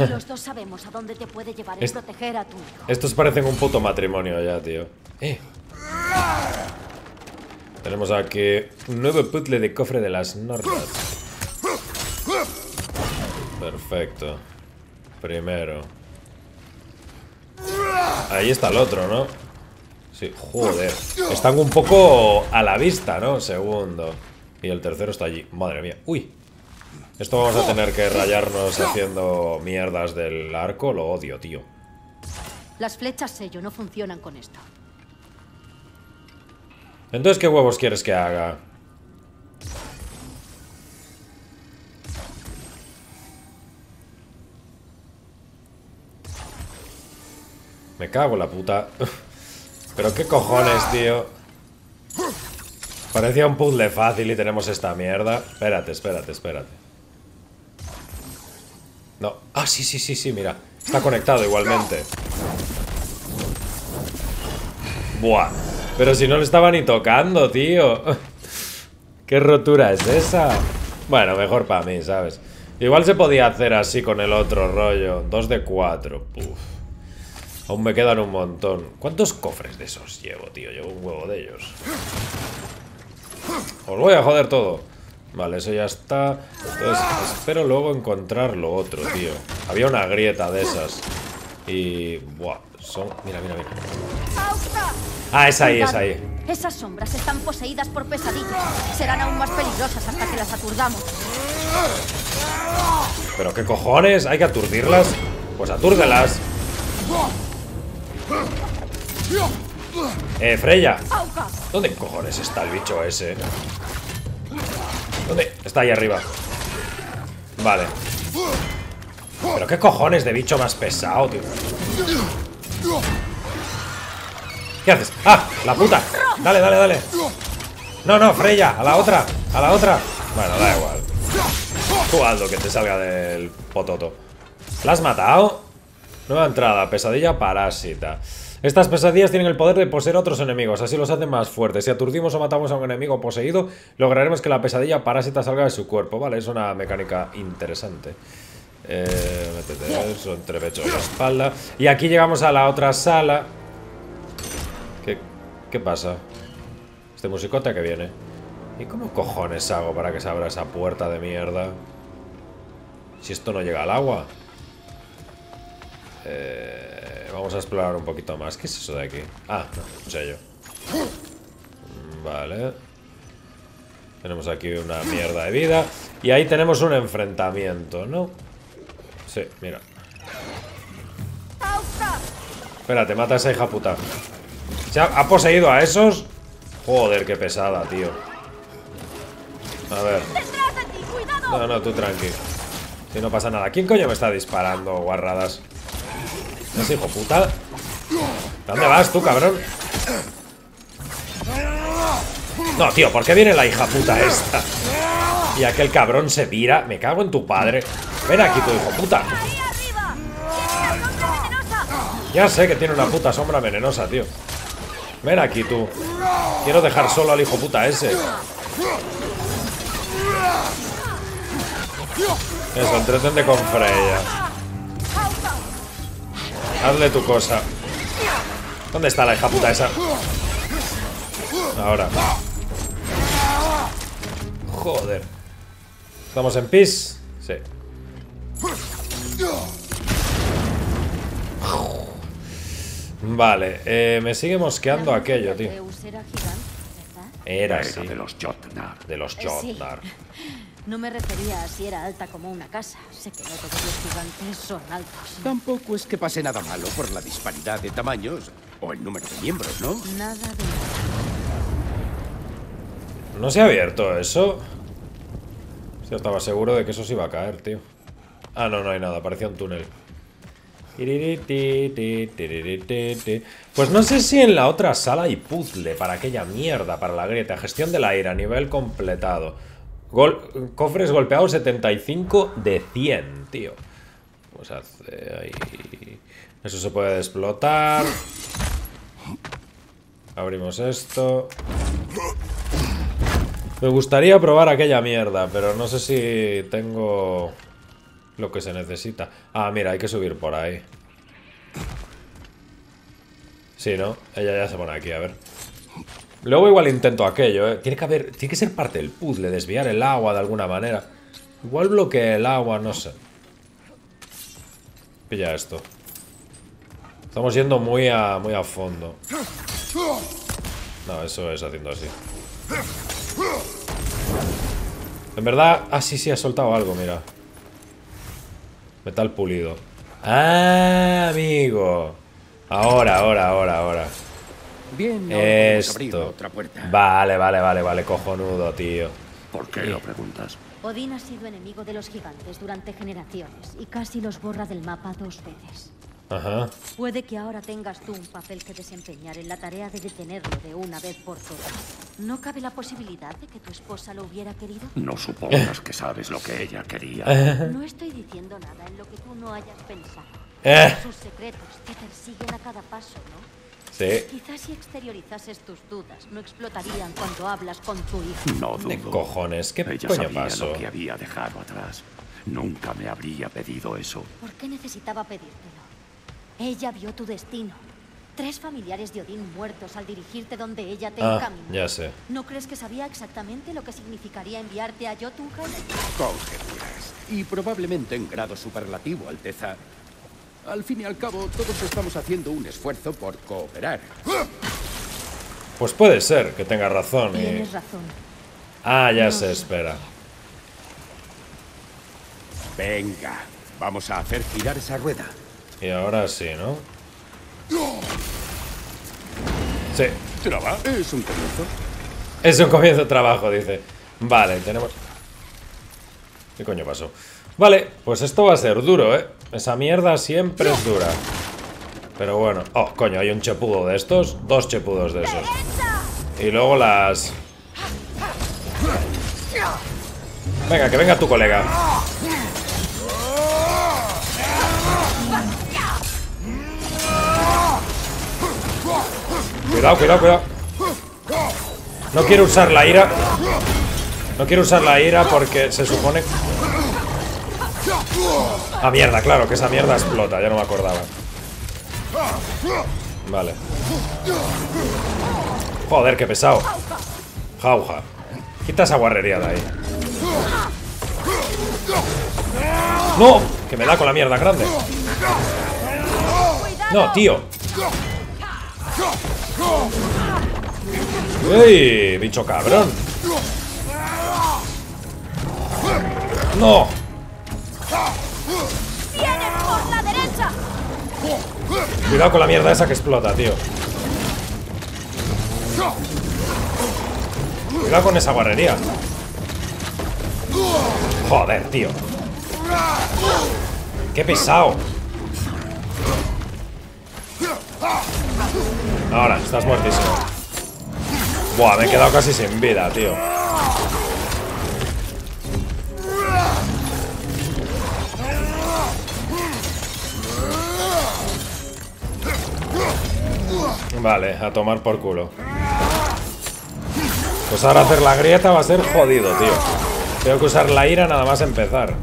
Los dos sabemos a dónde te puede llevar y proteger a tu hijo. Estos parecen un puto matrimonio ya, tío. Eh. Tenemos aquí un nuevo puzzle de cofre de las Nornas. Perfecto. Primero. Ahí está el otro, ¿no? Sí, joder. Están un poco a la vista, ¿no? Segundo. Y el tercero está allí. Madre mía. Uy. Esto vamos a tener que rayarnos haciendo mierdas del arco. Lo odio, tío. Las flechas sello no funcionan con esto. Entonces, ¿qué huevos quieres que haga? Me cago en la puta. Pero qué cojones, tío. Parecía un puzzle fácil y tenemos esta mierda. Espérate, espérate, espérate. No. Ah, sí, sí, sí, sí, mira. Está conectado igualmente. Buah. Pero si no lo estaba ni tocando, tío. ¿Qué rotura es esa? Bueno, mejor para mí, ¿sabes? Igual se podía hacer así con el otro rollo. Dos de cuatro. Puf. Aún me quedan un montón. ¿Cuántos cofres de esos llevo, tío? Llevo un huevo de ellos. Os voy a joder todo. Vale, eso ya está. Entonces, espero luego encontrar lo otro, tío. Había una grieta de esas. Y... buah, son... Mira, mira, mira. Ah, es ahí, es ahí. Esas sombras están poseídas por pesadillas. Serán aún más peligrosas hasta que las aturdamos. ¿Pero qué cojones? ¿Hay que aturdirlas? Pues atúrdelas. Eh, Freya. ¿Dónde cojones está el bicho ese? ¿Dónde? Está ahí arriba. Vale. ¿Pero qué cojones de bicho más pesado, tío? ¿Qué haces? ¡Ah! ¡La puta! Dale, dale, dale. No, no, Freya, a la otra, a la otra. Bueno, da igual. Tú haz lo que te salga del pototo. ¿La has matado? Nueva entrada, pesadilla parásita. Estas pesadillas tienen el poder de poseer a otros enemigos, así los hacen más fuertes. Si aturdimos o matamos a un enemigo poseído, lograremos que la pesadilla parásita salga de su cuerpo. Vale, es una mecánica interesante. Eh, métete eso, entrepecho y la espalda. Y aquí llegamos a la otra sala. ¿Qué, qué pasa? Este musicota que viene. ¿Y cómo cojones hago para que se abra esa puerta de mierda? Si esto no llega al agua. Eh... Vamos a explorar un poquito más. ¿Qué es eso de aquí? Ah, no sé yo. Vale. Tenemos aquí una mierda de vida. Y ahí tenemos un enfrentamiento, ¿no? Sí, mira. Espérate, mata a esa hija puta. ¿Se ha, ha poseído a esos? Joder, qué pesada, tío. A ver. No, no, tú tranqui. Si no pasa nada. ¿Quién coño me está disparando, guarradas? Ese hijo puta. ¿Dónde vas tú, cabrón? No, tío, ¿por qué viene la hija puta esta? Y aquel cabrón se vira. Me cago en tu padre. Ven aquí, tu hijo puta. Ya sé que tiene una puta sombra venenosa, tío. Ven aquí, tú. Quiero dejar solo al hijo puta ese. Eso, entretente con Freya. Hazle tu cosa. ¿Dónde está la hija puta esa? Ahora. Joder. ¿Estamos en peace? Sí. Vale, eh, me sigue mosqueando aquello, tío. Era así. De los Jotnar. De los Jotnar. No me refería a si era alta como una casa. Sé que no todos los gigantes son altos. Tampoco es que pase nada malo por la disparidad de tamaños o el número de miembros, ¿no? Nada de nada. ¿No se ha abierto eso? Yo estaba seguro de que eso se iba a caer, tío. Ah, no, no hay nada. Parecía un túnel. Pues no sé si en la otra sala hay puzzle para aquella mierda, para la grieta. Gestión del aire a nivel completado. Gol cofres golpeados setenta y cinco de cien, tío. Vamos a hacer ahí. Eso se puede explotar. Abrimos esto. Me gustaría probar aquella mierda, pero no sé si tengo lo que se necesita. Ah, mira, hay que subir por ahí. Sí, ¿no? Ella ya se pone aquí, a ver. Luego igual intento aquello, ¿eh? Tiene que haber, tiene que ser parte del puzzle, desviar el agua de alguna manera. Igual bloquea el agua, no sé. Pilla esto. Estamos yendo muy a, muy a fondo. No, eso es haciendo así. En verdad, ah, sí, sí, ha soltado algo, mira. Metal pulido. Ah, amigo. Ahora, ahora, ahora, ahora. Bien, esto. Otra puerta. Vale, vale, vale, vale, cojonudo, tío. ¿Por qué lo preguntas? Odín ha sido enemigo de los gigantes durante generaciones y casi los borra del mapa dos veces. Ajá. Puede que ahora tengas tú un papel que desempeñar en la tarea de detenerlo de una vez por todas. ¿No cabe la posibilidad de que tu esposa lo hubiera querido? No supongas que sabes lo que ella quería. No estoy diciendo nada en lo que tú no hayas pensado. Sus secretos te persiguen a cada paso, ¿no? Sí. Quizás si exteriorizases tus dudas, no explotarían cuando hablas con tu hijo. No dudo. ¿Qué cojones? ¿Qué ella coño sabía pasó? Lo que había dejado atrás. Nunca me habría pedido eso. ¿Por qué necesitaba pedírtelo? Ella vio tu destino. Tres familiares de Odín muertos al dirigirte donde ella te ah, encaminó. Ya sé. ¿No crees que sabía exactamente lo que significaría enviarte a Jotunheim? Conjeturas. Y probablemente en grado superlativo, Alteza. Al fin y al cabo, todos estamos haciendo un esfuerzo por cooperar. Pues puede ser que tenga razón. Y... Tienes razón. Ah, ya no se espera. Venga, vamos a hacer girar esa rueda. Y ahora sí, ¿no? Sí. Traba, es un comienzo. Es un comienzo de trabajo, dice. Vale, tenemos... ¿Qué coño pasó? Vale, pues esto va a ser duro, ¿eh? Esa mierda siempre es dura. Pero bueno... Oh, coño, hay un chepudo de estos. Dos chepudos de esos. Y luego las... Venga, que venga tu colega. Cuidado, cuidado, cuidado. No quiero usar la ira. No quiero usar la ira porque se supone... Ah, mierda, claro, que esa mierda explota. Ya no me acordaba. Vale. Joder, qué pesado. Jauja. Quita esa guarrería de ahí. ¡No! Que me da con la mierda grande. No, tío. ¡Ey! Bicho cabrón. ¡No! Cuidado con la mierda esa que explota, tío. Cuidado con esa guarrería. Joder, tío. Qué pesado. Ahora, estás muertísimo. Buah, me he quedado casi sin vida, tío. Vale, a tomar por culo. Pues ahora hacer la grieta va a ser jodido, tío. Tengo que usar la ira nada más empezar.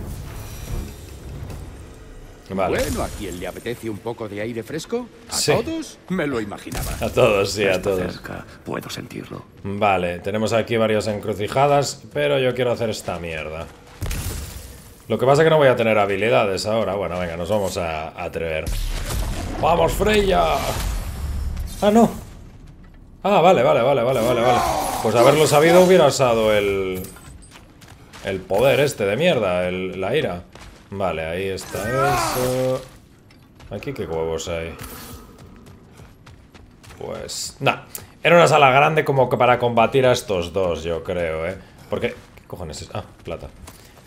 Vale. Bueno, ¿a quién le apetece un poco de aire fresco? ¿A sí. todos? Me lo imaginaba. A todos, sí, a todos. Cerca. Puedo sentirlo. Vale, tenemos aquí varias encrucijadas, pero yo quiero hacer esta mierda. Lo que pasa es que no voy a tener habilidades ahora. Bueno, venga, nos vamos a, a atrever. ¡Vamos, Freya! Ah, no. Ah, vale, vale, vale, vale, vale, vale. Pues haberlo sabido hubiera usado el... El poder este de mierda, el, la ira. Vale, ahí está eso. Aquí qué huevos hay. Pues... Nah. Era una sala grande como que para combatir a estos dos, yo creo, ¿eh? Porque... ¿Qué cojones es? Ah, plata.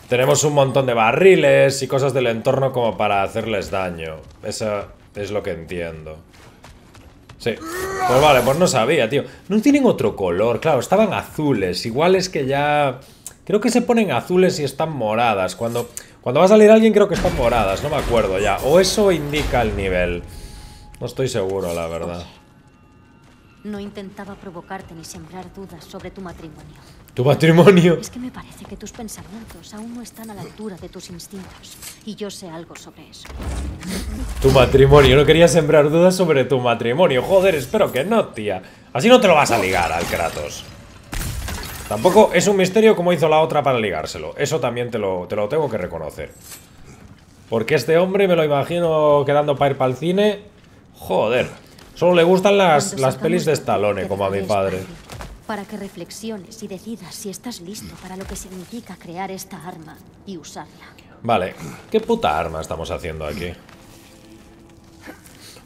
Tenemos un montón de barriles y cosas del entorno como para hacerles daño. Eso es lo que entiendo. Sí, pues vale, pues no sabía, tío. No tienen otro color, claro, estaban azules. Igual es que ya... Creo que se ponen azules y están moradas. Cuando, cuando va a salir alguien creo que están moradas, no me acuerdo ya. O eso indica el nivel. No estoy seguro, la verdad. No intentaba provocarte ni sembrar dudas sobre tu matrimonio. ¿Tu matrimonio? Es que me parece que tus pensamientos aún no están a la altura de tus instintos. Y yo sé algo sobre eso. Tu matrimonio. No quería sembrar dudas sobre tu matrimonio. Joder, espero que no, tía. Así no te lo vas a ligar al Kratos. Tampoco es un misterio como hizo la otra para ligárselo. Eso también te lo, te lo tengo que reconocer. Porque este hombre me lo imagino quedando para ir para el cine. Joder. Solo le gustan las, las pelis de Stallone, como a mi padre. Para que reflexiones y decidas si estás listo para lo que significa crear esta arma y usarla. Vale, ¿qué puta arma estamos haciendo aquí?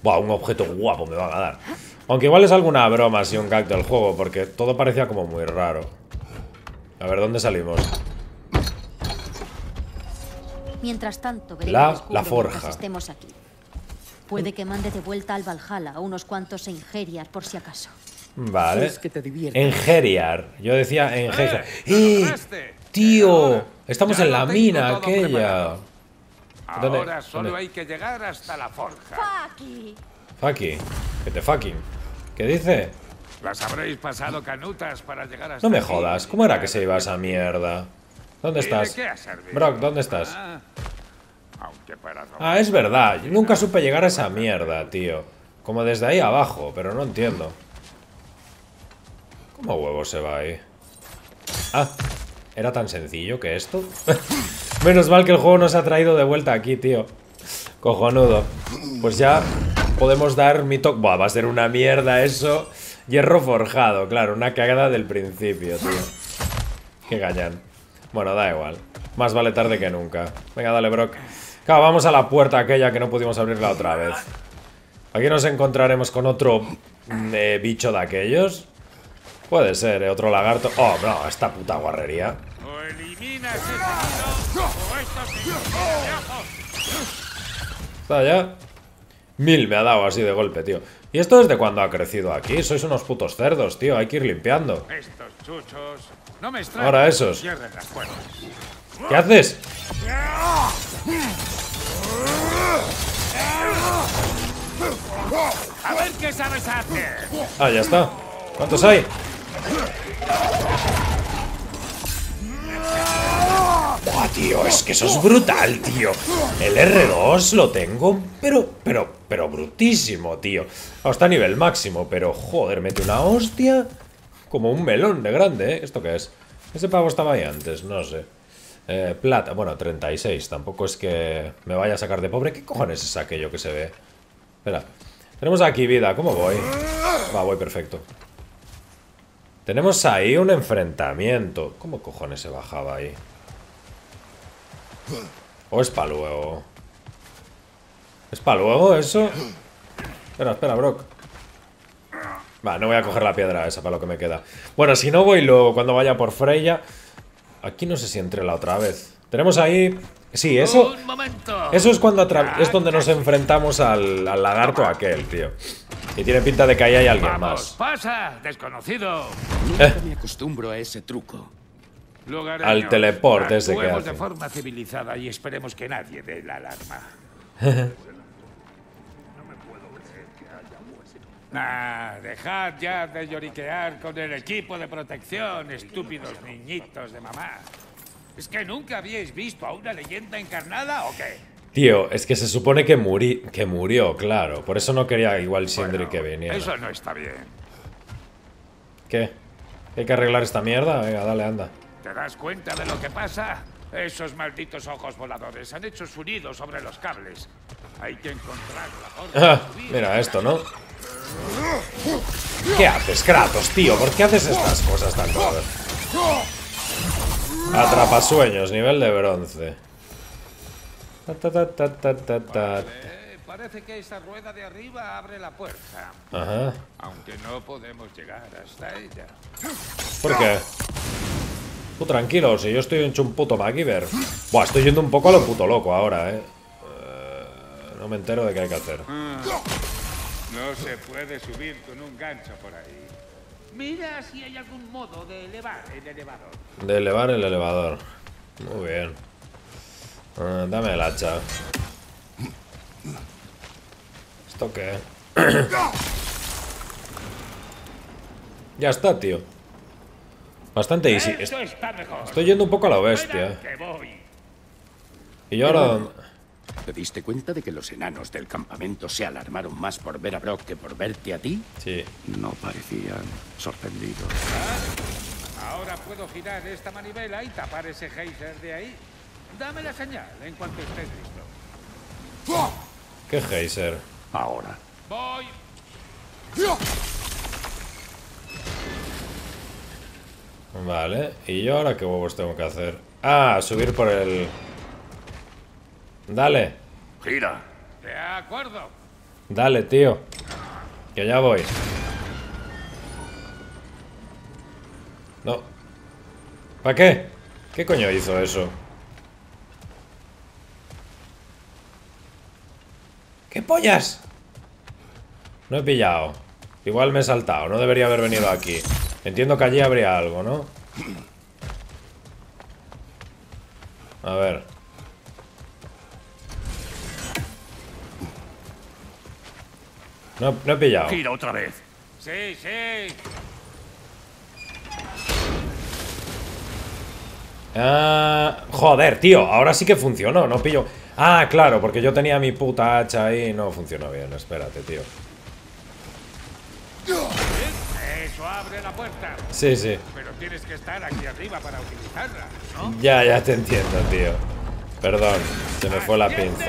Buah, un objeto guapo me van a dar. Aunque igual es alguna broma así, un gag del juego, porque todo parecía como muy raro. A ver, ¿dónde salimos? Mientras tanto, la, la forja. Estemos aquí. Puede que mande de vuelta al Valhalla a unos cuantos Engeriar, por si acaso. Vale. Si es que te Engeriar. Yo decía Engeriar. ¡Eh! ¡Eh! ¡Tío! Estamos ya en la mina aquella. Preparado. Ahora ¿Dónde? solo ¿Dónde? hay que llegar hasta la forja. Faki. Faki. Que te fucking. ¿Qué dice? Las habréis pasado canutas para llegar hasta. No me jodas. ¿Cómo era que se iba esa mierda? ¿Dónde estás? Brock, ¿dónde estás? Ah, ah, es verdad. Yo nunca supe llegar a esa mierda, tío. Como desde ahí abajo, pero no entiendo. ¿Cómo huevo se va ahí? Ah, ¿era tan sencillo que esto? Menos mal que el juego nos ha traído de vuelta aquí, tío. Cojonudo. Pues ya podemos dar mi toque. Buah, va a ser una mierda eso. Hierro forjado, claro. Una cagada del principio, tío. Qué gañán. Bueno, da igual. Más vale tarde que nunca. Venga, dale, Brock. Claro, vamos a la puerta aquella que no pudimos abrirla otra vez. Aquí nos encontraremos con otro eh, bicho de aquellos. Puede ser, eh, otro lagarto. Oh, no, esta puta guarrería. ¿Está ya? Mil me ha dado así de golpe, tío. ¿Y esto desde cuándo ha crecido aquí? Sois unos putos cerdos, tío. Hay que ir limpiando. Estos chuchos... No me extraño. Ahora esos. ¿Qué haces? A ver qué sabes hacer. Ah, ya está. ¿Cuántos hay? Buah, tío, es que eso es brutal, tío. El R dos lo tengo, pero, pero, pero brutísimo, tío. Hasta nivel máximo, pero joder, mete una hostia. Como un melón de grande, ¿eh? ¿Esto qué es? Ese pavo estaba ahí antes, no sé. Eh, plata, bueno, treinta y seis. Tampoco es que me vaya a sacar de pobre. ¿Qué cojones es aquello que se ve? Espera. Tenemos aquí vida, ¿cómo voy? Va, voy perfecto. Tenemos ahí un enfrentamiento. ¿Cómo cojones se bajaba ahí? ¿O es para luego? ¿Es para luego eso? Espera, espera, Brock. Va, no voy a coger la piedra esa para lo que me queda. Bueno, si no voy luego cuando vaya por Freya. Aquí no sé si entré la otra vez. Tenemos ahí... Sí, eso... Eso es cuando atra... es donde nos enfrentamos al, al lagarto aquel, tío. Y tiene pinta de que ahí hay alguien más. Pasa, desconocido. Nunca me acostumbro a ese truco. Al teleporte ese que hace. De forma civilizada y esperemos que nadie dé la alarma. Ah, dejad ya de lloriquear con el equipo de protección, estúpidos niñitos de mamá. ¿Es que nunca habíais visto a una leyenda encarnada o qué? Tío, es que se supone que, muri que murió, claro. Por eso no quería igual Sindri bueno, que viniera. Eso no está bien. ¿Qué? ¿Hay que arreglar esta mierda? Venga, dale, anda. ¿Te das cuenta de lo que pasa? Esos malditos ojos voladores han hecho su nido sobre los cables. Hay que encontrar la ah, mira esto, ¿no? ¿Qué haces, Kratos, tío? ¿Por qué haces estas cosas tan raras? Atrapasueños, nivel de bronce. Ta, ta, ta, ta, ta, ta. Vale, parece que esa rueda de arriba abre la puerta. Ajá. Aunque no podemos llegar hasta ella. ¿Por qué? Tú tranquilo, si yo estoy hecho un puto MacGyver. Buah, estoy yendo un poco a lo puto loco ahora, eh. Uh, no me entero de qué hay que hacer. Ah. No se puede subir con un gancho por ahí. Mira si hay algún modo de elevar el elevador. De elevar el elevador. Muy bien. Ah, dame el hacha. ¿Esto qué? Ya está, tío. Bastante easy. Estoy yendo un poco a la bestia. Y yo ahora... ¿Te diste cuenta de que los enanos del campamento se alarmaron más por ver a Brock que por verte a ti? Sí. No parecían sorprendidos. Ahora puedo girar esta manivela y tapar ese geyser de ahí. Dame la señal en cuanto estés listo. ¿Qué geyser? Ahora. Voy. Vale. ¿Y yo ahora qué huevos tengo que hacer? Ah, subir por el... Dale. Gira. De acuerdo. Dale, tío. Que ya voy. No. ¿Para qué? ¿Qué coño hizo eso? ¿Qué pollas? No he pillado. Igual me he saltado. No debería haber venido aquí. Entiendo que allí habría algo, ¿no? A ver. No, no he pillado. Gira otra vez. Sí, sí. Ah, joder, tío. Ahora sí que funcionó. No pillo. Ah, claro, porque yo tenía mi puta hacha ahí y no funcionó bien. Espérate, tío. Eso abre la puerta. Sí, sí. Pero tienes que estar aquí arriba para utilizarla, ¿no? Ya, ya te entiendo, tío. Perdón, se me fue la pinza.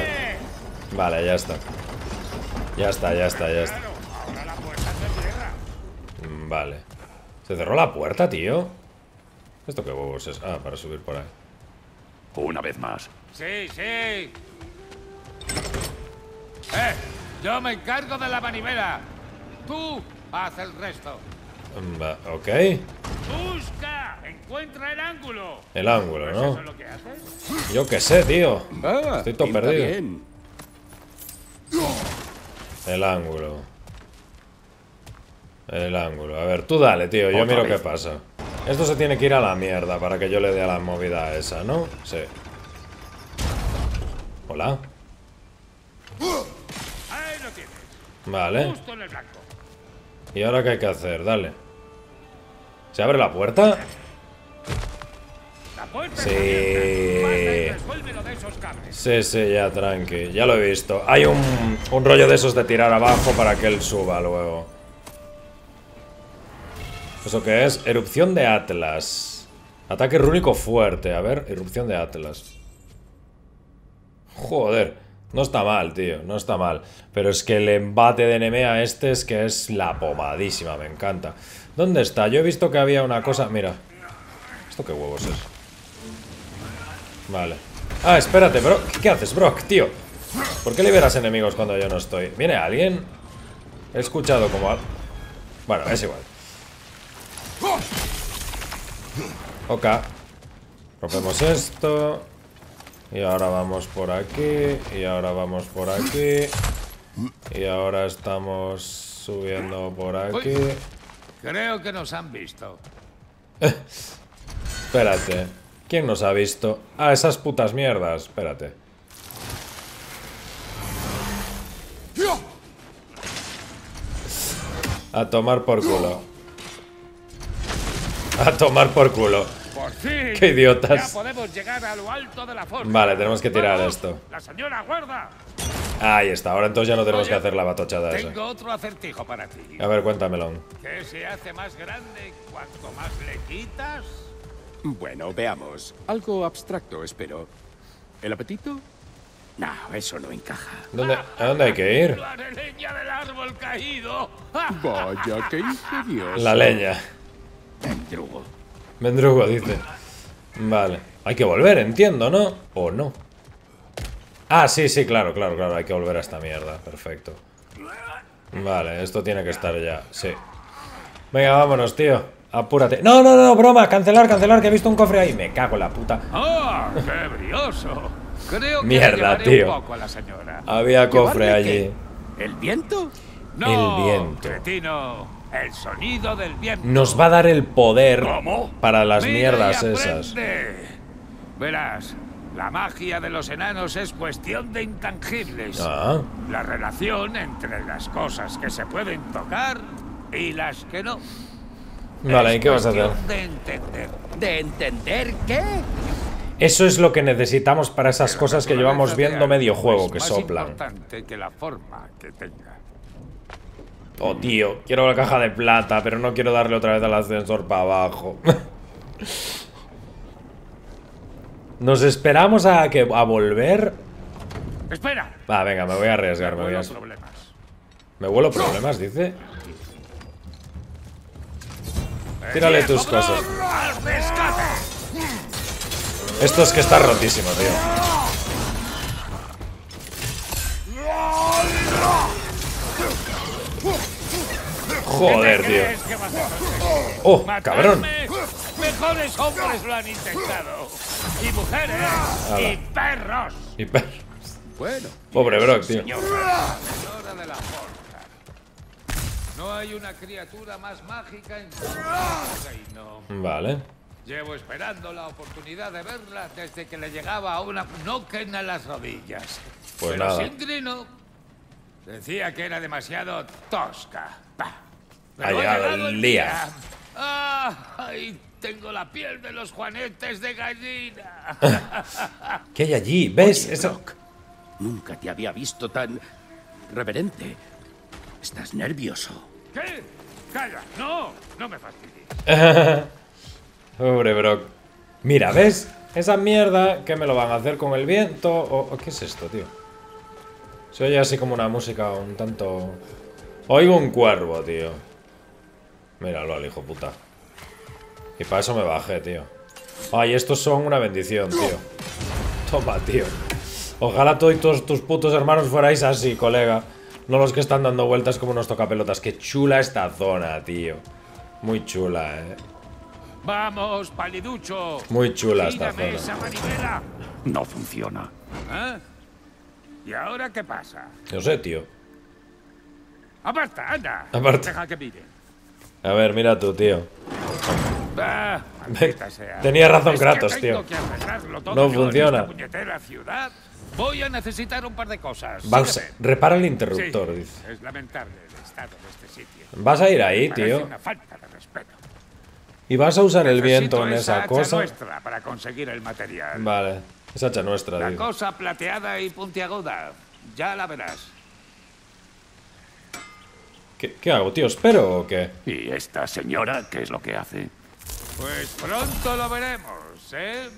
Vale, ya está. Ya está, ya está, ya está. Ahora la puerta se cierra. Vale. ¿Se cerró la puerta, tío? ¿Esto qué huevos es? Ah, para subir por ahí. Una vez más. Sí, sí. Eh, yo me encargo de la manivela. Tú haz el resto. Va, ok. Busca, encuentra el ángulo. El ángulo, ¿no? ¿Es eso lo que haces? Yo qué sé, tío. Ah, estoy todo perdido. Bien. El ángulo. El ángulo. A ver, tú dale, tío. Yo miro qué pasa. Esto se tiene que ir a la mierda para que yo le dé a la movida a esa, ¿no? Sí. Hola. Ahí lo tienes. Vale. Justo en el blanco. ¿Y ahora qué hay que hacer? Dale. ¿Se abre la puerta? La puerta sí. De esos cables. Sí, sí, ya tranqui. Ya lo he visto. Hay un, un rollo de esos de tirar abajo para que él suba luego. ¿Eso qué es? Erupción de Atlas. Ataque rúnico fuerte. A ver, erupción de Atlas. Joder. No está mal, tío. No está mal. Pero es que el embate de Nemea este es que es la pomadísima. Me encanta. ¿Dónde está? Yo he visto que había una cosa... Mira. ¿Esto qué huevos es? Vale. Ah, espérate, bro. ¿Qué haces, Brock, tío? ¿Por qué liberas enemigos cuando yo no estoy? ¿Viene alguien? He escuchado como... Al... Bueno, es igual. Ok. Rompemos esto. Y ahora vamos por aquí. Y ahora vamos por aquí. Y ahora estamos subiendo por aquí. Uy, creo que nos han visto. Espérate. ¿Quién nos ha visto? Ah, esas putas mierdas. Espérate. A tomar por culo. A tomar por culo. Por fin, qué idiotas. Ya podemos llegar a lo alto de la forja. Vale, tenemos que tirar esto. La señora guarda. Ahí está. Ahora entonces ya no tenemos Oye, que hacer la batochada tengo esa. Tengo otro acertijo para ti. A ver, cuéntamelo. ¿Qué se hace más grande cuanto más le quitas? Bueno, veamos. Algo abstracto, espero. ¿El apetito? No, eso no encaja. ¿Dónde, ¿A dónde hay que ir? La leña del árbol caído. Vaya, qué ingenioso. La leña. Mendrugo. Mendrugo, dice. Vale. Hay que volver, entiendo, ¿no? ¿O no? Ah, sí, sí, claro, claro, claro. Hay que volver a esta mierda. Perfecto. Vale, esto tiene que estar ya. Sí. Venga, vámonos, tío. Apúrate. No, no, no, broma. Cancelar, cancelar, que he visto un cofre ahí. Me cago en la puta. ¡Ah, oh, qué brioso! Creo que mierda, tío. Un poco a la señora. Había cofre allí. ¿Qué? ¿El viento? No, el viento. Cretino. El sonido del viento. Nos va a dar el poder. ¿Cómo? Para las Mira mierdas esas. Verás, la magia de los enanos es cuestión de intangibles. Ah. La relación entre las cosas que se pueden tocar y las que no. Vale, ¿y qué vas a hacer? De entender. ¿De entender qué? Eso es lo que necesitamos para esas Pero cosas que llevamos viendo medio juego, que soplan. Es más importante que la forma que tenga. Oh, tío, quiero la caja de plata, pero no quiero darle otra vez al ascensor para abajo. Nos esperamos a que a volver. Espera. Va, ah, venga, me voy a arriesgar. Me vuelo voy a... problemas. Me vuelo problemas, dice. Tírale tus cosas. Esto es que está rotísimo, tío. Joder, tío. Oh, cabrón. Mejores hombres lo han intentado. Y mujeres. Ala. Y perros. Y perros. Bueno. Pobre Brock, tío. No hay una criatura más mágica en todo el reino. Vale. Llevo esperando la oportunidad de verla desde que le llegaba a una noquen a las rodillas. Pues pero nada. Sindri no. Decía que era demasiado tosca. Ha llegado el día. ¡Ay! Tengo la piel de los juanetes de gallina. ¿Qué hay allí? ¿Ves? Oye, eso. Brock, nunca te había visto tan reverente. Estás nervioso. ¿Qué? ¡Calla! ¡No! ¡No me fastidies! Pobre Brock. Mira, ¿ves? Esa mierda que me lo van a hacer con el viento. O, o, ¿qué es esto, tío? Se oye así como una música un tanto... Oigo un cuervo, tío. Míralo al hijo puta. Y para eso me bajé, tío. Ay, estos son una bendición, tío. Toma, tío. Ojalá tú y todos tus putos hermanos fuerais así, colega. No los que están dando vueltas como unos tocapelotas. Qué chula esta zona, tío. Muy chula, eh. Vamos, paliducho. Muy chula esta zona. No funciona. ¿Eh? ¿Y ahora qué pasa? No sé, tío. Aparta, anda. Aparta. Deja que pide. A ver, mira tú, tío. Ah, tenía razón Kratos, tío. No funciona. Ciudad, voy a necesitar un par de cosas. Vas, repara el interruptor, sí, dice. Es lamentable el estado de este sitio. Vas a ir ahí, tío. Una falta de respeto. Y vas a usar necesito el viento en esa, esa cosa. Nuestra para conseguir el material. Vale. Es hacha nuestra, la digo. Cosa plateada y puntiaguda. Ya la verás. ¿Qué, ¿Qué hago, tío? ¿Espero o qué? ¿Y esta señora qué es lo que hace? Pues pronto lo veremos, ¿eh?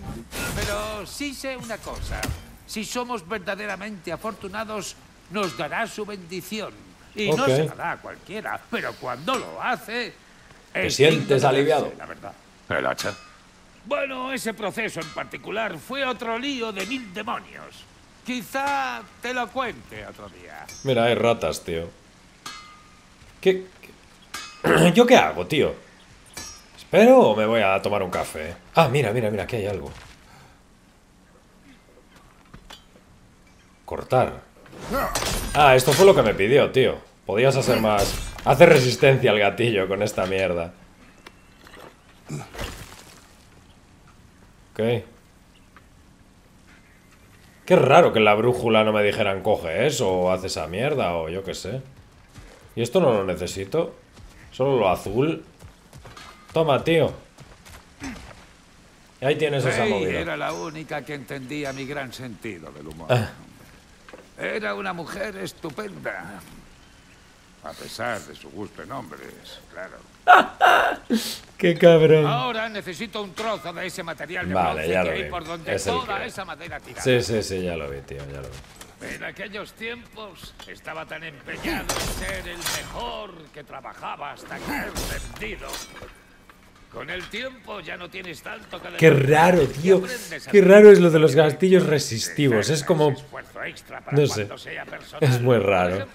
Pero sí sé una cosa. Si somos verdaderamente afortunados, nos dará su bendición. Y okay. No se la da a cualquiera, pero cuando lo hace... Te sientes aliviado. La verdad. ¿El hacha? Bueno, ese proceso en particular fue otro lío de mil demonios. Quizá te lo cuente otro día. Mira, hay ratas, tío. ¿Qué? ¿Qué? ¿Yo qué hago, tío? ¿Espero o me voy a tomar un café? Ah, mira, mira, mira, aquí hay algo. Cortar. Ah, esto fue lo que me pidió, tío. Podías hacer más... Hacer resistencia al gatillo con esta mierda. Ok. Qué raro que en la brújula no me dijeran coge eso o haz esa mierda o yo qué sé. Y esto no lo necesito. Solo lo azul. Toma, tío. Ahí tienes esa movida. Era la única que entendía mi gran sentido del humor. Ah. Era una mujer estupenda. A pesar de su gusto en hombres, claro. ¡Qué cabrón! Ahora necesito un trozo de ese material. Vale, ya lo vi. Por donde es toda esa madera tirada. Sí, sí, sí, ya lo vi, tío, ya lo vi. En aquellos tiempos estaba tan empeñado en ser el mejor que trabajaba hasta caer vendido. Con el tiempo ya no tienes tanto que... Qué raro, tío. Qué raro es lo de los gatillos resistivos. Es como... No sé. Es muy raro.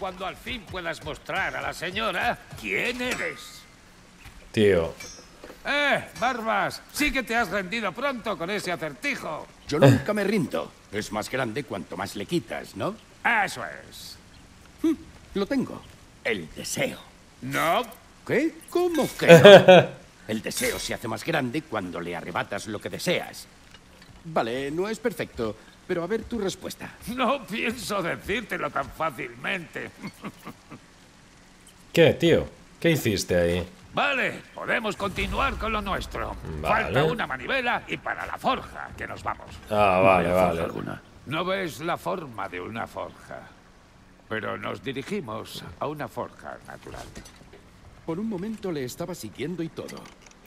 Cuando al fin puedas mostrar a la señora quién eres. Tío. Eh, Barbas, sí que te has rendido pronto con ese acertijo. Yo nunca me rindo. Es más grande cuanto más le quitas, ¿no? Eso es. Hm, lo tengo. El deseo. ¿No? ¿Qué? ¿Cómo que no? El deseo se hace más grande cuando le arrebatas lo que deseas. Vale, no es perfecto. Pero a ver tu respuesta. No pienso decírtelo tan fácilmente. ¿Qué, tío? ¿Qué hiciste ahí? Vale, podemos continuar con lo nuestro. Vale. Falta una manivela y para la forja que nos vamos. Ah, vale, no vale. Alguna. No ves la forma de una forja. Pero nos dirigimos a una forja natural. Por un momento le estaba siguiendo y todo.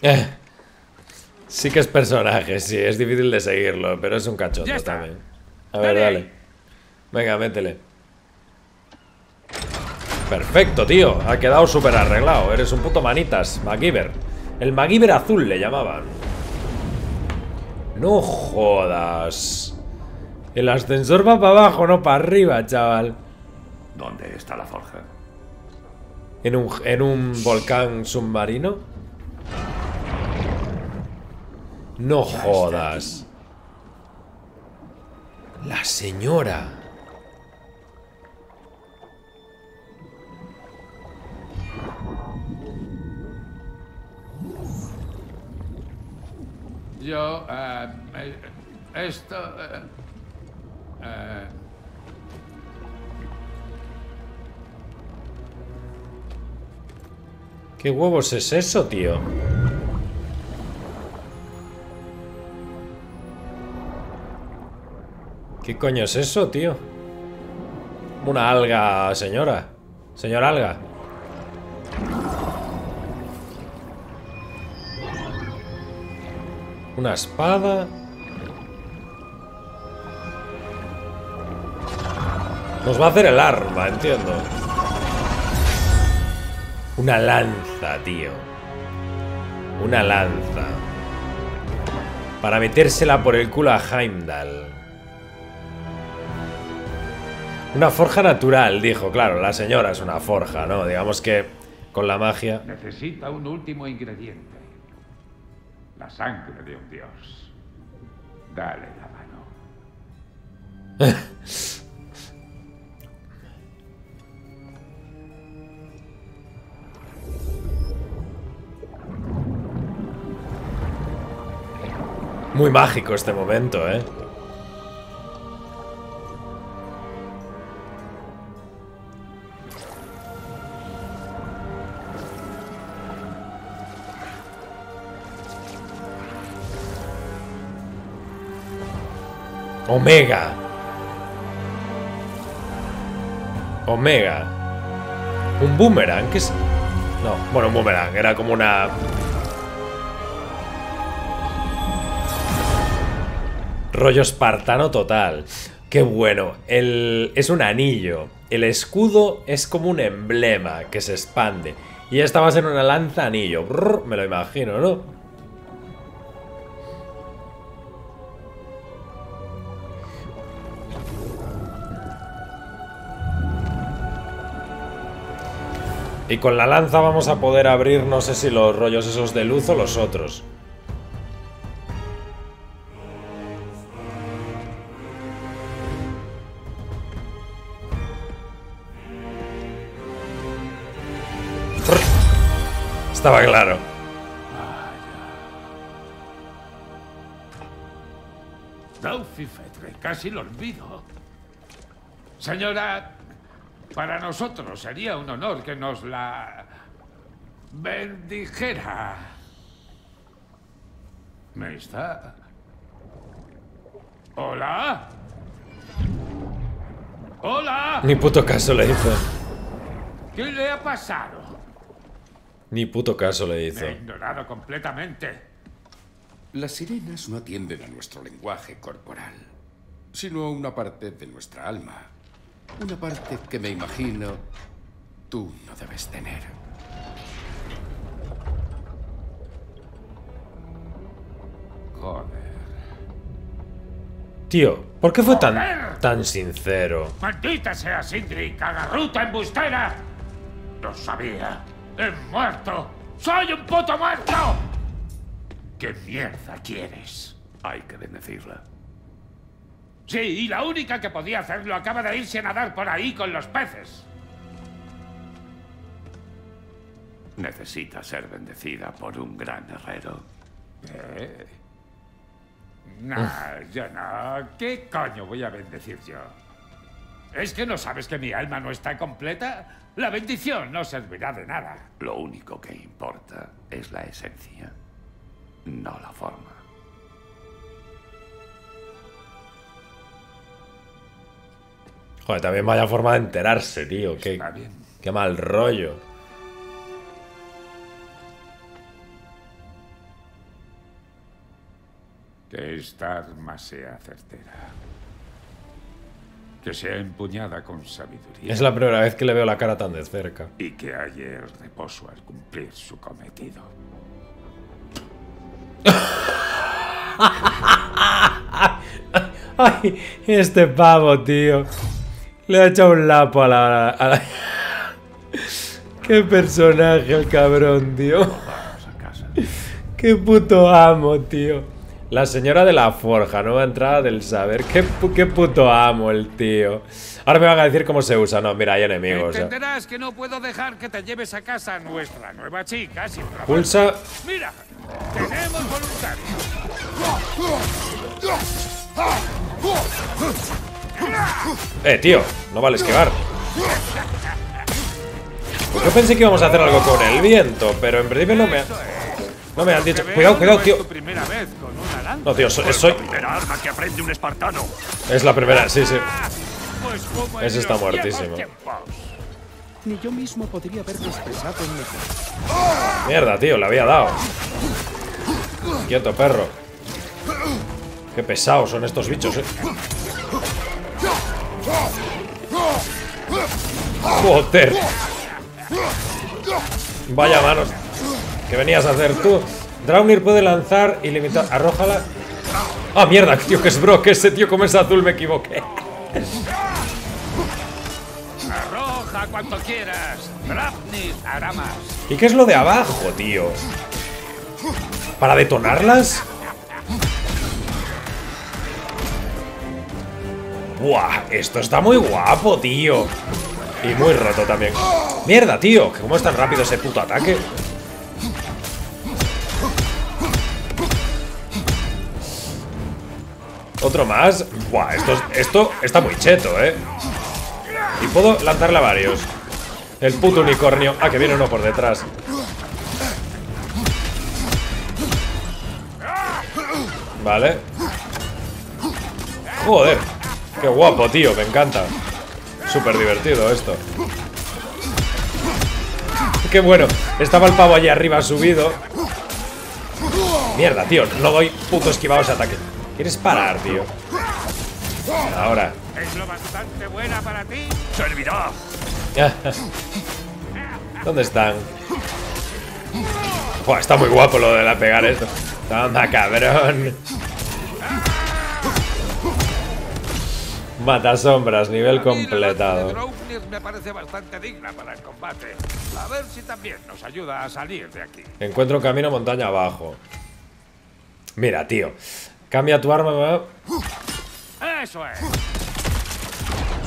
Eh. Sí que es personaje, sí, es difícil de seguirlo, pero es un cachondo también. A ver, dale. Venga, métele. Perfecto, tío. Ha quedado súper arreglado. Eres un puto manitas, MacGyver. El MacGyver azul le llamaban. No jodas. El ascensor va para abajo, no para arriba, chaval. ¿Dónde está la forja? en un, en un volcán submarino. No jodas. La señora. Yo, uh, esto... Uh, uh, ¿qué huevos es eso, tío? ¿Qué coño es eso, tío? Una alga, señora. Señor alga. Una espada. Nos va a hacer el arma, entiendo. Una lanza, tío. Una lanza. Para metérsela por el culo a Heimdall. Una forja natural, dijo. Claro, la señora es una forja, ¿no? Digamos que con la magia... Necesita un último ingrediente. La sangre de un dios. Dale la mano. Muy mágico este momento, ¿eh? Omega. Omega. Un boomerang, ¿qué es? No, bueno, un boomerang, era como una... Rollo espartano total. Qué bueno. El... Es un anillo. El escudo es como un emblema que se expande. Y esta va a ser una lanza anillo. Brrr, me lo imagino, ¿no? Y con la lanza vamos a poder abrir, no sé si los rollos esos de luz o los otros. Estaba claro. Daufifetre, casi lo olvido. Señora... Para nosotros sería un honor que nos la bendijera. ¿Me está? ¿Hola? ¡Hola! Ni puto caso le hizo. ¿Qué le ha pasado? Ni puto caso le hizo. Me he ignorado completamente. Las sirenas no atienden a nuestro lenguaje corporal, sino a una parte de nuestra alma. Una parte que me imagino tú no debes tener. Joder. Tío, ¿por qué fue tan, tan sincero? ¡Maldita sea Sindri, cagarruta embustera! ¡Lo sabía! ¡He muerto! ¡Soy un puto muerto! ¿Qué mierda quieres? Hay que bendecirla. Sí, y la única que podía hacerlo acaba de irse a nadar por ahí con los peces. Necesita ser bendecida por un gran herrero. ¿Eh? No, yo no. ¿Qué coño voy a bendecir yo? ¿Es que no sabes que mi alma no está completa? La bendición no servirá de nada. Lo único que importa es la esencia, no la forma. Joder, también vaya forma de enterarse, tío. Qué, qué mal rollo. Que esta arma sea certera. Que sea empuñada con sabiduría. Es la primera vez que le veo la cara tan de cerca. Y que haya el reposo al cumplir su cometido. Ay, este pavo, tío. Le ha echado un lapo a la... A la... Qué personaje el cabrón, tío. Qué puto amo, tío. La señora de la forja, nueva entrada del saber. Qué, pu qué puto amo el tío. Ahora me van a decir cómo se usa. No, mira, hay enemigos. Entenderás o sea. que no puedo dejar que te lleves a casa a nuestra nueva chica. Sin Pulsa. Mira, tenemos voluntarios. Eh, tío, no vale esquivar. Yo pensé que íbamos a hacer algo con el viento, pero en principio no me ha... No me han dicho. Cuidado, cuidado, tío. No, tío, soy. Es la primera arma que aprende un espartano. Es la primera, sí, sí. Ese está muertísimo. Ni yo mismo podría haberme expresado en mejor. Mierda, tío, le había dado. Quieto, perro. Qué pesados son estos bichos, eh. Joder. Vaya manos. ¿Qué venías a hacer tú? Draupnir puede lanzar y limitar. Arrójala. ¡Ah, mierda! Tío, que es Brock. Ese tío con ese azul me equivoqué. Arroja cuanto quieras. Draupnir hará más. ¿Y qué es lo de abajo, tío? ¿Para detonarlas? ¡Buah! Esto está muy guapo, tío. Y muy roto también. ¡Mierda, tío! ¿Cómo es tan rápido ese puto ataque? Otro más. Buah, esto, esto está muy cheto, eh. Y puedo lanzarle a varios. El puto unicornio. Ah, que viene uno por detrás. Vale. Joder. Qué guapo, tío. Me encanta. Súper divertido esto. Qué bueno. Estaba el pavo allí arriba subido. Mierda, tío. No doy puto esquivado ese ataque. ¿Quieres parar, tío? Ahora. Es lo bastante buena para ti. Servirá. ¿Dónde están? Buah, está muy guapo lo de la pegar esto. Toma, cabrón. Mata sombras, nivel completado. La Draupnir me parece bastante digna para el combate. A ver si también nos ayuda a salir de aquí. Encuentro un camino montaña abajo. Mira, tío. Cambia tu arma, ¿verdad? Eso es.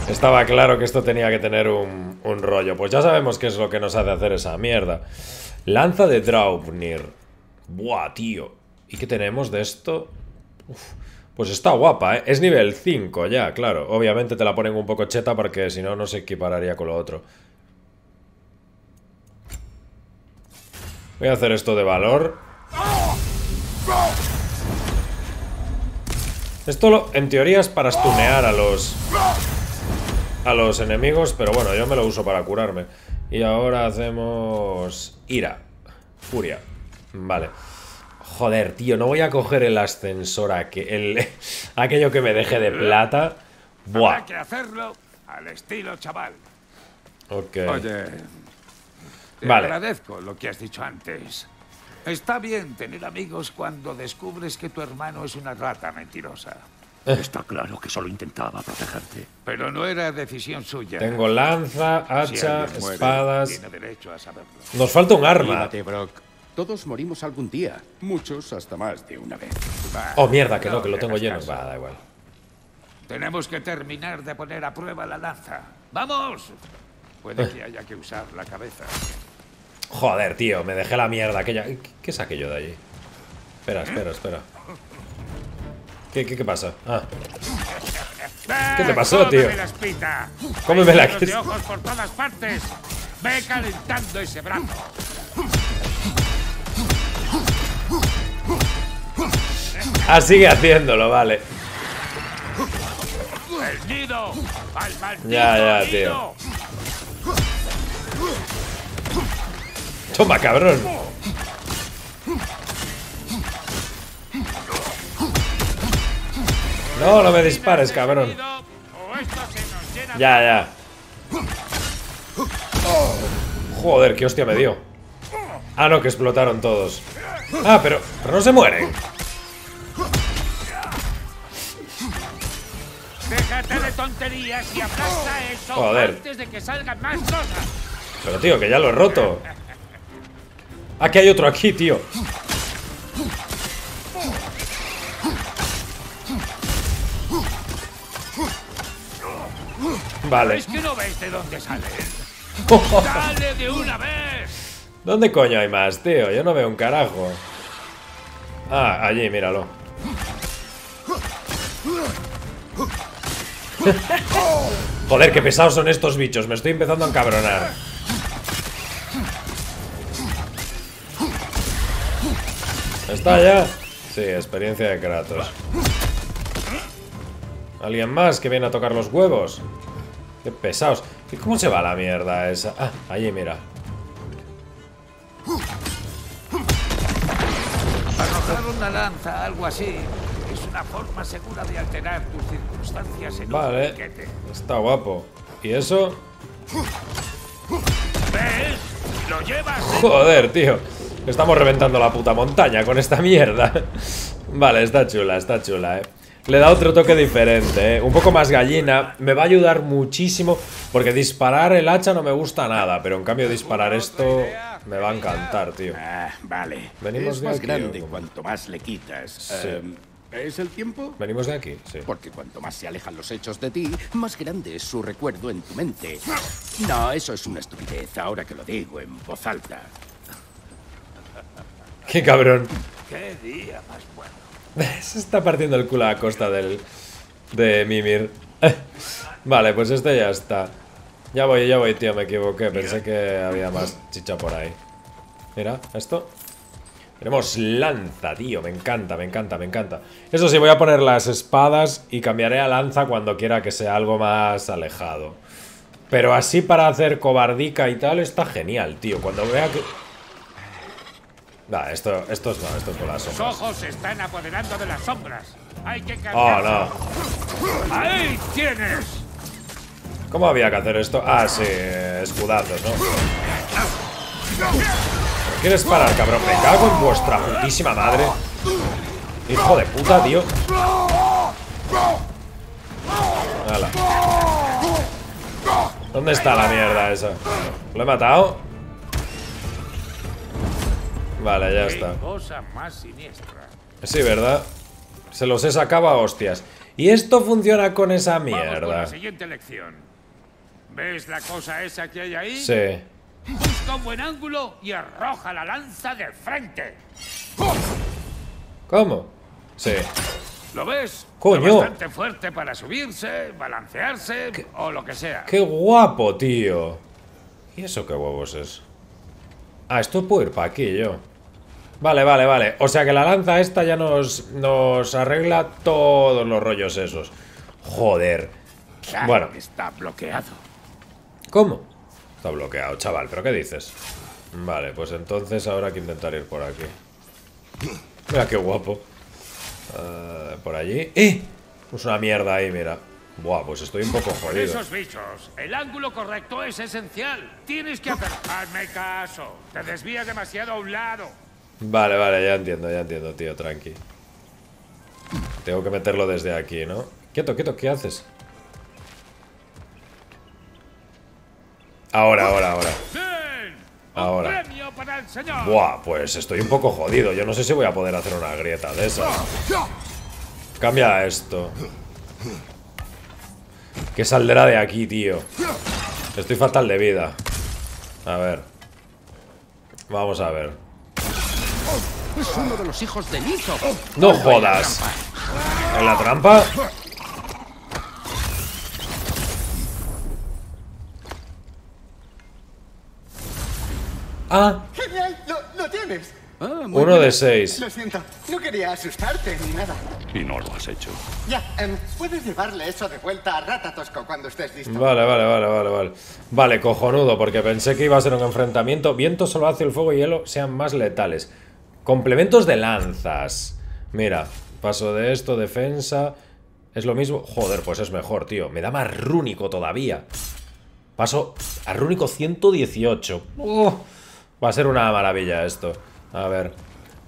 Estaba claro que esto tenía que tener un, un rollo. Pues ya sabemos qué es lo que nos hace hacer esa mierda. Lanza de Draupnir. Buah, tío. ¿Y qué tenemos de esto? Uf, pues está guapa, ¿eh? Es nivel cinco ya, claro. Obviamente te la ponen un poco cheta porque si no, no se equipararía con lo otro. Voy a hacer esto de valor. Esto lo, en teoría es para stunear a los a los enemigos, pero bueno, yo me lo uso para curarme. Y ahora hacemos ira, furia. Vale. Joder, tío, no voy a coger el ascensor aqu el, aquello que me deje de plata. Buah. Habrá que hacerlo al estilo chaval. Ok. Oye, te vale. agradezco lo que has dicho antes. Está bien tener amigos cuando descubres que tu hermano es una rata mentirosa. Está claro que solo intentaba protegerte. Pero no era decisión suya. Tengo lanza, hacha, si espadas. Muere, tiene derecho a saberlo. Nos falta un arma. Límate, Brock. Todos morimos algún día. Muchos hasta más de una vez. Va, oh, mierda, que no, no que lo tengo lleno. Va, da igual. Tenemos que terminar de poner a prueba la lanza. ¡Vamos! Puede que haya que usar la cabeza. Joder, tío, me dejé la mierda aquella. ¿Qué saqué yo de allí? Espera, espera, espera. ¿Qué, qué, qué pasa? Ah. ¿Qué te pasó, tío? Cómeme la que... Ve calentando ese brazo. Ah, sigue haciéndolo, vale. Ya, ya, tío. Toma, cabrón. No, no me dispares, cabrón. Ya, ya. Joder, qué hostia me dio. Ah, no, que explotaron todos. Ah, pero, pero no se mueren. Déjate de tonterías y aplasta eso antes de que salgan más cosas. Pero tío, que ya lo he roto. Ah, que hay otro aquí, tío. Vale. ¿Dónde coño hay más, tío? Yo no veo un carajo. Ah, allí, míralo. Joder, qué pesados son estos bichos. Me estoy empezando a encabronar. ¿Está ya? Sí, experiencia de Kratos. ¿Alguien más que viene a tocar los huevos? Qué pesados. ¿Y cómo se va la mierda esa? Ah, allí, mira. Arrojar una lanza, algo así. Es una forma segura de alterar tus circunstancias en un piquete. Está guapo. ¿Y eso? ¿Ves? Lo llevas. Joder, tío. Estamos reventando la puta montaña con esta mierda. Vale, está chula, está chula, eh. Le da otro toque diferente, ¿eh? Un poco más gallina. Me va a ayudar muchísimo, porque disparar el hacha no me gusta nada, pero en cambio disparar esto me va a encantar, tío. Ah, vale. Venimos es de más aquí, grande cuanto más le quitas. Sí. Um, ¿Es el tiempo? Venimos de aquí, sí. Porque cuanto más se alejan los hechos de ti, más grande es su recuerdo en tu mente. No, eso es una estupidez, ahora que lo digo en voz alta. ¡Qué cabrón! ¡Qué día más bueno! Se está partiendo el culo a costa del... de Mimir. Vale, pues este ya está. Ya voy, ya voy, tío, me equivoqué. Pensé que había más chicha por ahí. Mira, esto. Tenemos lanza, tío. Me encanta, me encanta, me encanta. Eso sí, voy a poner las espadas y cambiaré a lanza cuando quiera que sea algo más alejado. Pero así para hacer cobardica y tal está genial, tío. Cuando vea que... Nah, esto, esto es no, esto es con las sombras. Los ojos se están apoderando de las sombras. Hay que cambiar. Oh, no. Ahí tienes. ¿Cómo había que hacer esto? Ah, sí, escudazos, ¿no? ¿Me quieres parar, cabrón? Me cago en vuestra putísima madre. Hijo de puta, tío. Hala. ¿Dónde está la mierda esa? ¿Lo he matado? Vale, ya está. Sí, ¿verdad? Se los he sacado a hostias. Y esto funciona con esa mierda. Vamos con la siguiente lección. ¿Ves la cosa esa que hay ahí? Sí. Busca un buen ángulo y arroja la lanza de frente. ¿Cómo? Sí. ¿Lo ves? Coño. Bastante fuerte para subirse, balancearse qué, o lo que sea. ¡Qué guapo, tío! ¿Y eso qué huevos es? Ah, esto puedo ir para aquí yo. Vale, vale, vale. O sea que la lanza esta ya nos, nos arregla todos los rollos esos. Joder. Claro, bueno. Está bloqueado. ¿Cómo? Está bloqueado, chaval. ¿Pero qué dices? Vale, pues entonces ahora hay que intentar ir por aquí. Mira qué guapo. Uh, por allí. ¡Eh! Pues una mierda ahí, mira. Buah, pues estoy un poco jodido. Esos bichos, el ángulo correcto es esencial. Tienes que hacer... Hazme caso, te desvías demasiado a un lado. Vale, vale, ya entiendo, ya entiendo, tío, tranqui. Tengo que meterlo desde aquí, ¿no? Quieto, quieto, ¿qué haces? Ahora, ahora, ahora. Ahora. Buah, pues estoy un poco jodido. Yo no sé si voy a poder hacer una grieta de esa. Cambia esto. ¿Qué saldrá de aquí, tío? Estoy fatal de vida. A ver. Vamos a ver. Es uno de los hijos de Lito. ¡No jodas! ¿En la trampa? ¡Ah! ¡Genial! ¡Lo, lo tienes! Ah, uno bien. De seis. Lo siento, no quería asustarte ni nada. Y no lo has hecho. Ya, eh, puedes llevarle eso de vuelta a Ratatoskr cuando estés listo. Vale, vale, vale, vale, vale. Vale, cojonudo, porque pensé que iba a ser un enfrentamiento. Viento solo hace el fuego y hielo sean más letales. Complementos de lanzas. Mira, paso de esto, defensa. Es lo mismo. Joder, pues es mejor, tío. Me da más rúnico todavía. Paso a rúnico ciento dieciocho. Oh, va a ser una maravilla esto. A ver.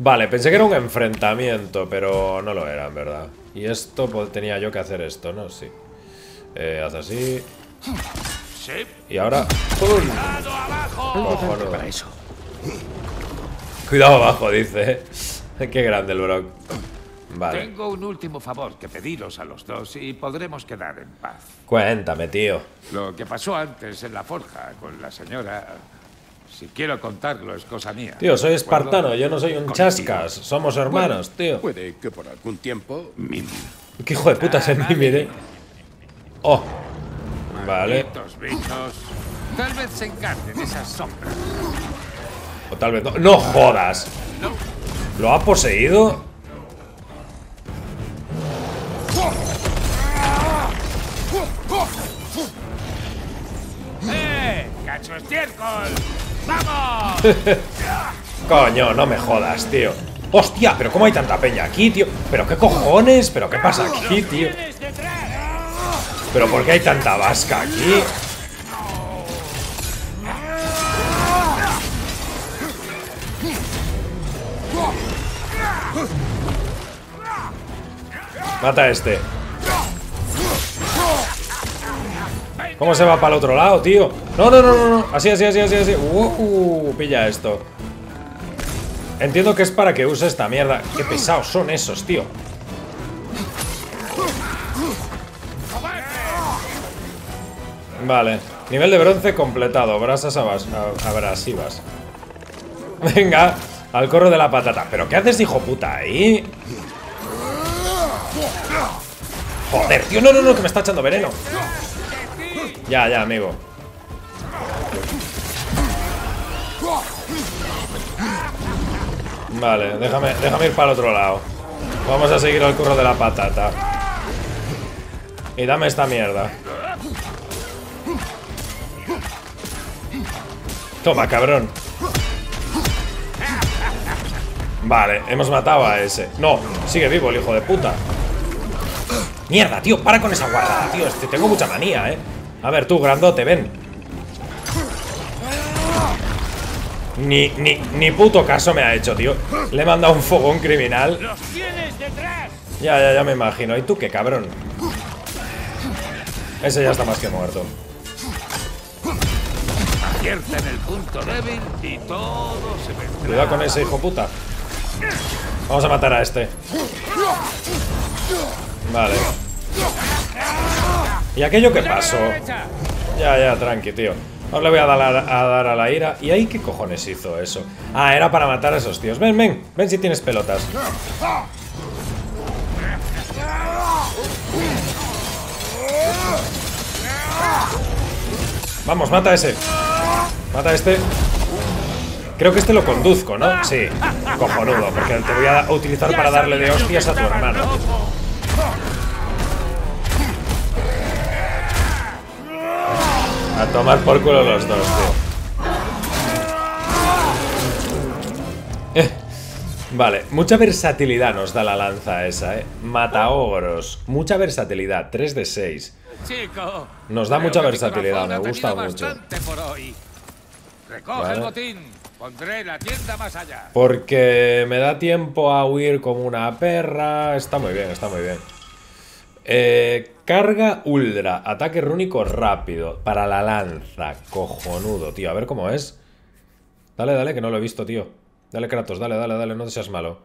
Vale, pensé que era un enfrentamiento, pero no lo era, en verdad. Y esto, pues, tenía yo que hacer esto, ¿no? Sí. Eh, haz así. Y ahora... ¡Cuidado abajo! Cuidado abajo, dice. Qué grande el Brock. Vale. Tengo un último favor que pediros a los dos y podremos quedar en paz. Cuéntame, tío. Lo que pasó antes en la forja con la señora... Si quiero contarlo, es cosa mía. Tío, soy espartano, yo no soy un chascas. Somos hermanos, tío. Puede que por algún tiempo... Mimir. Qué hijo de puta es el Mimir, eh. Oh. Vale. Tal vez se encarguen esas sombras. O tal vez no. ¡No jodas! ¿Lo ha poseído? ¡Eh! ¡Cacho estiércol! ¡Vamos! Coño, no me jodas, tío. ¡Hostia! ¿Pero cómo hay tanta peña aquí, tío? ¿Pero qué cojones? ¿Pero qué pasa aquí, tío? ¿Pero por qué hay tanta vasca aquí? Mata a este. ¿Cómo se va para el otro lado, tío? No, no, no, no, no. Así, así, así, así, así. Uh, pilla esto. Entiendo que es para que use esta mierda. Qué pesados son esos, tío. Vale. Nivel de bronce completado. Brasas abrasivas. Venga. Al corro de la patata. ¿Pero qué haces, hijo puta, ahí? Joder, tío. No, no, no, que me está echando veneno. Ya, ya, amigo. Vale, déjame, déjame ir para el otro lado. Vamos a seguir al corro de la patata. Y dame esta mierda. Toma, cabrón. Vale, hemos matado a ese. No, sigue vivo el hijo de puta. Mierda, tío, para con esa guardada, tío. Este, tengo mucha manía, eh. A ver, tú, grandote, ven. Ni, ni, ni puto caso me ha hecho, tío. Le he mandado un fogón criminal. ¡Los tienes detrás! Ya, ya, ya me imagino. ¿Y tú qué, cabrón? Ese ya está más que muerto. Acierta en el punto débil y todo se vendrá. Cuidado con ese hijo puta. Vamos a matar a este. Vale. ¿Y aquello que pasó? Ya, ya, tranqui, tío. No le voy a dar a, a dar a la ira. ¿Y ahí qué cojones hizo eso? Ah, era para matar a esos tíos. Ven, ven, ven si tienes pelotas. Vamos, mata a ese. Mata a este. Creo que este lo conduzco, ¿no? Sí, cojonudo, porque te voy a utilizar para darle de hostias a tu hermano. A tomar por culo los dos, tío. Eh, vale, mucha versatilidad nos da la lanza esa, eh. Mataogros. Mucha versatilidad, tres de seis. Nos da mucha versatilidad, me gusta mucho. Recoge el botín. Pondré la tienda más allá. Porque me da tiempo a huir como una perra. Está muy bien, está muy bien. Eh, carga Uldra, ataque rúnico rápido para la lanza, cojonudo, tío. A ver cómo es. Dale, dale, que no lo he visto, tío. Dale, Kratos, dale, dale, dale, no te seas malo.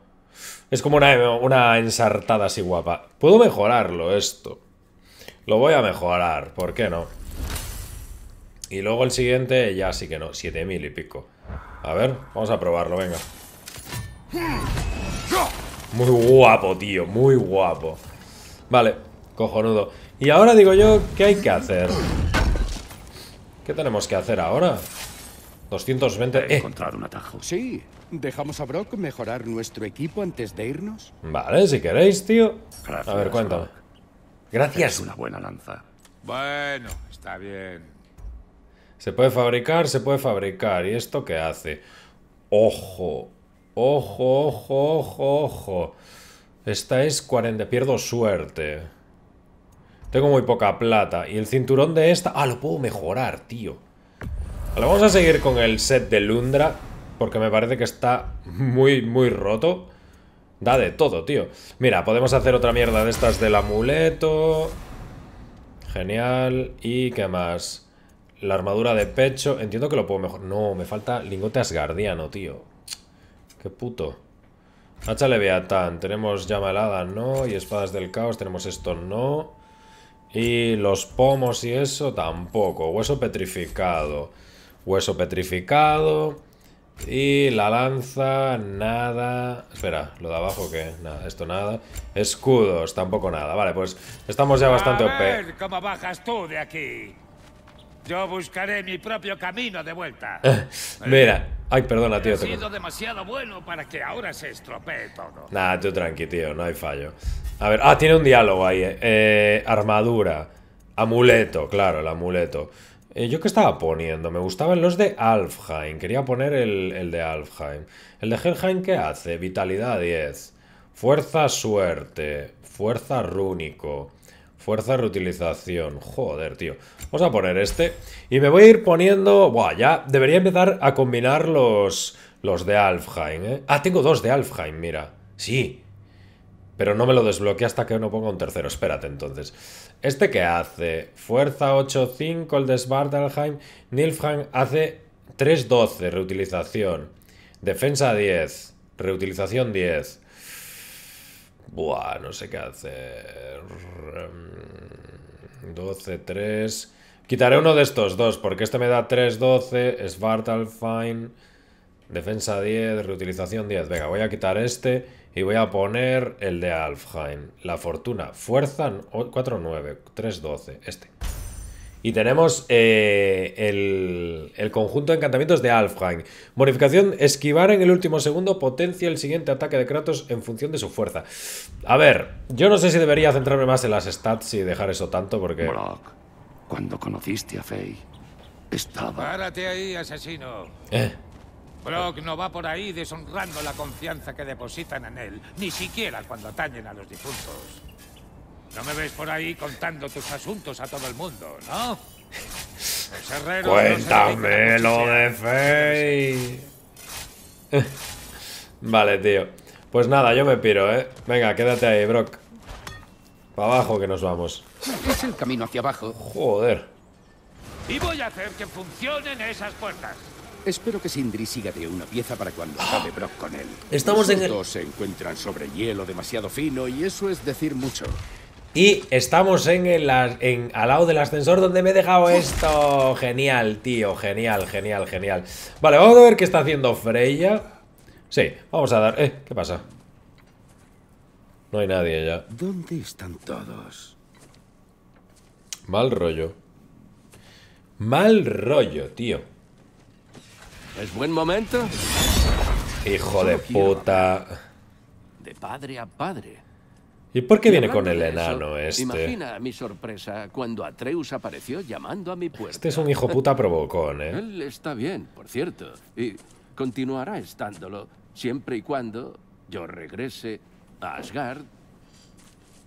Es como una, una ensartada así guapa. Puedo mejorarlo esto. Lo voy a mejorar, ¿por qué no? Y luego el siguiente ya sí que no, siete mil y pico. A ver, vamos a probarlo, venga. Muy guapo, tío, muy guapo. Vale, cojonudo. Y ahora digo yo, ¿qué hay que hacer? ¿Qué tenemos que hacer ahora? doscientos veinte... Eh. Encontrar un atajo. Sí, dejamos a Brock mejorar nuestro equipo antes de irnos. Vale, si queréis, tío. Gracias, a ver, cuéntame. Brock. Gracias. Es una buena lanza. Bueno, está bien. Se puede fabricar, se puede fabricar. ¿Y esto qué hace? Ojo, ojo, ojo, ojo, ojo. Esta es cuarenta. Pierdo suerte. Tengo muy poca plata. Y el cinturón de esta... Ah, lo puedo mejorar, tío. Vale, vamos a seguir con el set de Lundra. Porque me parece que está muy, muy roto. Da de todo, tío. Mira, podemos hacer otra mierda de estas del amuleto. Genial. ¿Y qué más? La armadura de pecho. Entiendo que lo puedo mejorar. No, me falta lingote asgardiano, tío. Qué puto. Hacha Leviatán. Tenemos llama helada, no. Y espadas del caos. Tenemos esto, no. Y los pomos y eso tampoco. Hueso petrificado. Hueso petrificado. Y la lanza, nada. Espera, ¿lo de abajo qué? Nada, esto nada. Escudos, tampoco nada. Vale, pues estamos ya bastante O P. A ver cómo bajas tú de aquí. Yo buscaré mi propio camino de vuelta. Mira, ay, perdona, tío. He sido demasiado bueno para que ahora se estropee todo. Nah, tú tranqui, tío, no hay fallo. A ver, ah, tiene un diálogo ahí. Eh. Eh, armadura, amuleto, claro, el amuleto. ¿Yo qué estaba poniendo? Me gustaban los de Alfheim. Quería poner el, el de Alfheim. ¿El de Helheim qué hace? Vitalidad diez. Fuerza suerte. Fuerza rúnico. Fuerza reutilización. Joder, tío. Vamos a poner este. Y me voy a ir poniendo... Buah, ya debería empezar a combinar los, los de Alfheim, ¿eh? Ah, tengo dos de Alfheim, mira. Sí. Pero no me lo desbloquea hasta que no ponga un tercero. Espérate, entonces. ¿Este qué hace? Fuerza ocho cinco, el de Svartalheim. Nilfheim hace tres doce, reutilización. Defensa diez, reutilización diez. Buah, no sé qué hacer. doce tres. Quitaré uno de estos dos, porque este me da tres doce, Svartalheim. Defensa diez, reutilización diez. Venga, voy a quitar este y voy a poner el de Alfheim. La fortuna, fuerza cuatro nueve, tres doce, este. Y tenemos eh, el, el conjunto de encantamientos de Alfheim. Bonificación, esquivar en el último segundo, potencia el siguiente ataque de Kratos en función de su fuerza. A ver, yo no sé si debería centrarme más en las stats y dejar eso tanto porque... Brock, cuando conociste a Faye, estaba... Párate ahí, asesino. Eh... Brock no va por ahí deshonrando la confianza que depositan en él, ni siquiera cuando atañen a los difuntos. No me ves por ahí contando tus asuntos a todo el mundo, ¿no? Los herreros... Cuéntame lo de Faye. Vale, tío. Pues nada, yo me piro, ¿eh? Venga, quédate ahí, Brock. Para abajo que nos vamos. Es el camino hacia abajo. Joder. Y voy a hacer que funcionen esas puertas. Espero que Sindri siga de una pieza para cuando acabe Brock con él. Estamos en el... Los dos se encuentran sobre hielo demasiado fino y eso es decir mucho. Y estamos en el, en, al lado del ascensor donde me he dejado esto. Genial, tío. Genial, genial, genial. Vale, vamos a ver qué está haciendo Freya. Sí, vamos a dar... Eh, ¿qué pasa? No hay nadie ya. ¿Dónde están todos? Mal rollo. Mal rollo, tío. ¿Es buen momento? Hijo de puta. De padre a padre. ¿Y por qué viene con el enano este? Imagina mi sorpresa cuando Atreus apareció llamando a mi puerta. Este es un hijo puta provocón, ¿eh? Él está bien, por cierto. Y continuará estándolo siempre y cuando yo regrese a Asgard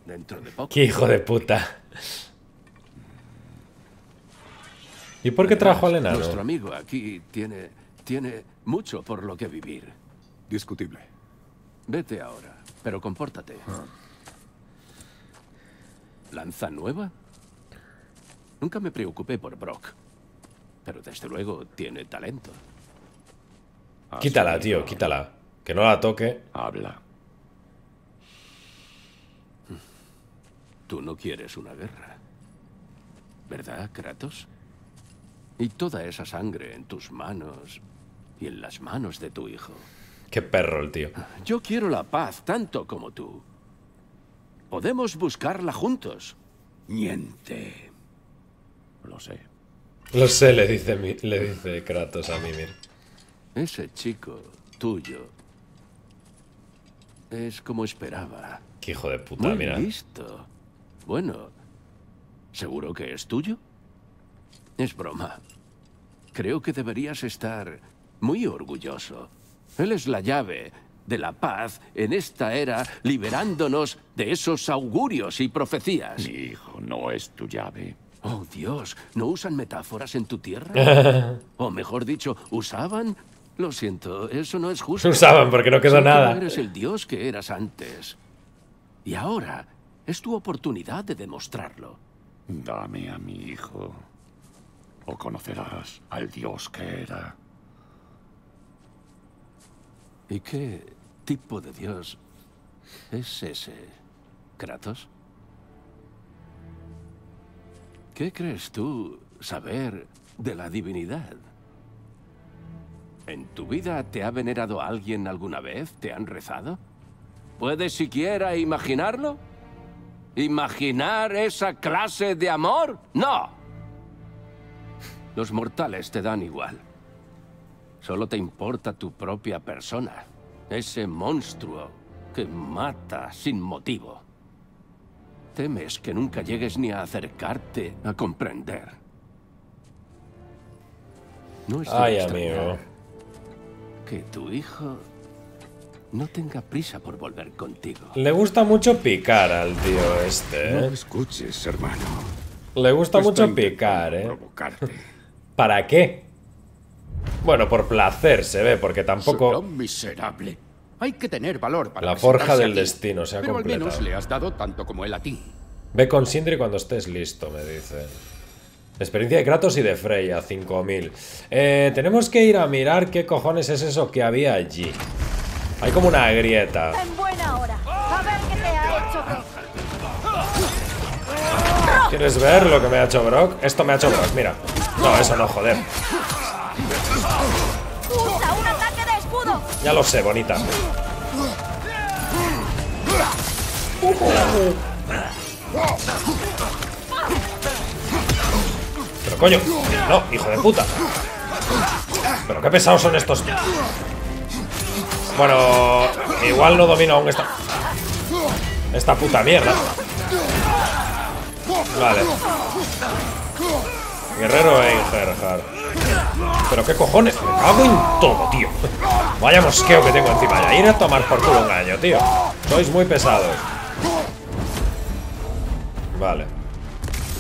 dentro de poco. ¡Qué hijo de puta! ¿Y por qué trajo al enano? Nuestro amigo aquí tiene... Tiene mucho por lo que vivir. Discutible. Vete ahora, pero compórtate. Ah. ¿Lanza nueva? Nunca me preocupé por Brock. Pero desde luego tiene talento. Quítala, tío, quítala. Que no la toque. Habla. Tú no quieres una guerra. ¿Verdad, Kratos? Y toda esa sangre en tus manos... Y en las manos de tu hijo. Qué perro el tío. Yo quiero la paz tanto como tú. Podemos buscarla juntos. Miente. Lo sé. Lo sé, le dice, le dice Kratos a Mimir. Ese chico tuyo es como esperaba. Qué hijo de puta, mira. Muy listo. Bueno, ¿seguro que es tuyo? Es broma. Creo que deberías estar... muy orgulloso. Él es la llave de la paz en esta era, liberándonos de esos augurios y profecías. Mi hijo no es tu llave. Oh, Dios, ¿no usan metáforas en tu tierra? O mejor dicho, ¿usaban? Lo siento, eso no es justo. Usaban porque no quedó nada. No eres el Dios que eras antes. Y ahora es tu oportunidad de demostrarlo. Dame a mi hijo. o conocerás al dios que era. ¿Y qué tipo de dios es ese, Kratos? ¿Qué crees tú saber de la divinidad? ¿En tu vida te ha venerado alguien alguna vez? ¿Te han rezado? ¿Puedes siquiera imaginarlo? ¿Imaginar esa clase de amor? ¡No! Los mortales te dan igual. Solo te importa tu propia persona. Ese monstruo que mata sin motivo. Temes que nunca llegues ni a acercarte a comprender. No es de extrañar que tu hijo no tenga prisa por volver contigo. Le gusta mucho picar al tío este, ¿eh? No escuches, hermano. Le gusta Estoy mucho picar, ¿eh? Provocarte. ¿Para qué? Bueno, por placer se ve, porque tampoco... Soy un miserable. Hay que tener valor para... La forja del destino se ha completado. Pero al menos le has dado tanto como él a ti. Ve con Sindri cuando estés listo, me dice. Experiencia de Kratos y de Freya, cinco mil. Eh, tenemos que ir a mirar qué cojones es eso que había allí. Hay como una grieta. En buena hora. A ver qué te ha hecho Brock. ¿Quieres ver lo que me ha hecho Brock? Esto me ha hecho Brock, mira. No, eso no, joder. Usa un ataque de escudo. Ya lo sé, bonita. Pero coño, no, hijo de puta. Pero qué pesados son estos. Bueno, igual no domino aún esta... Esta puta mierda. Vale. Guerrero e Ingerhard. Pero qué cojones, me cago en todo, tío. Vaya mosqueo que tengo encima. Ya ir a tomar por culo un año, tío. Sois muy pesados. Vale.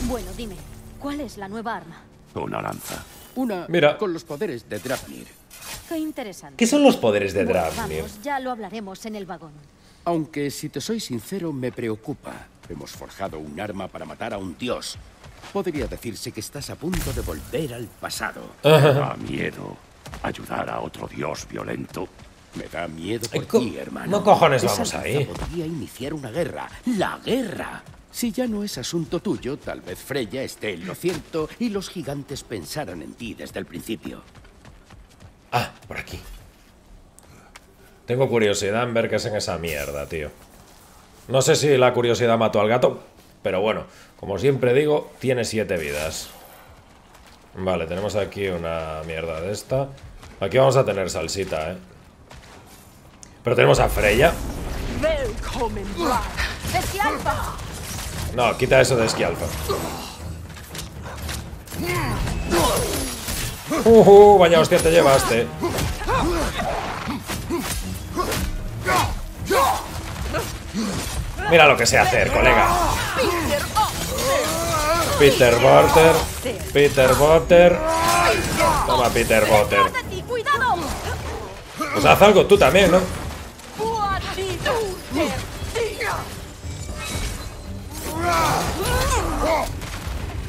Bueno, dime, ¿cuál es la nueva arma? Una lanza. Una Mira. con los poderes de Draupnir. Qué interesante. ¿Qué son los poderes de Draupnir? Bueno, ya lo hablaremos en el vagón. Aunque, si te soy sincero, me preocupa. Hemos forjado un arma para matar a un dios. Podría decirse que estás a punto de volver al pasado. Me da miedo ayudar a otro dios violento. Me da miedo por ti, hermano. No cojones vamos ahí. Podría iniciar una guerra. ¡La guerra! Si ya no es asunto tuyo, tal vez Freya esté en lo cierto y los gigantes pensaran en ti desde el principio. Ah, por aquí. Tengo curiosidad en ver qué es en esa mierda, tío. No sé si la curiosidad mató al gato, pero bueno, como siempre digo, tiene siete vidas. Vale, tenemos aquí una mierda de esta. Aquí vamos a tener salsita, ¿eh? Pero tenemos a Freya. No, quita eso de esquialfa. Uh, uh, vaya hostia te llevaste. Mira lo que sé hacer, colega. Peter Butter. Peter Butter. Toma, Peter Butter. Pues haz algo tú también, ¿no?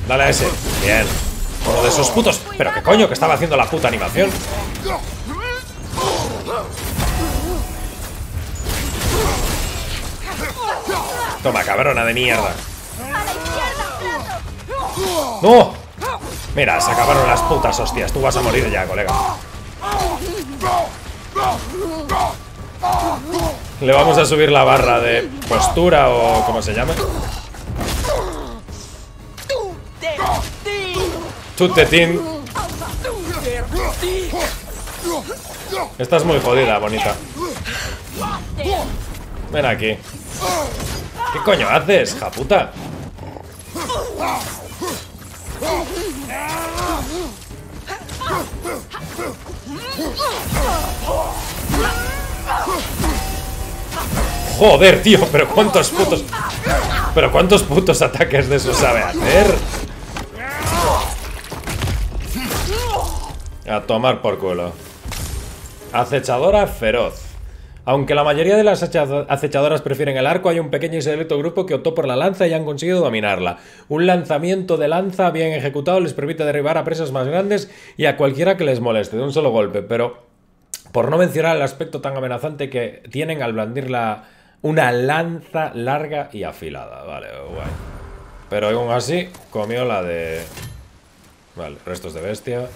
Dale a ese. Bien. Uno de esos putos. Pero qué coño, que estaba haciendo la puta animación. Toma, cabrona de mierda. ¡No! Mira, se acabaron las putas hostias. Tú vas a morir ya, colega. Le vamos a subir la barra de postura o como se llama. Chutetín. Estás muy jodida, bonita. Ven aquí. ¿Qué coño haces, japuta? Joder, tío, pero cuántos putos... Pero cuántos putos ataques de eso sabe hacer. A tomar por culo. Acechadora feroz. Aunque la mayoría de las acechadoras prefieren el arco, hay un pequeño y selecto grupo que optó por la lanza y han conseguido dominarla. Un lanzamiento de lanza bien ejecutado les permite derribar a presas más grandes y a cualquiera que les moleste de un solo golpe, pero por no mencionar el aspecto tan amenazante que tienen al blandir la, una lanza larga y afilada. Vale, guay. Pero aún así, comió la de... Vale, restos de bestia,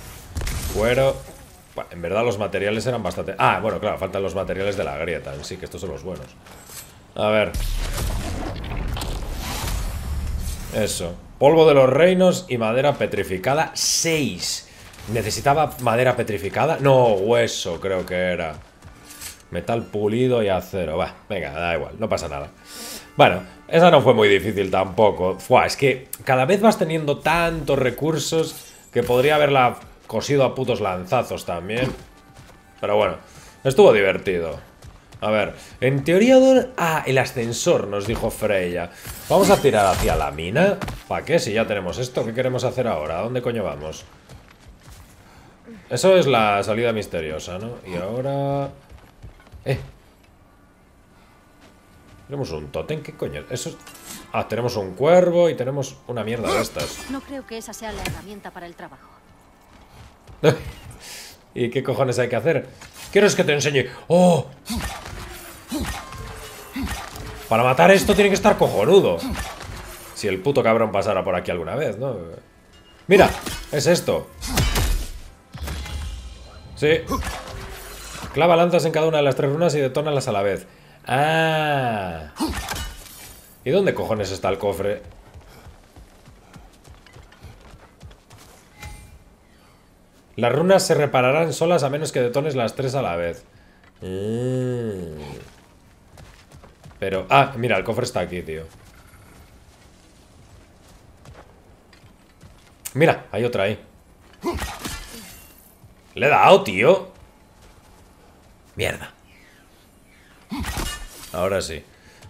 cuero... En verdad los materiales eran bastante... Ah, bueno, claro, faltan los materiales de la grieta en sí, que estos son los buenos. A ver. Eso. Polvo de los reinos y madera petrificada seis. ¿Necesitaba madera petrificada? No, hueso creo que era. Metal pulido y acero. Va, venga, da igual, no pasa nada. Bueno, esa no fue muy difícil tampoco. Fua, es que cada vez vas teniendo tantos recursos que podría haberla... cosido a putos lanzazos también. Pero bueno, estuvo divertido. A ver, en teoría... Ah, el ascensor, nos dijo Freya. Vamos a tirar hacia la mina. ¿Para qué? Si ya tenemos esto, ¿qué queremos hacer ahora? ¿A dónde coño vamos? Eso es la salida misteriosa, ¿no? Y ahora... Eh tenemos un tótem, ¿qué coño? Eso es... Ah, tenemos un cuervo y tenemos una mierda de estas. No creo que esa sea la herramienta para el trabajo. ¿Y qué cojones hay que hacer? ¿Quieres que te enseñe? ¡Oh! Para matar esto tiene que estar cojonudo. Si el puto cabrón pasara por aquí alguna vez, ¿no? Mira, es esto. Sí. Clava lanzas en cada una de las tres runas y detónalas a la vez. ¡Ah! ¿Y dónde cojones está el cofre? Las runas se repararán solas a menos que detones las tres a la vez. Mm. Pero... Ah, mira, el cofre está aquí, tío. Mira, hay otra ahí. Le he dado, tío. Mierda. Ahora sí.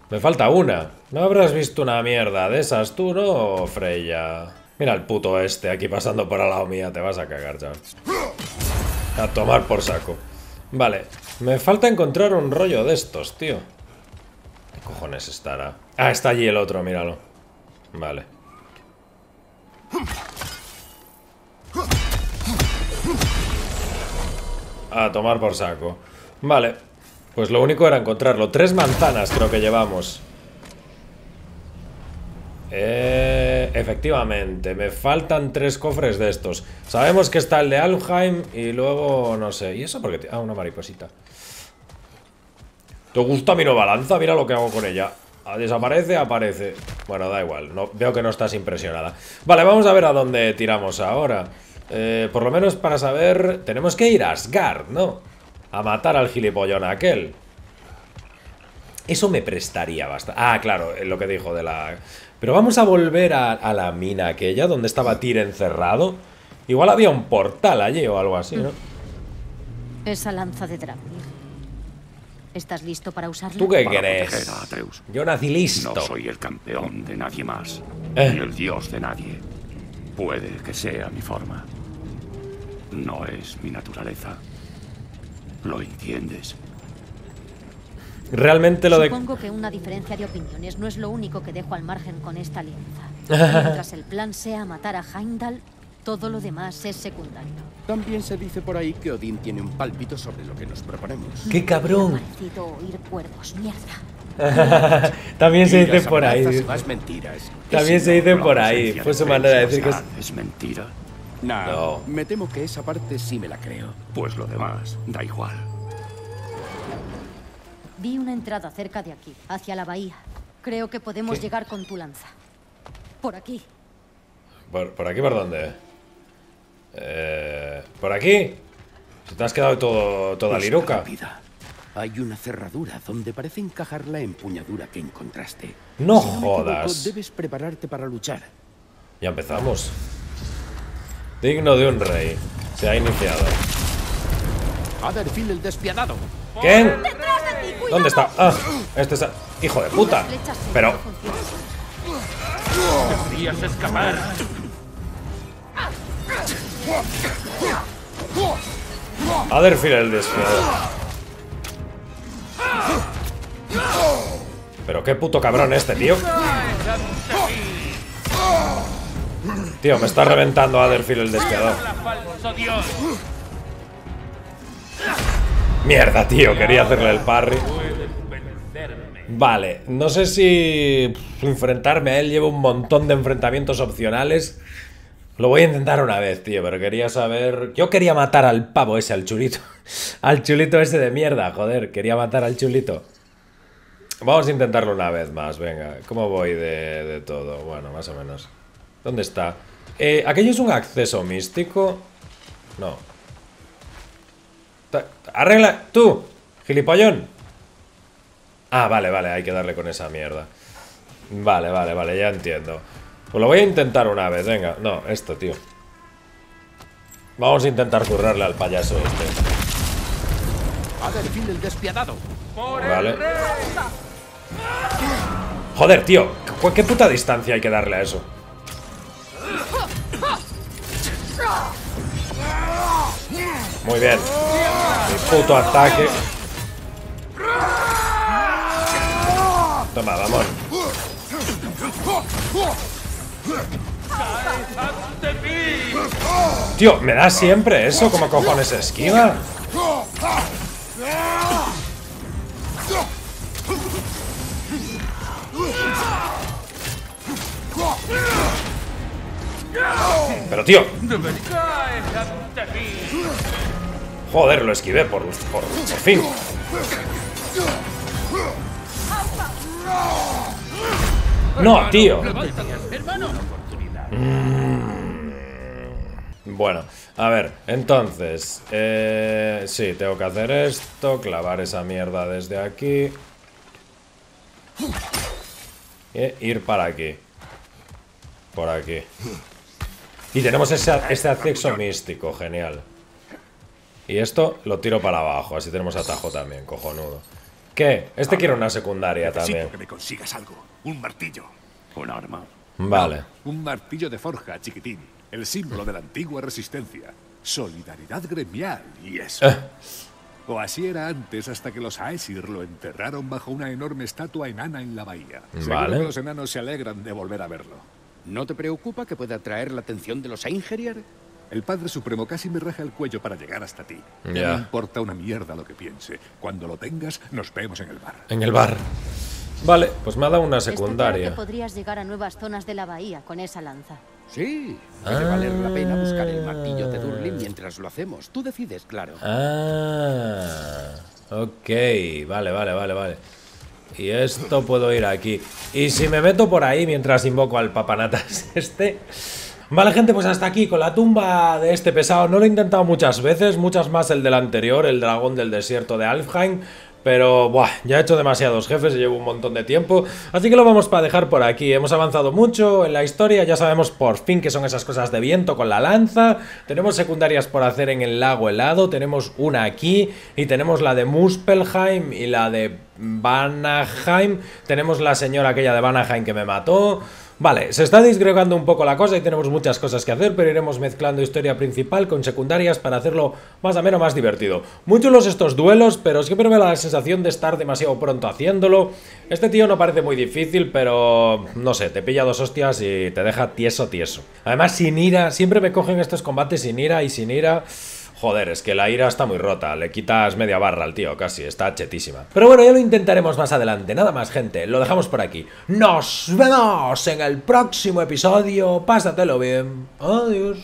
Me falta una. No habrás visto una mierda de esas tú, ¿no, Freya? Mira el puto este aquí pasando por al lado mía. Te vas a cagar, chaval. A tomar por saco. Vale. Me falta encontrar un rollo de estos, tío. ¿Qué cojones estará? Ah, está allí el otro, míralo. Vale. A tomar por saco. Vale. Pues lo único era encontrarlo. Tres manzanas creo que llevamos. Eh, efectivamente, me faltan tres cofres de estos. Sabemos que está el de Alfheim y luego, no sé. ¿Y eso por qué? Te... Ah, una mariposita. ¿Te gusta mi nueva lanza? Mira lo que hago con ella. Desaparece, aparece. Bueno, da igual, no, veo que no estás impresionada. Vale, vamos a ver a dónde tiramos ahora. eh, Por lo menos para saber. Tenemos que ir a Asgard, ¿no? A matar al gilipollón aquel. Eso me prestaría bastante. Ah, claro, lo que dijo de la... Pero vamos a volver a, a la mina aquella donde estaba Tyr encerrado. Igual había un portal allí o algo así, ¿no? Esa lanza de Draupnir. ¿Estás listo para usarla? ¿Tú qué crees? Yo nací listo. No soy el campeón de nadie más. Eh. Ni el dios de nadie. Puede que sea mi forma. No es mi naturaleza. ¿Lo entiendes? Realmente lo de... Supongo que una diferencia de opiniones no es lo único que dejo al margen con esta alianza. Mientras el plan sea matar a Heimdall, todo lo demás es secundario. También se dice por ahí que Odín tiene un pálpito sobre lo que nos proponemos. ¡Qué cabrón! Me ha parecido oír cuervos, mierda. También se dice por ahí. Más mentiras. También se dice por ahí. Fue su manera de decir que es... ¿Es mentira? No, me temo que esa parte sí me la creo. Pues lo demás da igual. Vi una entrada cerca de aquí, hacia la bahía. Creo que podemos ¿Qué? llegar con tu lanza. Por aquí. ¿Por, por aquí por dónde? Eh, ¿Por aquí? Se te has quedado todo, toda pues liruca. Rápida. Hay una cerradura donde parece encajar la empuñadura que encontraste. ¡No si jodas! No me equivoco, debes prepararte para luchar. Ya empezamos. Digno de un rey. Se ha iniciado. Aderfield el despiadado. ¿Quién? ¿Dónde está? Ah, este es... ¡Hijo de puta! Pero... ¡Deberías escapar! Aderfield el despiadado. Pero qué puto cabrón este, tío. Tío, me está reventando Aderfield el despiadado. Mierda, tío, quería hacerle el parry. Vale, no sé si enfrentarme a él. Llevo un montón de enfrentamientos opcionales. Lo voy a intentar una vez, tío, pero quería saber... Yo quería matar al pavo ese, al chulito. Al chulito ese de mierda, joder. Quería matar al chulito. Vamos a intentarlo una vez más, venga. ¿Cómo voy de, de todo? Bueno, más o menos. ¿Dónde está? Eh, ¿aquello es un acceso místico? No. ¡Arregla! ¡Tú! ¡Gilipollón! Ah, vale, vale, hay que darle con esa mierda. Vale, vale, vale, ya entiendo. Pues lo voy a intentar una vez, venga. No, esto, tío. Vamos a intentar currarle al payaso este. Aderfield el despiadado. Vale. Joder, tío. ¿Qué puta distancia hay que darle a eso? Muy bien. Mi puto ataque. Toma, vamos. Tío, me da siempre eso. ¿Cómo cojones esquiva? Pero tío, joder, lo esquivé por, por, por fin. No, tío. Mm. Bueno, a ver, entonces eh, sí, tengo que hacer esto. Clavar esa mierda desde aquí. E ir para aquí. Por aquí. Y tenemos ese, ese acceso místico, genial. Y esto lo tiro para abajo, así tenemos atajo también, cojonudo. ¿Qué? Este quiere una secundaria también. Necesito que me consigas algo, un martillo, un arma. Vale. Un martillo de forja, chiquitín, el símbolo de la antigua resistencia, solidaridad gremial y eso. Eh. O así era antes hasta que los Aesir lo enterraron bajo una enorme estatua enana en la bahía. Vale. Los enanos se alegran de volver a verlo. ¿No te preocupa que pueda atraer la atención de los Eingeriar? El Padre Supremo casi me raja el cuello para llegar hasta ti. Ya. Yeah. No importa una mierda lo que piense. Cuando lo tengas, nos vemos en el bar. En el bar. Vale, pues me ha dado una secundaria. Este podrías llegar a nuevas zonas de la bahía con esa lanza. Sí, debe ah. valer la pena buscar el martillo de Durlin mientras lo hacemos. Tú decides, claro. Ah, ok, vale, vale, vale, vale. Y esto puedo ir aquí. Y si me meto por ahí mientras invoco al papanatas este... Vale, gente, pues hasta aquí con la tumba de este pesado. No lo he intentado muchas veces, muchas más el del anterior, el dragón del desierto de Alfheim. Pero, buah, ya he hecho demasiados jefes y llevo un montón de tiempo. Así que lo vamos para dejar por aquí. Hemos avanzado mucho en la historia. Ya sabemos por fin que son esas cosas de viento con la lanza. Tenemos secundarias por hacer en el lago helado. Tenemos una aquí. Y tenemos la de Muspelheim y la de Vanaheim. Tenemos la señora aquella de Vanaheim que me mató. Vale, se está disgregando un poco la cosa y tenemos muchas cosas que hacer, pero iremos mezclando historia principal con secundarias para hacerlo más ameno, más divertido. Muy chulos estos duelos, pero siempre me da la sensación de estar demasiado pronto haciéndolo. Este tío no parece muy difícil, pero no sé, te pilla dos hostias y te deja tieso, tieso. Además, sin ira, siempre me cogen estos combates sin ira y sin ira... Joder, es que la ira está muy rota, le quitas media barra al tío, casi, está chetísima. Pero bueno, ya lo intentaremos más adelante, nada más, gente, lo dejamos por aquí. ¡Nos vemos en el próximo episodio! Pásatelo bien, adiós.